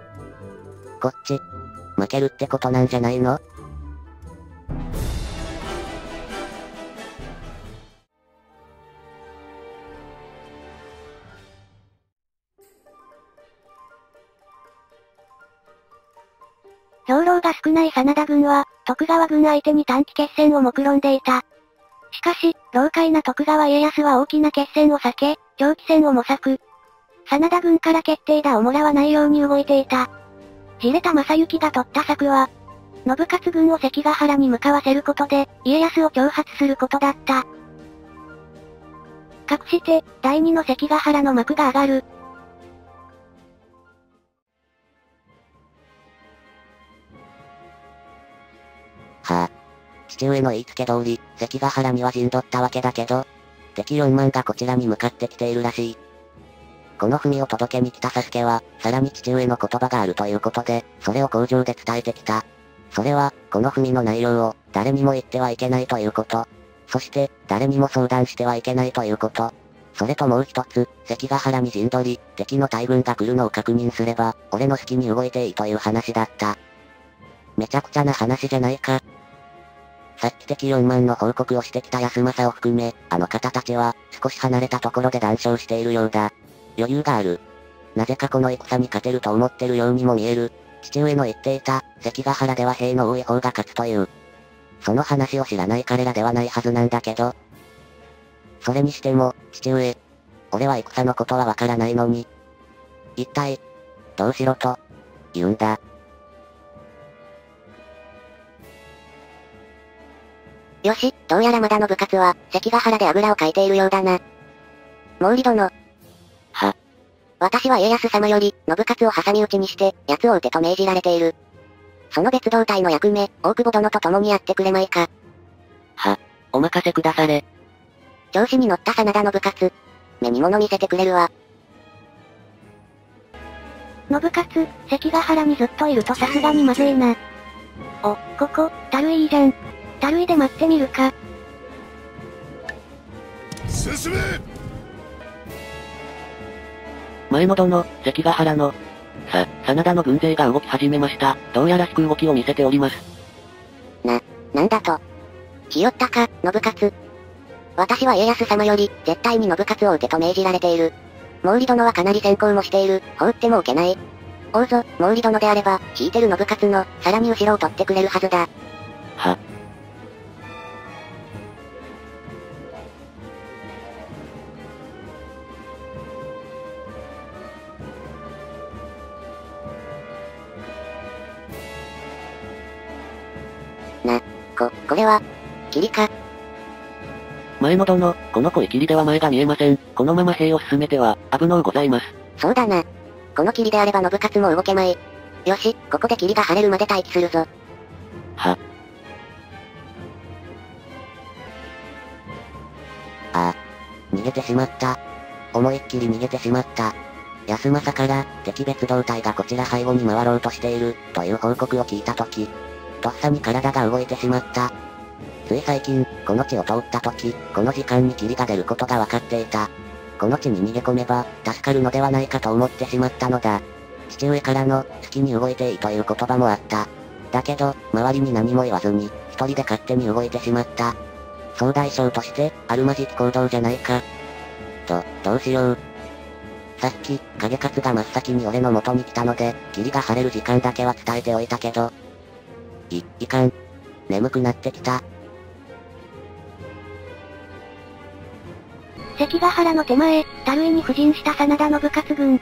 こっち、負けるってことなんじゃないの？兵糧が少ない真田軍は、徳川軍相手に短期決戦を目論んでいた。しかし、老快な徳川家康は大きな決戦を避け、長期戦を模索。真田軍から決定打をもらわないように動いていた。じれた正幸が取った策は、信勝軍を関ヶ原に向かわせることで、家康を挑発することだった。かくして、だいにの関ヶ原の幕が上がる。はあ、父上の言いつけ通り、関ヶ原には陣取ったわけだけど、敵よんまんがこちらに向かってきているらしい。この文を届けに来た佐助は、さらに父上の言葉があるということで、それを口上で伝えてきた。それは、この文の内容を、誰にも言ってはいけないということ。そして、誰にも相談してはいけないということ。それともう一つ、関ヶ原に陣取り、敵の大軍が来るのを確認すれば、俺の好きに動いていいという話だった。めちゃくちゃな話じゃないか。さっき敵よんまんの報告をしてきた康政を含め、あの方たちは、少し離れたところで談笑しているようだ。余裕がある。なぜかこの戦に勝てると思ってるようにも見える。父上の言っていた、関ヶ原では兵の多い方が勝つという。その話を知らない彼らではないはずなんだけど。それにしても、父上。俺は戦のことはわからないのに。一体、どうしろと、言うんだ。よし、どうやらまだ信勝は、関ヶ原であぐらをかいているようだな。毛利殿。は。私は家康様より、信勝を挟み撃ちにして、奴を撃てと命じられている。その別動隊の役目、大久保殿と共にやってくれまいか。は、お任せくだされ。調子に乗った真田信勝。目に物見せてくれるわ。信勝、関ヶ原にずっといるとさすがにまずいな。お、ここ、たるいいじゃん。たるいで待ってみるか。進め。前野殿、関ヶ原の。さ、真田の軍勢が動き始めました。どうやら引く動きを見せております。な、なんだと。ひよったか、信勝。私は家康様より、絶対に信勝を討てと命じられている。毛利殿はかなり先行もしている。放ってもおけない。おうぞ、毛利殿であれば、引いてる信勝の、さらに後ろを取ってくれるはずだ。は。な、こ、これは、霧か。前野殿、この濃い霧では前が見えません。このまま兵を進めては、危のうございます。そうだな。この霧であれば信勝も動けまい。よし、ここで霧が晴れるまで待機するぞ。は。ああ。逃げてしまった。思いっきり逃げてしまった。安政から、敵別動隊がこちら背後に回ろうとしている、という報告を聞いたとき。とっさに体が動いてしまった。つい最近、この地を通った時、この時間に霧が出ることが分かっていた。この地に逃げ込めば、助かるのではないかと思ってしまったのだ。父上からの、好きに動いていいという言葉もあった。だけど、周りに何も言わずに、一人で勝手に動いてしまった。総大将として、あるまじき行動じゃないか。と、どうしよう。さっき、影勝が真っ先に俺の元に来たので、霧が晴れる時間だけは伝えておいたけど、い、いかん。眠くなってきた。関ヶ原の手前、樽井に布陣した真田信勝軍。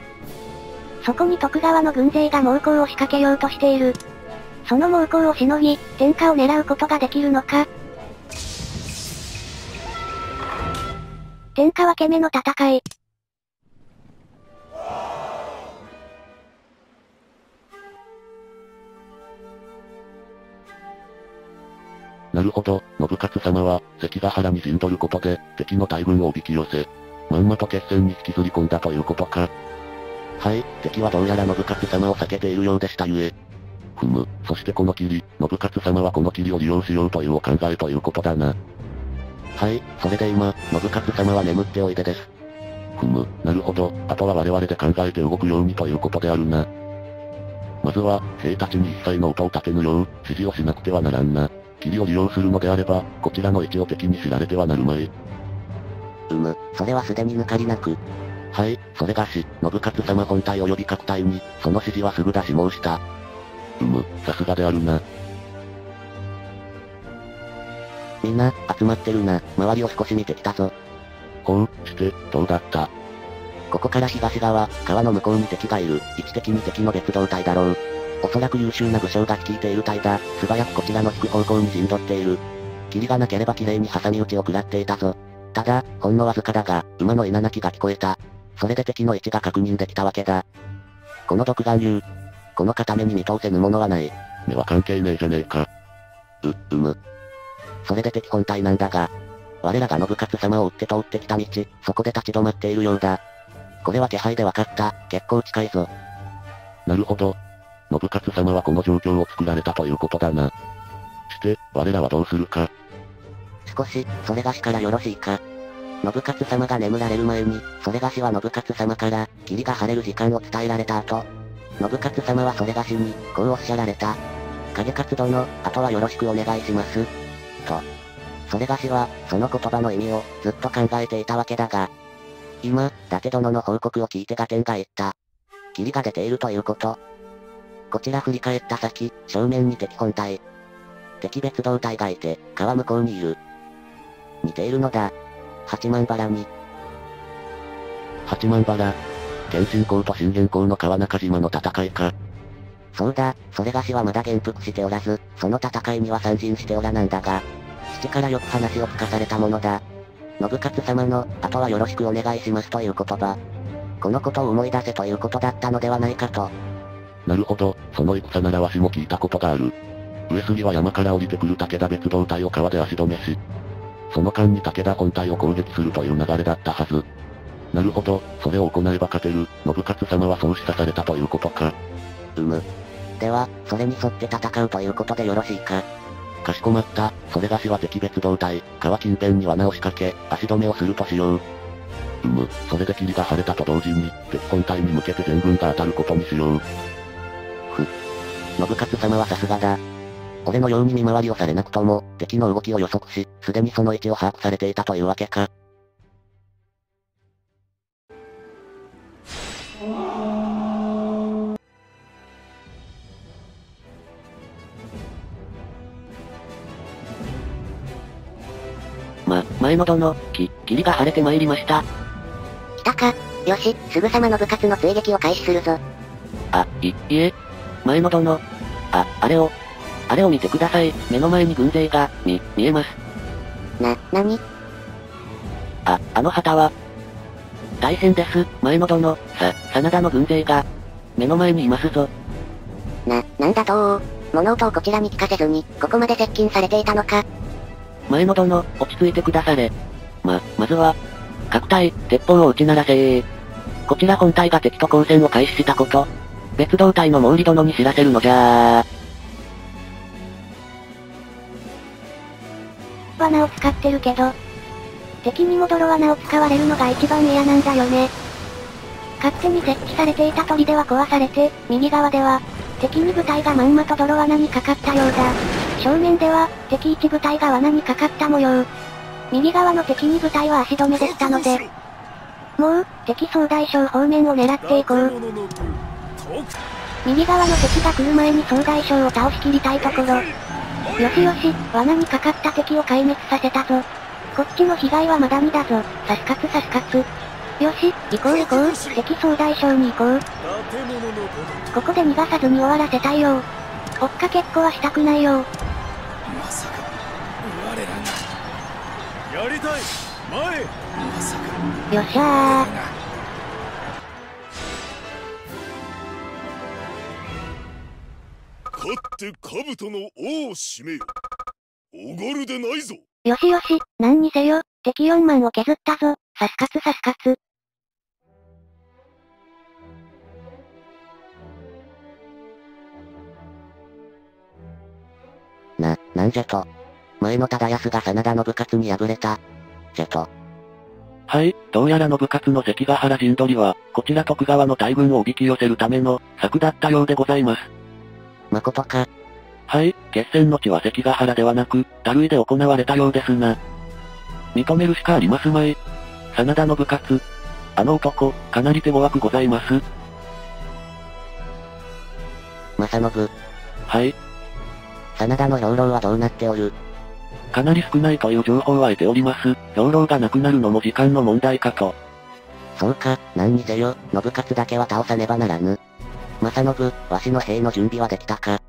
そこに徳川の軍勢が猛攻を仕掛けようとしている。その猛攻をしのぎ、天下を狙うことができるのか。天下分け目の戦い。なるほど、信勝様は、関ヶ原に陣取ることで、敵の大軍をおびき寄せ、まんまと決戦に引きずり込んだということか。はい、敵はどうやら信勝様を避けているようでしたゆえ。ふむ、そしてこの霧、信勝様はこの霧を利用しようというお考えということだな。はい、それで今、信勝様は眠っておいでです。ふむ、なるほど、あとは我々で考えて動くようにということであるな。まずは、兵たちに一切の音を立てぬよう、指示をしなくてはならんな。霧を利用するのであれば、こちらの位置を敵に知られてはなるまい。うむ、それはすでに抜かりなく。はい、それがし、信勝様本体及び各隊に、その指示はすぐ出し申した。うむ、さすがであるな。みんな、集まってるな、周りを少し見てきたぞ。こう、して、どうだった？ここから東側、川の向こうに敵がいる、位置的に敵の別動隊だろう。おそらく優秀な武将が率いている隊だ。素早くこちらの引く方向に陣取っている。霧がなければ綺麗に挟み撃ちを食らっていたぞ。ただ、ほんのわずかだが、馬の稲鳴きが聞こえた。それで敵の位置が確認できたわけだ。この独眼竜。この片目に見通せぬものはない。目は関係ねえじゃねえか。う、うむ。それで敵本体なんだが、我らが信勝様を追って通ってきた道、そこで立ち止まっているようだ。これは気配でわかった。結構近いぞ。なるほど。信勝様はこの状況を作られたということだな。して、我らはどうするか。少し、それがしからよろしいか。信勝様が眠られる前に、それがしは信勝様から、霧が晴れる時間を伝えられた後、信勝様はそれがしに、こうおっしゃられた。影勝殿、あとはよろしくお願いします。と。それがしは、その言葉の意味を、ずっと考えていたわけだが、今、伊達殿の報告を聞いて合点がいった。霧が出ているということ。こちら振り返った先、正面に敵本体。敵別動隊がいて、川向こうにいる。似ているのだ。八幡原に。八幡原。天津港と信玄港の川中島の戦いか。そうだ、それがしはまだ元服しておらず、その戦いには参陣しておらなんだが、父からよく話を聞かされたものだ。信勝様の、あとはよろしくお願いしますという言葉。このことを思い出せということだったのではないかと。なるほど、その戦ならわしも聞いたことがある。上杉は山から降りてくる武田別動隊を川で足止めし、その間に武田本隊を攻撃するという流れだったはず。なるほど、それを行えば勝てる、信勝様はそう示唆されたということか。うむ。では、それに沿って戦うということでよろしいか。かしこまった、それがしは敵別動隊、川近辺に罠を仕掛け、足止めをするとしよう。うむ、それで霧が晴れたと同時に、別本隊に向けて全軍が当たることにしよう。ふっ。信勝様はさすがだ。俺のように見回りをされなくとも、敵の動きを予測し、すでにその位置を把握されていたというわけか。ま、前野殿、き、霧が晴れてまいりました。来たか。よし、すぐさま信勝の追撃を開始するぞ。あ、い、いえ。前野殿。あ、あれを。あれを見てください。目の前に軍勢が、み、見えます。な、なに？あ、あの旗は。大変です、前野殿、さ、真田の軍勢が、目の前にいますぞ。な、なんだとー。物音をこちらに聞かせずに、ここまで接近されていたのか。前野殿、落ち着いてくだされ。ま、まずは、各隊、鉄砲を打ち鳴らせー。こちら本隊が敵と交戦を開始したこと、別動隊の毛利殿に知らせるのじゃー。罠を使ってるけど、敵にも泥罠を使われるのが一番嫌なんだよね。勝手に設置されていた砦は壊されて、右側では、敵に部隊がまんまと泥罠にかかったようだ。正面では、敵一部隊が罠にかかった模様。右側の敵に部隊は足止めでしたので、もう、敵総大将方面を狙っていこう。右側の敵が来る前に総大将を倒しきりたいところ。よしよし、罠にかかった敵を壊滅させたぞ。こっちの被害はまだにだぞ。さすかつさすかつ。よし、行こう行こう、敵総大将に行こう。ここで逃がさずに終わらせたいよ。追っかけっこはしたくないよ。まさか、我らが。やりたい、前。まさか。よっしゃー。勝って兜の王を占めよ。おごるでないぞ。よしよし、何にせよ、敵よんまんを削ったぞ。さすかつさすかつ。な、なんじゃと。前の忠康が真田信勝に敗れた。じゃと。はい、どうやら信勝の関ヶ原陣取りは、こちら徳川の大軍をおびき寄せるための策だったようでございます。まことか。はい、決戦の地は関ヶ原ではなく、樽井で行われたようですな。認めるしかありますまい。真田信勝。あの男、かなり手強くございます。正信。はい。真田の兵糧はどうなっておる？かなり少ないという情報は得ております。兵糧がなくなるのも時間の問題かと。そうか、何にせよ、信勝だけは倒さねばならぬ。正信、わしの兵の準備はできたか？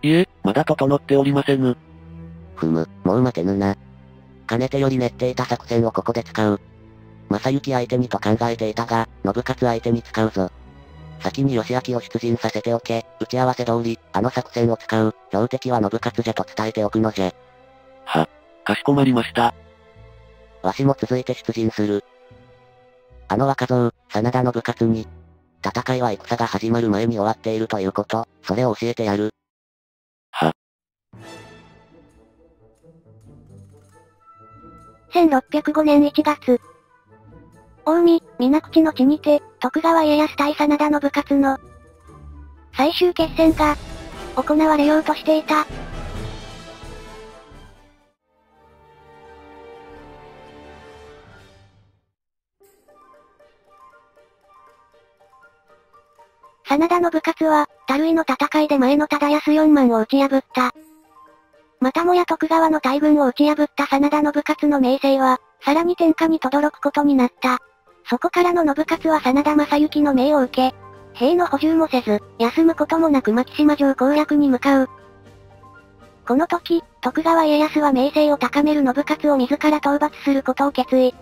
いえ、まだ整っておりませぬ。ふむ、もう待てぬな。かねてより練っていた作戦をここで使う。正幸相手にと考えていたが、信勝相手に使うぞ。先に義明を出陣させておけ、打ち合わせ通り、あの作戦を使う、標的は信勝じゃと伝えておくのじゃ。は、かしこまりました。わしも続いて出陣する。あの若造、真田信勝に。戦いは戦が始まる前に終わっているということ、それを教えてやる。は。せんろっぴゃくごねんいちがつ。近江、水口の地にて、徳川家康対真田信勝の最終決戦が行われようとしていた。真田信勝は、樽井の戦いで前の忠康よんまんを打ち破った。またもや徳川の大軍を打ち破った真田信勝の名声は、さらに天下に轟くことになった。そこからの信勝は真田正幸の命を受け、兵の補充もせず、休むこともなく牧島城攻略に向かう。この時、徳川家康は名声を高める信勝を自ら討伐することを決意。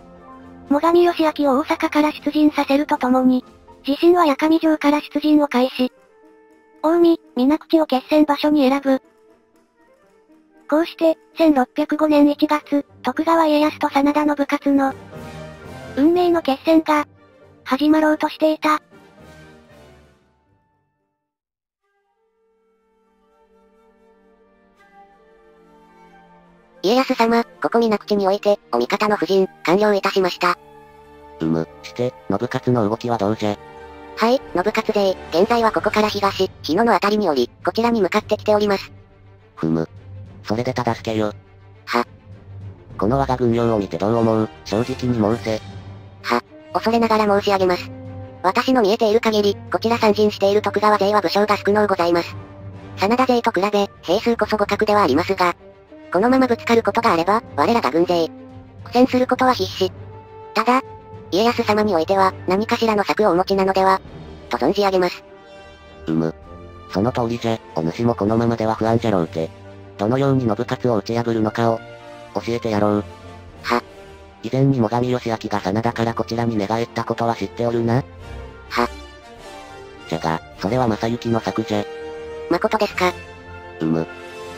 最上義明を大阪から出陣させるとともに、自身は八上城から出陣を開始。近江、水口を決戦場所に選ぶ。こうして、せんろっぴゃくごねんいちがつ、徳川家康と真田の部活の、運命の決戦が、始まろうとしていた。家康様、ここ水口において、お味方の布陣、完了いたしました。うむ、して、信勝の動きはどうじゃ。はい、信勝勢、現在はここから東、日野のあたりにおり、こちらに向かってきております。ふむ。それでただすけよ。は。この我が軍用を見てどう思う、正直に申せ。は、恐れながら申し上げます。私の見えている限り、こちら参陣している徳川勢は武将が少のうございます。真田勢と比べ、兵数こそ互角ではありますが、このままぶつかることがあれば、我らが軍勢。苦戦することは必至。ただ、家康様においては、何かしらの策をお持ちなのでは、と存じ上げます。うむ。その通りじゃ、お主もこのままでは不安じゃろうて。どのように信勝を打ち破るのかを、教えてやろう。は。以前に最上義明が真田からこちらに寝返ったことは知っておるな。は。じゃが、それは正幸の策じゃ。まことですか。うむ。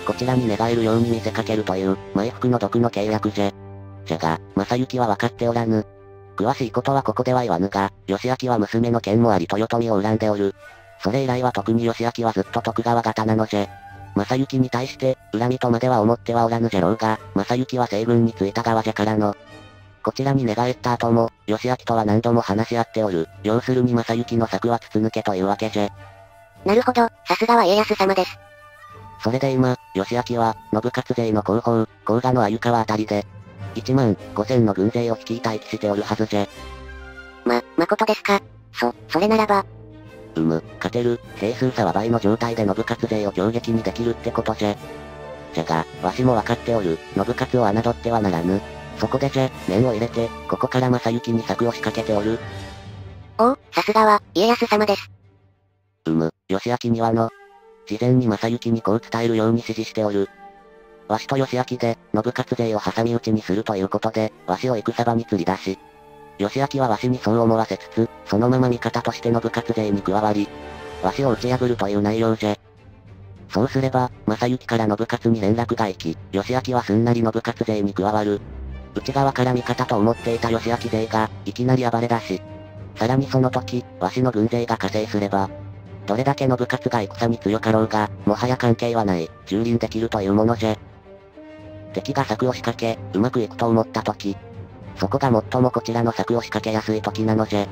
こちらに寝返るように見せかけるという、埋伏の毒の契約じゃ。じゃが、正幸は分かっておらぬ。詳しいことはここでは言わぬが、義明は娘の件もあり豊臣を恨んでおる。それ以来は特に義明はずっと徳川方なのじゃ。正幸に対して、恨みとまでは思ってはおらぬじゃろうが、正幸は西軍についた側じゃからの。こちらに寝返った後も、義明とは何度も話し合っておる。要するに正幸の策は筒抜けというわけじゃ。なるほど、さすがは家康様です。それで今、義明は、信勝勢の後方、甲賀の鮎川あたりで、いちまんごせんの軍勢を率い待機しておるはずじゃ。ま、まことですか。そ、それならば。うむ、勝てる、兵数差は倍の状態で信勝勢を強撃にできるってことじゃ。じゃが、わしも分かっておる、信勝を侮ってはならぬ。そこでじゃ、念を入れて、ここから正幸に策を仕掛けておる。おう、さすがは、家康様です。うむ、義明にはの、事前に正幸にこう伝えるように指示しておる。わしと義明で、信勝勢を挟み撃ちにするということで、わしを戦場に釣り出し、義明はわしにそう思わせつつ、そのまま味方として信勝勢に加わり、わしを打ち破るという内容じゃ。そうすれば、正幸から信勝に連絡が行き、義明はすんなり信勝勢に加わる。内側から味方と思っていた義明勢が、いきなり暴れ出し、さらにその時、わしの軍勢が加勢すれば、どれだけ信勝が戦に強かろうが、もはや関係はない、蹂躙できるというものじゃ。敵が策を仕掛け、うまくいくと思った時、そこが最もこちらの策を仕掛けやすい時なのじゃ。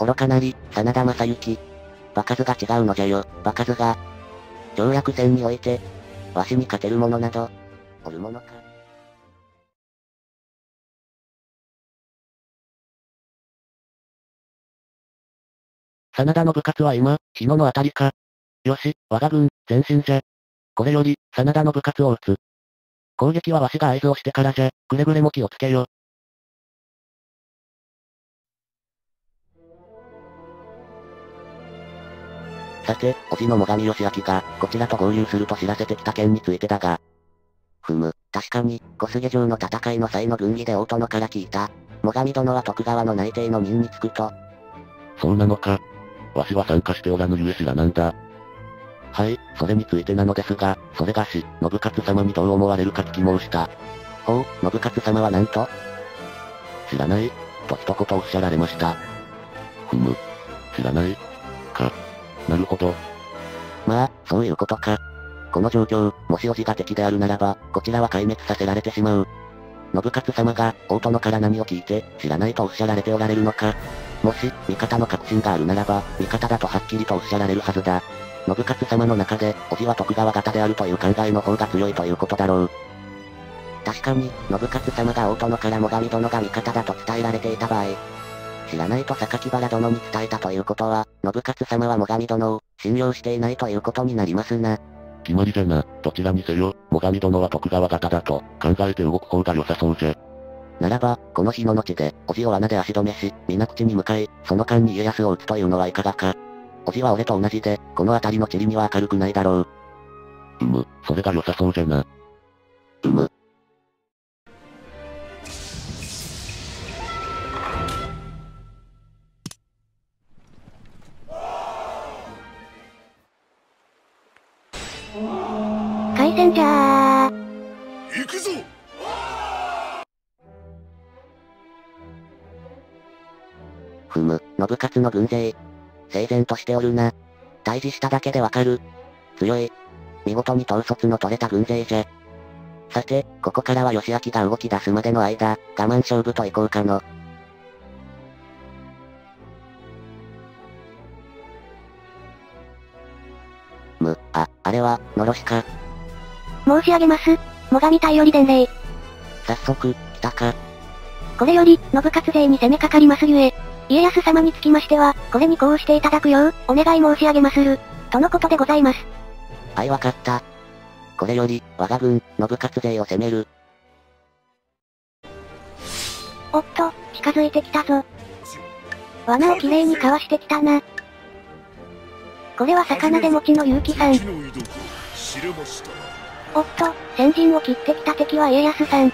愚かなり、真田正幸。場数が違うのじゃよ、場数が。条約戦において、わしに勝てる者など、おるものか。真田の部活は今、日野のあたりか。よし、我が軍、前進じゃ。これより、真田の部活を撃つ。攻撃はわしが合図をしてからじゃ、くれぐれも気をつけよ。さて、叔父の最上義明が、こちらと合流すると知らせてきた件についてだが。ふむ、確かに、小菅城の戦いの際の軍議で大殿から聞いた。最上殿は徳川の内定の任につくと。そうなのか。わしは参加しておらぬゆえ知らなんだ。はい、それについてなのですが、それがし、信勝様にどう思われるか聞き申した。ほう、信勝様はなんと知らない、と一言おっしゃられました。ふむ、知らない、か。なるほど。まあ、そういうことか。この状況、もし叔父が敵であるならば、こちらは壊滅させられてしまう。信勝様が、大殿から何を聞いて、知らないとおっしゃられておられるのか。もし、味方の確信があるならば、味方だとはっきりとおっしゃられるはずだ。信勝様の中で、叔父は徳川方であるという考えの方が強いということだろう。確かに、信勝様が大殿から最上殿が味方だと伝えられていた場合、知らないと榊原殿に伝えたということは、信勝様は最上殿を信用していないということになりますな。決まりじゃな、どちらにせよ、最上殿は徳川方だと考えて動く方が良さそうじゃ。ならば、この日の後で、叔父を罠で足止めし、水口に向かい、その間に家康を撃つというのはいかがか。叔父は俺と同じで、この辺りの地理には明るくないだろう。うむ、それが良さそうじゃな。うむ。センジャー。行くぞ。ふむ、信雄の軍勢。整然としておるな。対峙しただけでわかる。強い。見事に統率の取れた軍勢じゃ。さて、ここからは義明が動き出すまでの間、我慢勝負といこうかの。む、あ、あれは、のろしか。申し上げます。最上隊より伝令。早速、来たか。これより、信雄勢に攻めかかりますゆえ。家康様につきましては、これに呼応していただくよう、お願い申し上げまする。とのことでございます。はい、わかった。これより、我が軍、信雄勢を攻める。おっと、近づいてきたぞ。罠をきれいにかわしてきたな。これは魚で持ちの結城さん。おっと、先陣を切ってきた敵は家康さん。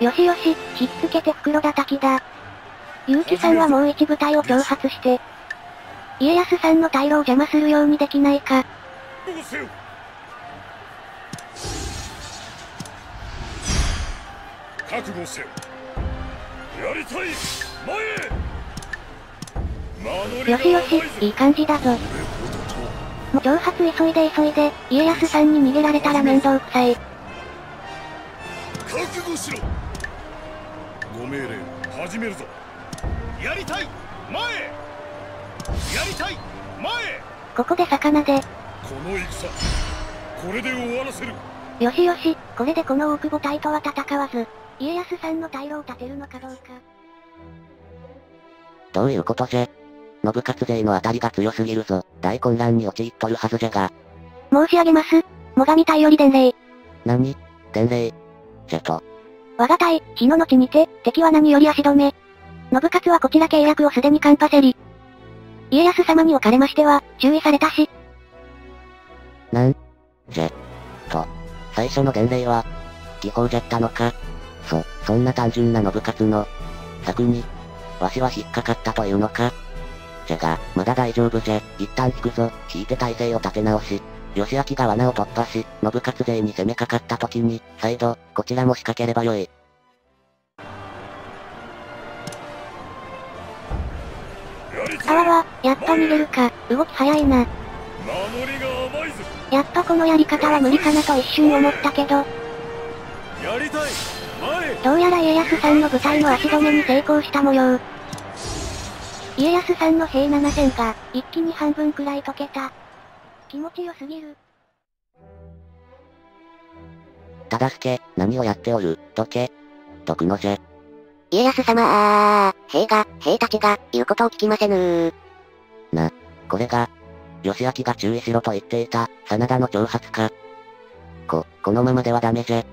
よしよし、ひっつけて袋叩きだ。結城さんはもう一部隊を挑発して、家康さんの退路を邪魔するようにできないか。覚悟せよ。やりたい。前へ。よしよし、いい感じだぞ。もう挑発急いで急いで、家康さんに逃げられたら面倒くさい。覚悟しろ。ご命令、始めるぞ。やりたい。前へ。やりたい。前へ。ここで魚で。この戦、これで終わらせる。よしよし、これでこの大久保隊とは戦わず、家康さんの退路を立てるのかどうか。どういうことじゃ。信雄勢の当たりが強すぎるぞ。大混乱に陥っとるはずじゃが。申し上げます。最上隊より伝令。何？伝令。じゃと。我が隊、日の後にて、敵は何より足止め。信雄はこちら契約をすでにカンパセリ。家康様におかれましては、注意されたし。なん？じゃ。と。最初の伝令は、技法じゃったのか。そ、そんな単純な信雄の、策に、わしは引っかかったというのか。じゃが、まだ大丈夫じゃ。一旦引くぞ。引いて体勢を立て直し、義明が罠を突破し、信雄勢に攻めかかった時に、再度、こちらも仕掛ければよい。あわわ、やっぱ逃げるか。動き早いな。守りが甘いぞ。やっぱこのやり方は無理かなと一瞬思ったけど、やりたい。前へ。どうやら家康さんの部隊の足止めに成功した模様。家康さんの兵ななせんが、一気に半分くらい溶けた。気持ちよすぎる。忠相、何をやっておる、溶け。どくのじゃ。家康様あー、兵が、兵たちが、言うことを聞きませぬー。な、これが、義明が注意しろと言っていた、真田の挑発か。こ、このままではダメじゃ。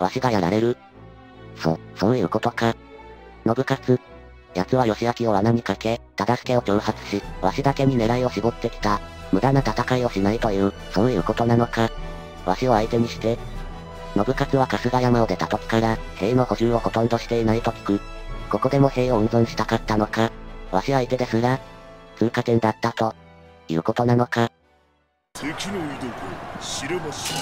わしがやられる。そ、そういうことか。信雄。奴は義明を罠にかけ、忠相を挑発し、わしだけに狙いを絞ってきた。無駄な戦いをしないという、そういうことなのか。わしを相手にして。信雄は春日山を出た時から、兵の補充をほとんどしていないと聞く。ここでも兵を温存したかったのか。わし相手ですら、通過点だったと、いうことなのか。敵の威力を知れまし。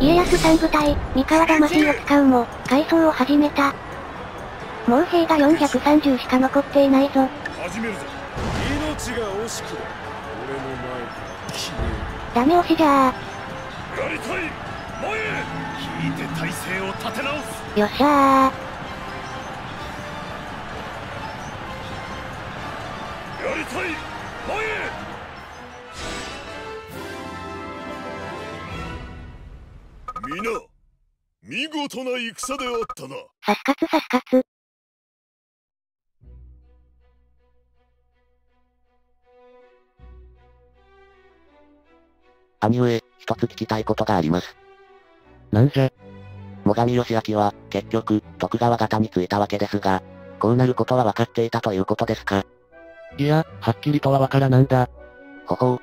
家康さん部隊、三河魂を使うも、回想を始めた。もう兵がよんひゃくさんじゅうしか残っていないぞ。始めるぞ。命が惜しく。俺の前から消え。ダメ押しじゃー。やりたい。前へ。引いて体勢を立て直す。よっしゃー。やりたい。前へ。皆、見事な戦であったな。さすかつさすかつ。兄上、一つ聞きたいことがあります。なんじゃ。最上義明は、結局、徳川方についたわけですが、こうなることは分かっていたということですか。いや、はっきりとは分からなんだ。ほほう。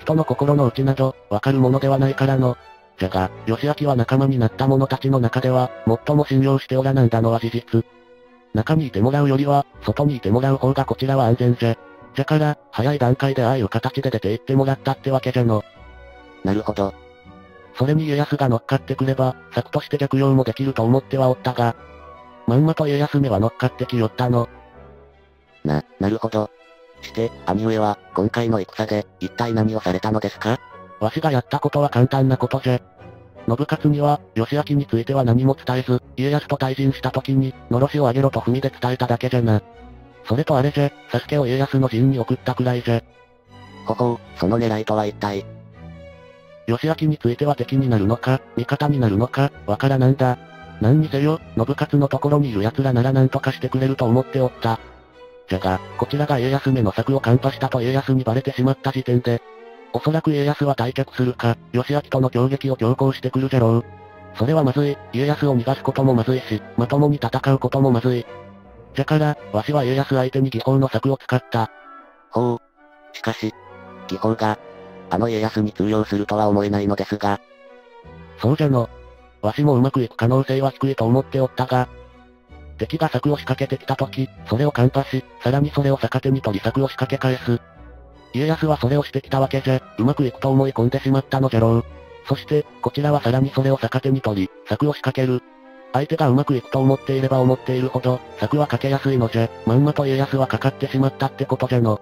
人の心の内など、分かるものではないからの。じゃが、義明は仲間になった者たちの中では、最も信用しておらなんだのは事実。中にいてもらうよりは、外にいてもらう方がこちらは安全じゃ。じゃから、早い段階でああいう形で出て行ってもらったってわけじゃの。なるほど。それに家康が乗っかってくれば、策として逆用もできると思ってはおったが、まんまと家康めは乗っかってきよったの。な、なるほど。して、兄上は、今回の戦で、一体何をされたのですか？わしがやったことは簡単なことじゃ。信勝には、義明については何も伝えず、家康と対陣した時に、のろしを上げろと文で伝えただけじゃな。それとあれじゃ、佐助を家康の陣に送ったくらいじゃ。ほほう、その狙いとは一体。義明については敵になるのか、味方になるのか、わからなんだ。何にせよ、信勝のところにいる奴らなら何とかしてくれると思っておった。じゃが、こちらが家康めの策を看破したと家康にバレてしまった時点で、おそらく家康は退却するか、義明との協撃を強行してくるじゃろう。それはまずい、家康を逃がすこともまずいし、まともに戦うこともまずい。じゃから、わしは家康相手に技法の策を使った。ほう。しかし、技法が、あの家康に通用するとは思えないのですが。そうじゃの。わしもうまくいく可能性は低いと思っておったが、敵が策を仕掛けてきた時、それを看破し、さらにそれを逆手に取り策を仕掛け返す。家康はそれをしてきたわけじゃ、うまくいくと思い込んでしまったのじゃろう。そして、こちらはさらにそれを逆手に取り、策を仕掛ける。相手がうまくいくと思っていれば思っているほど、策はかけやすいのじゃ、まんまと家康はかかってしまったってことじゃの。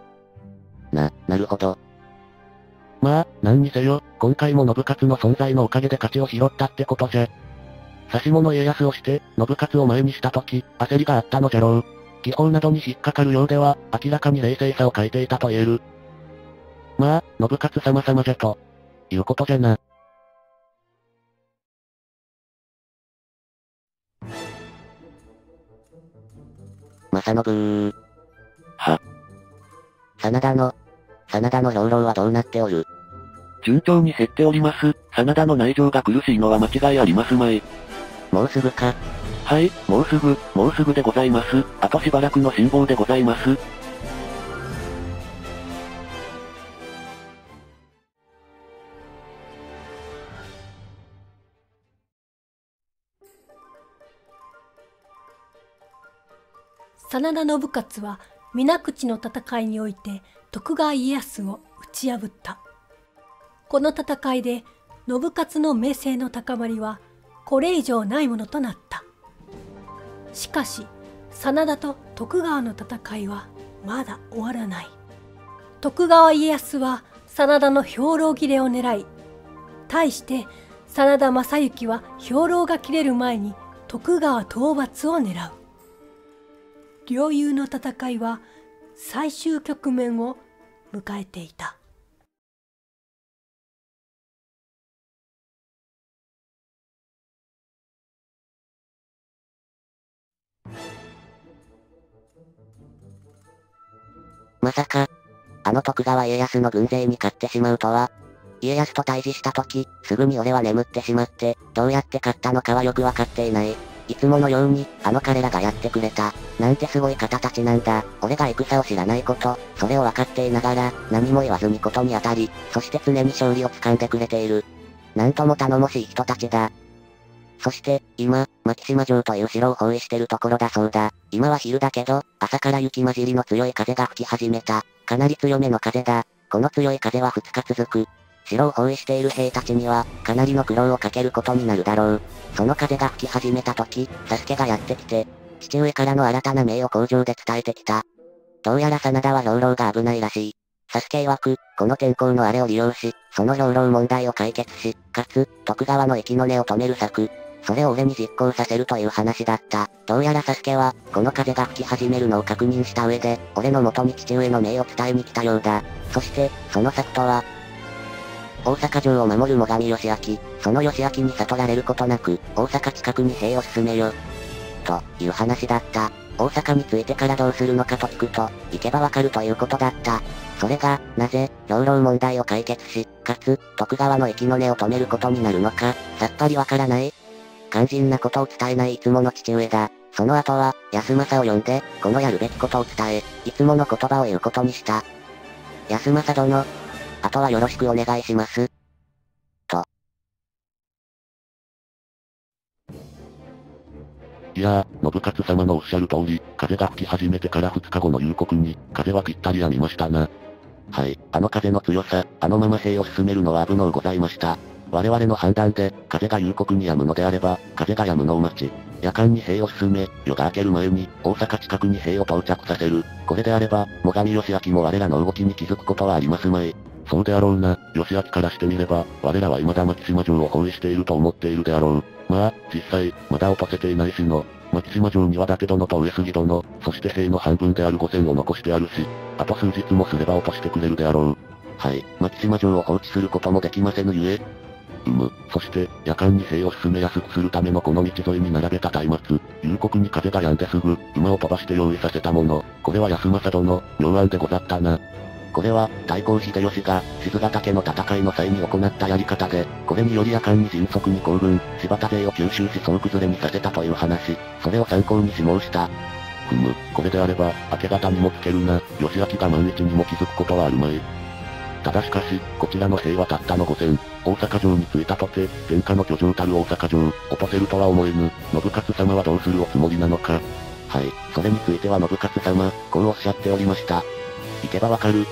な、なるほど。まあ、何にせよ、今回も信勝の存在のおかげで勝ちを拾ったってことじゃ。指し物家康をして、信勝を前にしたとき、焦りがあったのじゃろう。技法などに引っかかるようでは、明らかに冷静さを欠いていたと言える。まあ、信勝様様じゃと、いうことじゃな。正信ー。は。真田の、真田の兵糧はどうなっておる？順調に減っております。真田の内情が苦しいのは間違いありますまい。もうすぐか。はい、もうすぐ、もうすぐでございます。あとしばらくの辛抱でございます。真田信勝は水口の戦いにおいて徳川家康を打ち破った。この戦いで信勝の名声の高まりはこれ以上ないものとなった。しかし真田と徳川の戦いはまだ終わらない。徳川家康は真田の兵糧切れを狙い、対して真田昌幸は兵糧が切れる前に徳川討伐を狙う。両雄の戦いは最終局面を迎えていた。まさか、あの徳川家康の軍勢に勝ってしまうとは。家康と対峙した時、すぐに俺は眠ってしまって、どうやって勝ったのかはよくわかっていない。いつものように、あの彼らがやってくれた。なんてすごい方たちなんだ。俺が戦を知らないこと、それを分かっていながら、何も言わずにことに当たり、そして常に勝利を掴んでくれている。なんとも頼もしい人たちだ。そして、今、牧島城という城を包囲してるところだそうだ。今は昼だけど、朝から雪混じりの強い風が吹き始めた。かなり強めの風だ。この強い風はふつか続く。城を包囲している兵たちには、かなりの苦労をかけることになるだろう。その風が吹き始めた時、佐助がやってきて、父上からの新たな名誉向上で伝えてきた。どうやら真田は兵糧が危ないらしい。佐助曰く、この天候のあれを利用し、その兵糧問題を解決し、かつ、徳川の息の根を止める策。それを俺に実行させるという話だった。どうやら佐助は、この風が吹き始めるのを確認した上で、俺の元に父上の命を伝えに来たようだ。そして、その策とは、大阪城を守る最上義明、その義明に悟られることなく、大阪近くに兵を進めよ。という話だった。大阪についてからどうするのかと聞くと、行けばわかるということだった。それが、なぜ、兵糧問題を解決し、かつ、徳川の息の根を止めることになるのか、さっぱりわからない。肝心なことを伝えないいつもの父上だ。その後は、康政を呼んで、このやるべきことを伝え、いつもの言葉を言うことにした。康政殿、あとはよろしくお願いします。と。いやー、信勝様のおっしゃる通り、風が吹き始めてからふつかごの夕刻に、風はぴったりやみましたな。はい、あの風の強さ、あのまま兵を進めるのは危のうございました。我々の判断で、風が夕刻に止むのであれば、風が止むのを待ち、夜間に兵を進め、夜が明ける前に、大阪近くに兵を到着させる。これであれば、最上義明も我らの動きに気づくことはありますまい。そうであろうな、義明からしてみれば、我らは未だ松島城を包囲していると思っているであろう。まあ、実際、まだ落とせていないしの。松島城には伊達殿と上杉殿、そして兵の半分であるごせんを残してあるし、あと数日もすれば落としてくれるであろう。はい、松島城を放置することもできませぬゆえ。うむ、そして、夜間に兵を進めやすくするためのこの道沿いに並べた松明、夕刻に風が止んですぐ、馬を飛ばして用意させたもの、これは康政殿、妙案でござったな。これは、太閤秀吉が、賤ヶ岳の戦いの際に行ったやり方で、これにより夜間に迅速に行軍、柴田勢を吸収し総崩れにさせたという話、それを参考に諮問した。ふむ、これであれば、明け方にもつけるな、義明が万一にも気づくことはあるまい。ただしかし、こちらの兵はたったのごせん、大阪城に着いたとて、天下の居城たる大阪城、落とせるとは思えぬ、信雄様はどうするおつもりなのか。はい、それについては信雄様、こうおっしゃっておりました。行けばわかる。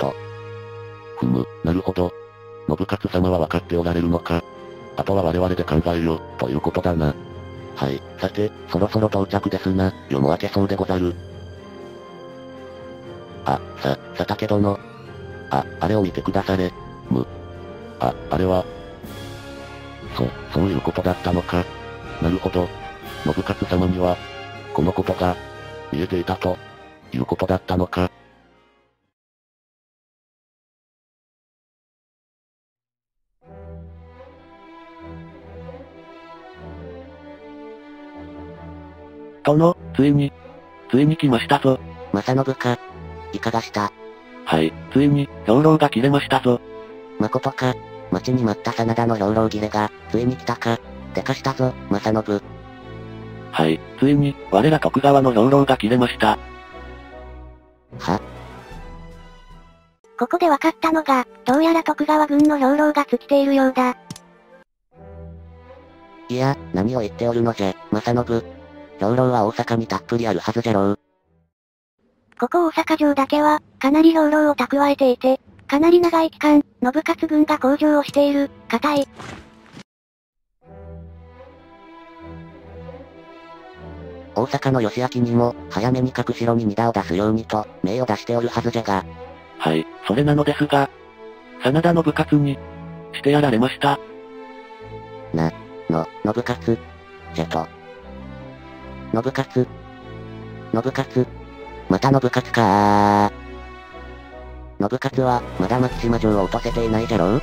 と。ふむ、なるほど。信雄様は分かっておられるのか。あとは我々で考えよ、ということだな。はい、さて、そろそろ到着ですな、夜も明けそうでござる。あ、さ、佐竹殿。あ、あれを見てくだされ。む。あ、あれは。そ、そういうことだったのか。なるほど。信雄様には、このことが、見えていたと、いうことだったのか。殿、ついに、ついに来ましたぞ。正信か。いかがした。はい、ついに、兵糧が切れましたぞ。まことか、待ちに待った真田の兵糧切れが、ついに来たか。でかしたぞ、正信。はい、ついに、我ら徳川の兵糧が切れました。は？ここで分かったのが、どうやら徳川軍の兵糧が尽きているようだ。いや、何を言っておるのじゃ、正信。兵糧は大阪にたっぷりあるはずじゃろう。ここ大阪城だけは、かなり兵糧を蓄えていて、かなり長い期間、信雄軍が攻城をしている、固い。大阪の義明にも、早めに隠しろににだを出すようにと、命を出しておるはずじゃが。はい、それなのですが、真田信雄に、してやられました。な、の、信雄、じゃと。信雄。信雄。また信雄かー。信雄は、まだ松島城を落とせていないじゃろう？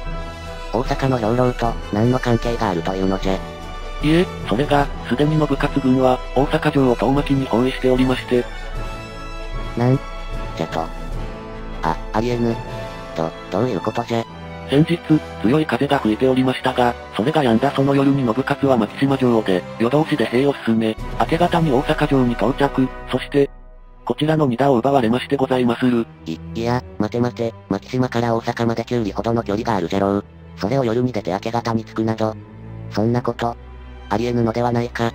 大阪の兵糧と、何の関係があるというのじゃ。いえ、それが、すでに信雄軍は、大阪城を遠巻きに包囲しておりまして。なんじゃと。あ、ありえぬ。と、どういうことじゃ。先日、強い風が吹いておりましたが、それが止んだその夜に信雄は松島城で、夜通しで兵を進め、明け方に大阪城に到着、そして、こちらのにだを奪われましてございまする。い、いや、待て待て、松島から大阪まできゅう里ほどの距離があるじゃろう。それを夜に出て明け方に着くなど、そんなこと、ありえぬのではないか。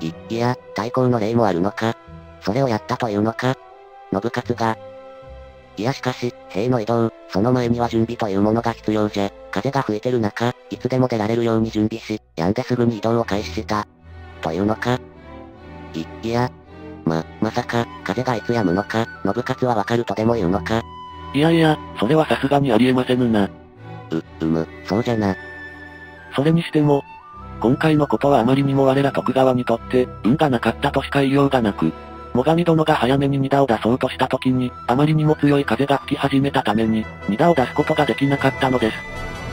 い、いや、太閤の例もあるのか。それをやったというのか。信雄が、いやしかし、兵の移動、その前には準備というものが必要じゃ。風が吹いてる中、いつでも出られるように準備し、止んですぐに移動を開始した。というのか。い、いや。ま、まさか、風がいつ止むのか、信雄はわかるとでも言うのか。いやいや、それはさすがにありえませぬな。う、うむ、そうじゃな。それにしても、今回のことはあまりにも我ら徳川にとって、運がなかったとしか言いようがなく。最上殿が早めににだを出そうとした時に、あまりにも強い風が吹き始めたために、にだを出すことができなかったのです。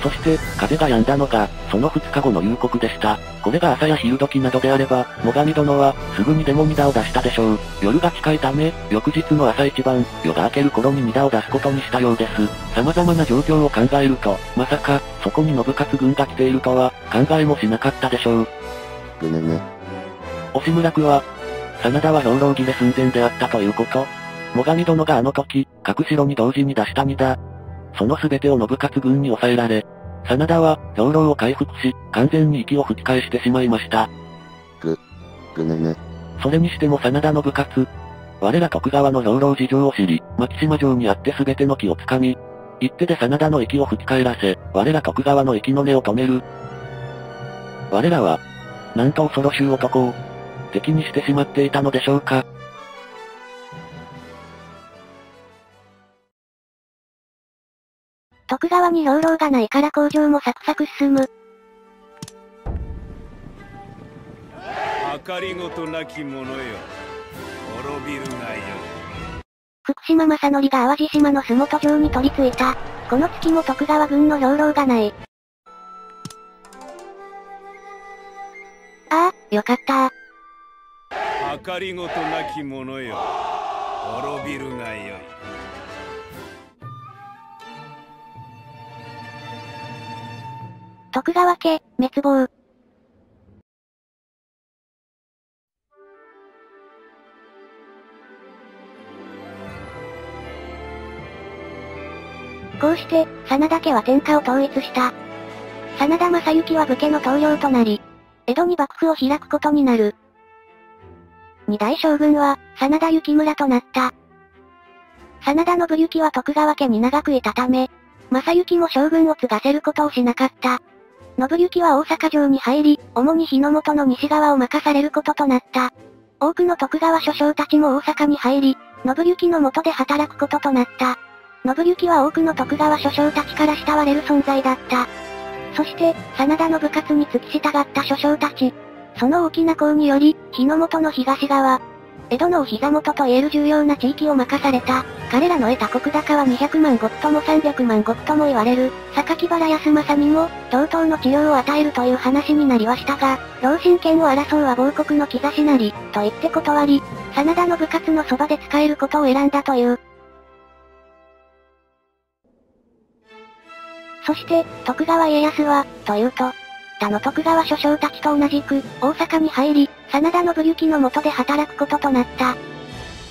そして、風が止んだのが、そのふつかごの夕刻でした。これが朝や昼時などであれば、最上殿は、すぐにでもにだを出したでしょう。夜が近いため、翌日の朝一番、夜が明ける頃ににだを出すことにしたようです。様々な状況を考えると、まさか、そこに信雄軍が来ているとは、考えもしなかったでしょう。ぐぬぬ。押村区は、真田は兵糧切れ寸前であったということ。最上殿があの時、隠しろに同時に出したにだ。その全てを信雄軍に抑えられ、真田は兵糧を回復し、完全に息を吹き返してしまいました。ぐ、ぐぬぬ。それにしても真田信雄。我ら徳川の兵糧事情を知り、松島城にあって全ての気をつかみ、一手で真田の息を吹き返らせ、我ら徳川の息の根を止める。我らは、なんと恐ろしい男を、敵にしてしまっていたのでしょうか。徳川に兵糧がないから工場もサクサク進む。あかりごとなき者よ、滅びるがよ。福島正則が淡路島の洲本城に取り付いた。この月も徳川軍の兵糧がない。ああ、よかったー。あかりごとなき者よ、滅びるがよい。徳川家、滅亡。こうして、真田家は天下を統一した。真田正幸は武家の棟梁となり、江戸に幕府を開くことになる。二代将軍は、真田幸村となった。真田信行は徳川家に長くいたため、正幸も将軍を継がせることをしなかった。信行は大阪城に入り、主に日の本の西側を任されることとなった。多くの徳川諸将たちも大阪に入り、信行の下で働くこととなった。信行は多くの徳川諸将たちから慕われる存在だった。そして、真田の部活に付き従った諸将たち。その大きな功により、日の本の東側、江戸のお膝元と言える重要な地域を任された。彼らの得た石高はにひゃくまんごくともさんびゃくまんごくとも言われる、榊原康政にも、同等の治療を与えるという話になりはしたが、老臣権を争うは亡国の兆しなり、と言って断り、真田の部活のそばで使えることを選んだという。そして、徳川家康は、というと、他の徳川諸将たちと同じく、大阪に入り、真田信行の下で働くこととなった。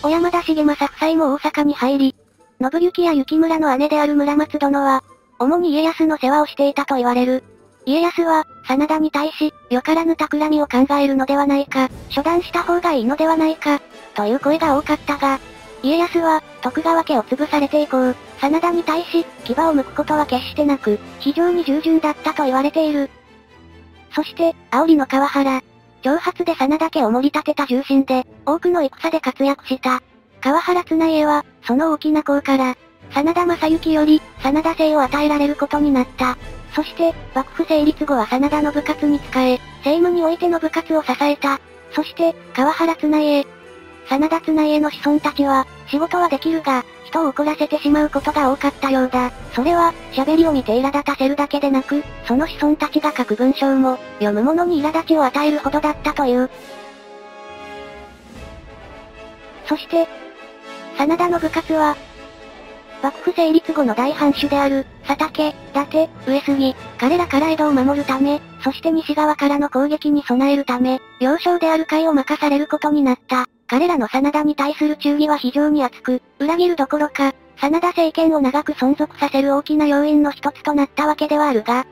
小山田重政夫妻も大阪に入り、信行や幸村の姉である村松殿は、主に家康の世話をしていたと言われる。家康は、真田に対し、よからぬ企みを考えるのではないか、処断した方がいいのではないか、という声が多かったが、家康は、徳川家を潰されて以降、真田に対し、牙を剥くことは決してなく、非常に従順だったと言われている。そして、あおりの川原。挑発で真田家を盛り立てた重臣で、多くの戦で活躍した。川原綱家は、その大きな功から、真田正幸より、真田姓を与えられることになった。そして、幕府成立後は真田の部活に仕え、政務においての部活を支えた。そして、川原綱家。真田綱家の子孫たちは、仕事はできるが、人を怒らせてしまうことが多かったようだ。それは、喋りを見て苛立たせるだけでなく、その子孫たちが書く文章も、読む者に苛立ちを与えるほどだったという。そして、真田の部活は、幕府成立後の大藩主である、佐竹、伊達、上杉、彼らから江戸を守るため、そして西側からの攻撃に備えるため、要衝である甲斐を任されることになった。彼らの真田に対する忠義は非常に厚く、裏切るどころか、真田政権を長く存続させる大きな要因の一つとなったわけではあるが。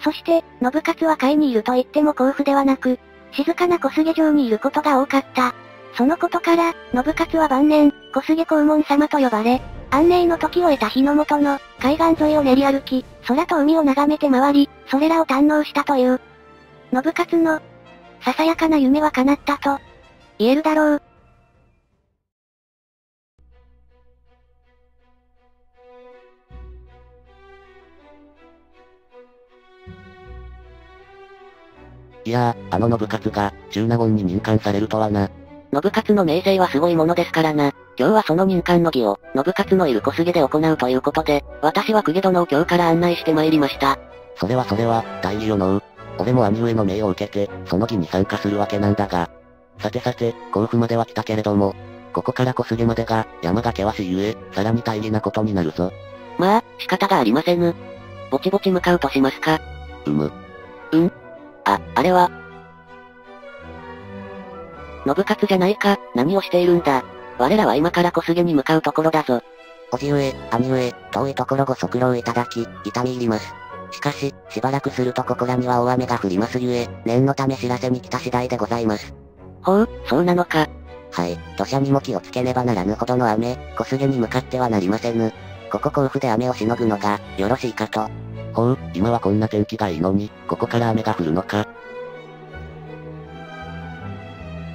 そして、信勝は甲斐にいると言っても甲府ではなく、静かな小菅城にいることが多かった。そのことから、信勝は晩年、小菅黄門様と呼ばれ、安寧の時を得た日の本の、海岸沿いを練り歩き、空と海を眺めて回り、それらを堪能したという。信勝の、ささやかな夢は叶ったと、言えるだろう。いやー、あの信勝が、中納言に任官されるとはな。信勝の名声はすごいものですからな。今日はその任官の儀を、信勝のいる小菅で行うということで、私は公家殿を今日から案内して参りました。それはそれは、大義よのう。俺も兄上の命を受けて、その儀に参加するわけなんだが。さてさて、甲府までは来たけれども、ここから小菅までが、山が険しいゆえ、さらに大義なことになるぞ。まあ、仕方がありませぬ。ぼちぼち向かうとしますか。うむ。うんあ、あれは。信勝じゃないか、何をしているんだ。我らは今から小菅に向かうところだぞ。叔父上、兄上、遠いところご足労いただき、痛み入ります。しかし、しばらくするとここらには大雨が降りますゆえ、念のため知らせに来た次第でございます。ほう、そうなのか。はい、土砂にも気をつけねばならぬほどの雨、小菅に向かってはなりませぬ。ここ甲府で雨をしのぐのが、よろしいかと。ほう、今はこんな天気がいいのに、ここから雨が降るのか。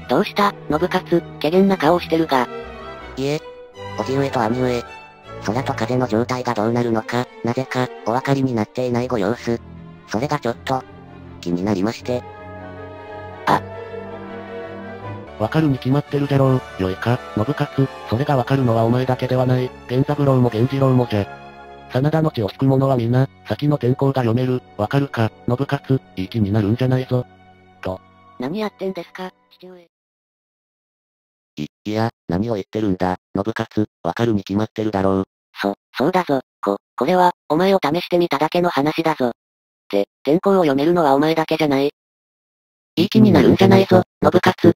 どうした、信勝、怪げな顔をしてるが。いえ、叔父上と兄上。空と風の状態がどうなるのか、なぜか、お分かりになっていないご様子。それがちょっと、気になりまして。あ。わかるに決まってるぜろう、よいか、信勝、それがわかるのはお前だけではない、源三郎も源次郎もじゃ。真田の血を引く者は皆、先の天候が読める、わかるか、信勝、いい気になるんじゃないぞ。と。何やってんですか、父上。い、いや、何を言ってるんだ、信勝、わかるに決まってるだろう。そ、そうだぞ、こ、これは、お前を試してみただけの話だぞ。って、天候を読めるのはお前だけじゃない。いい気になるんじゃないぞ、信勝。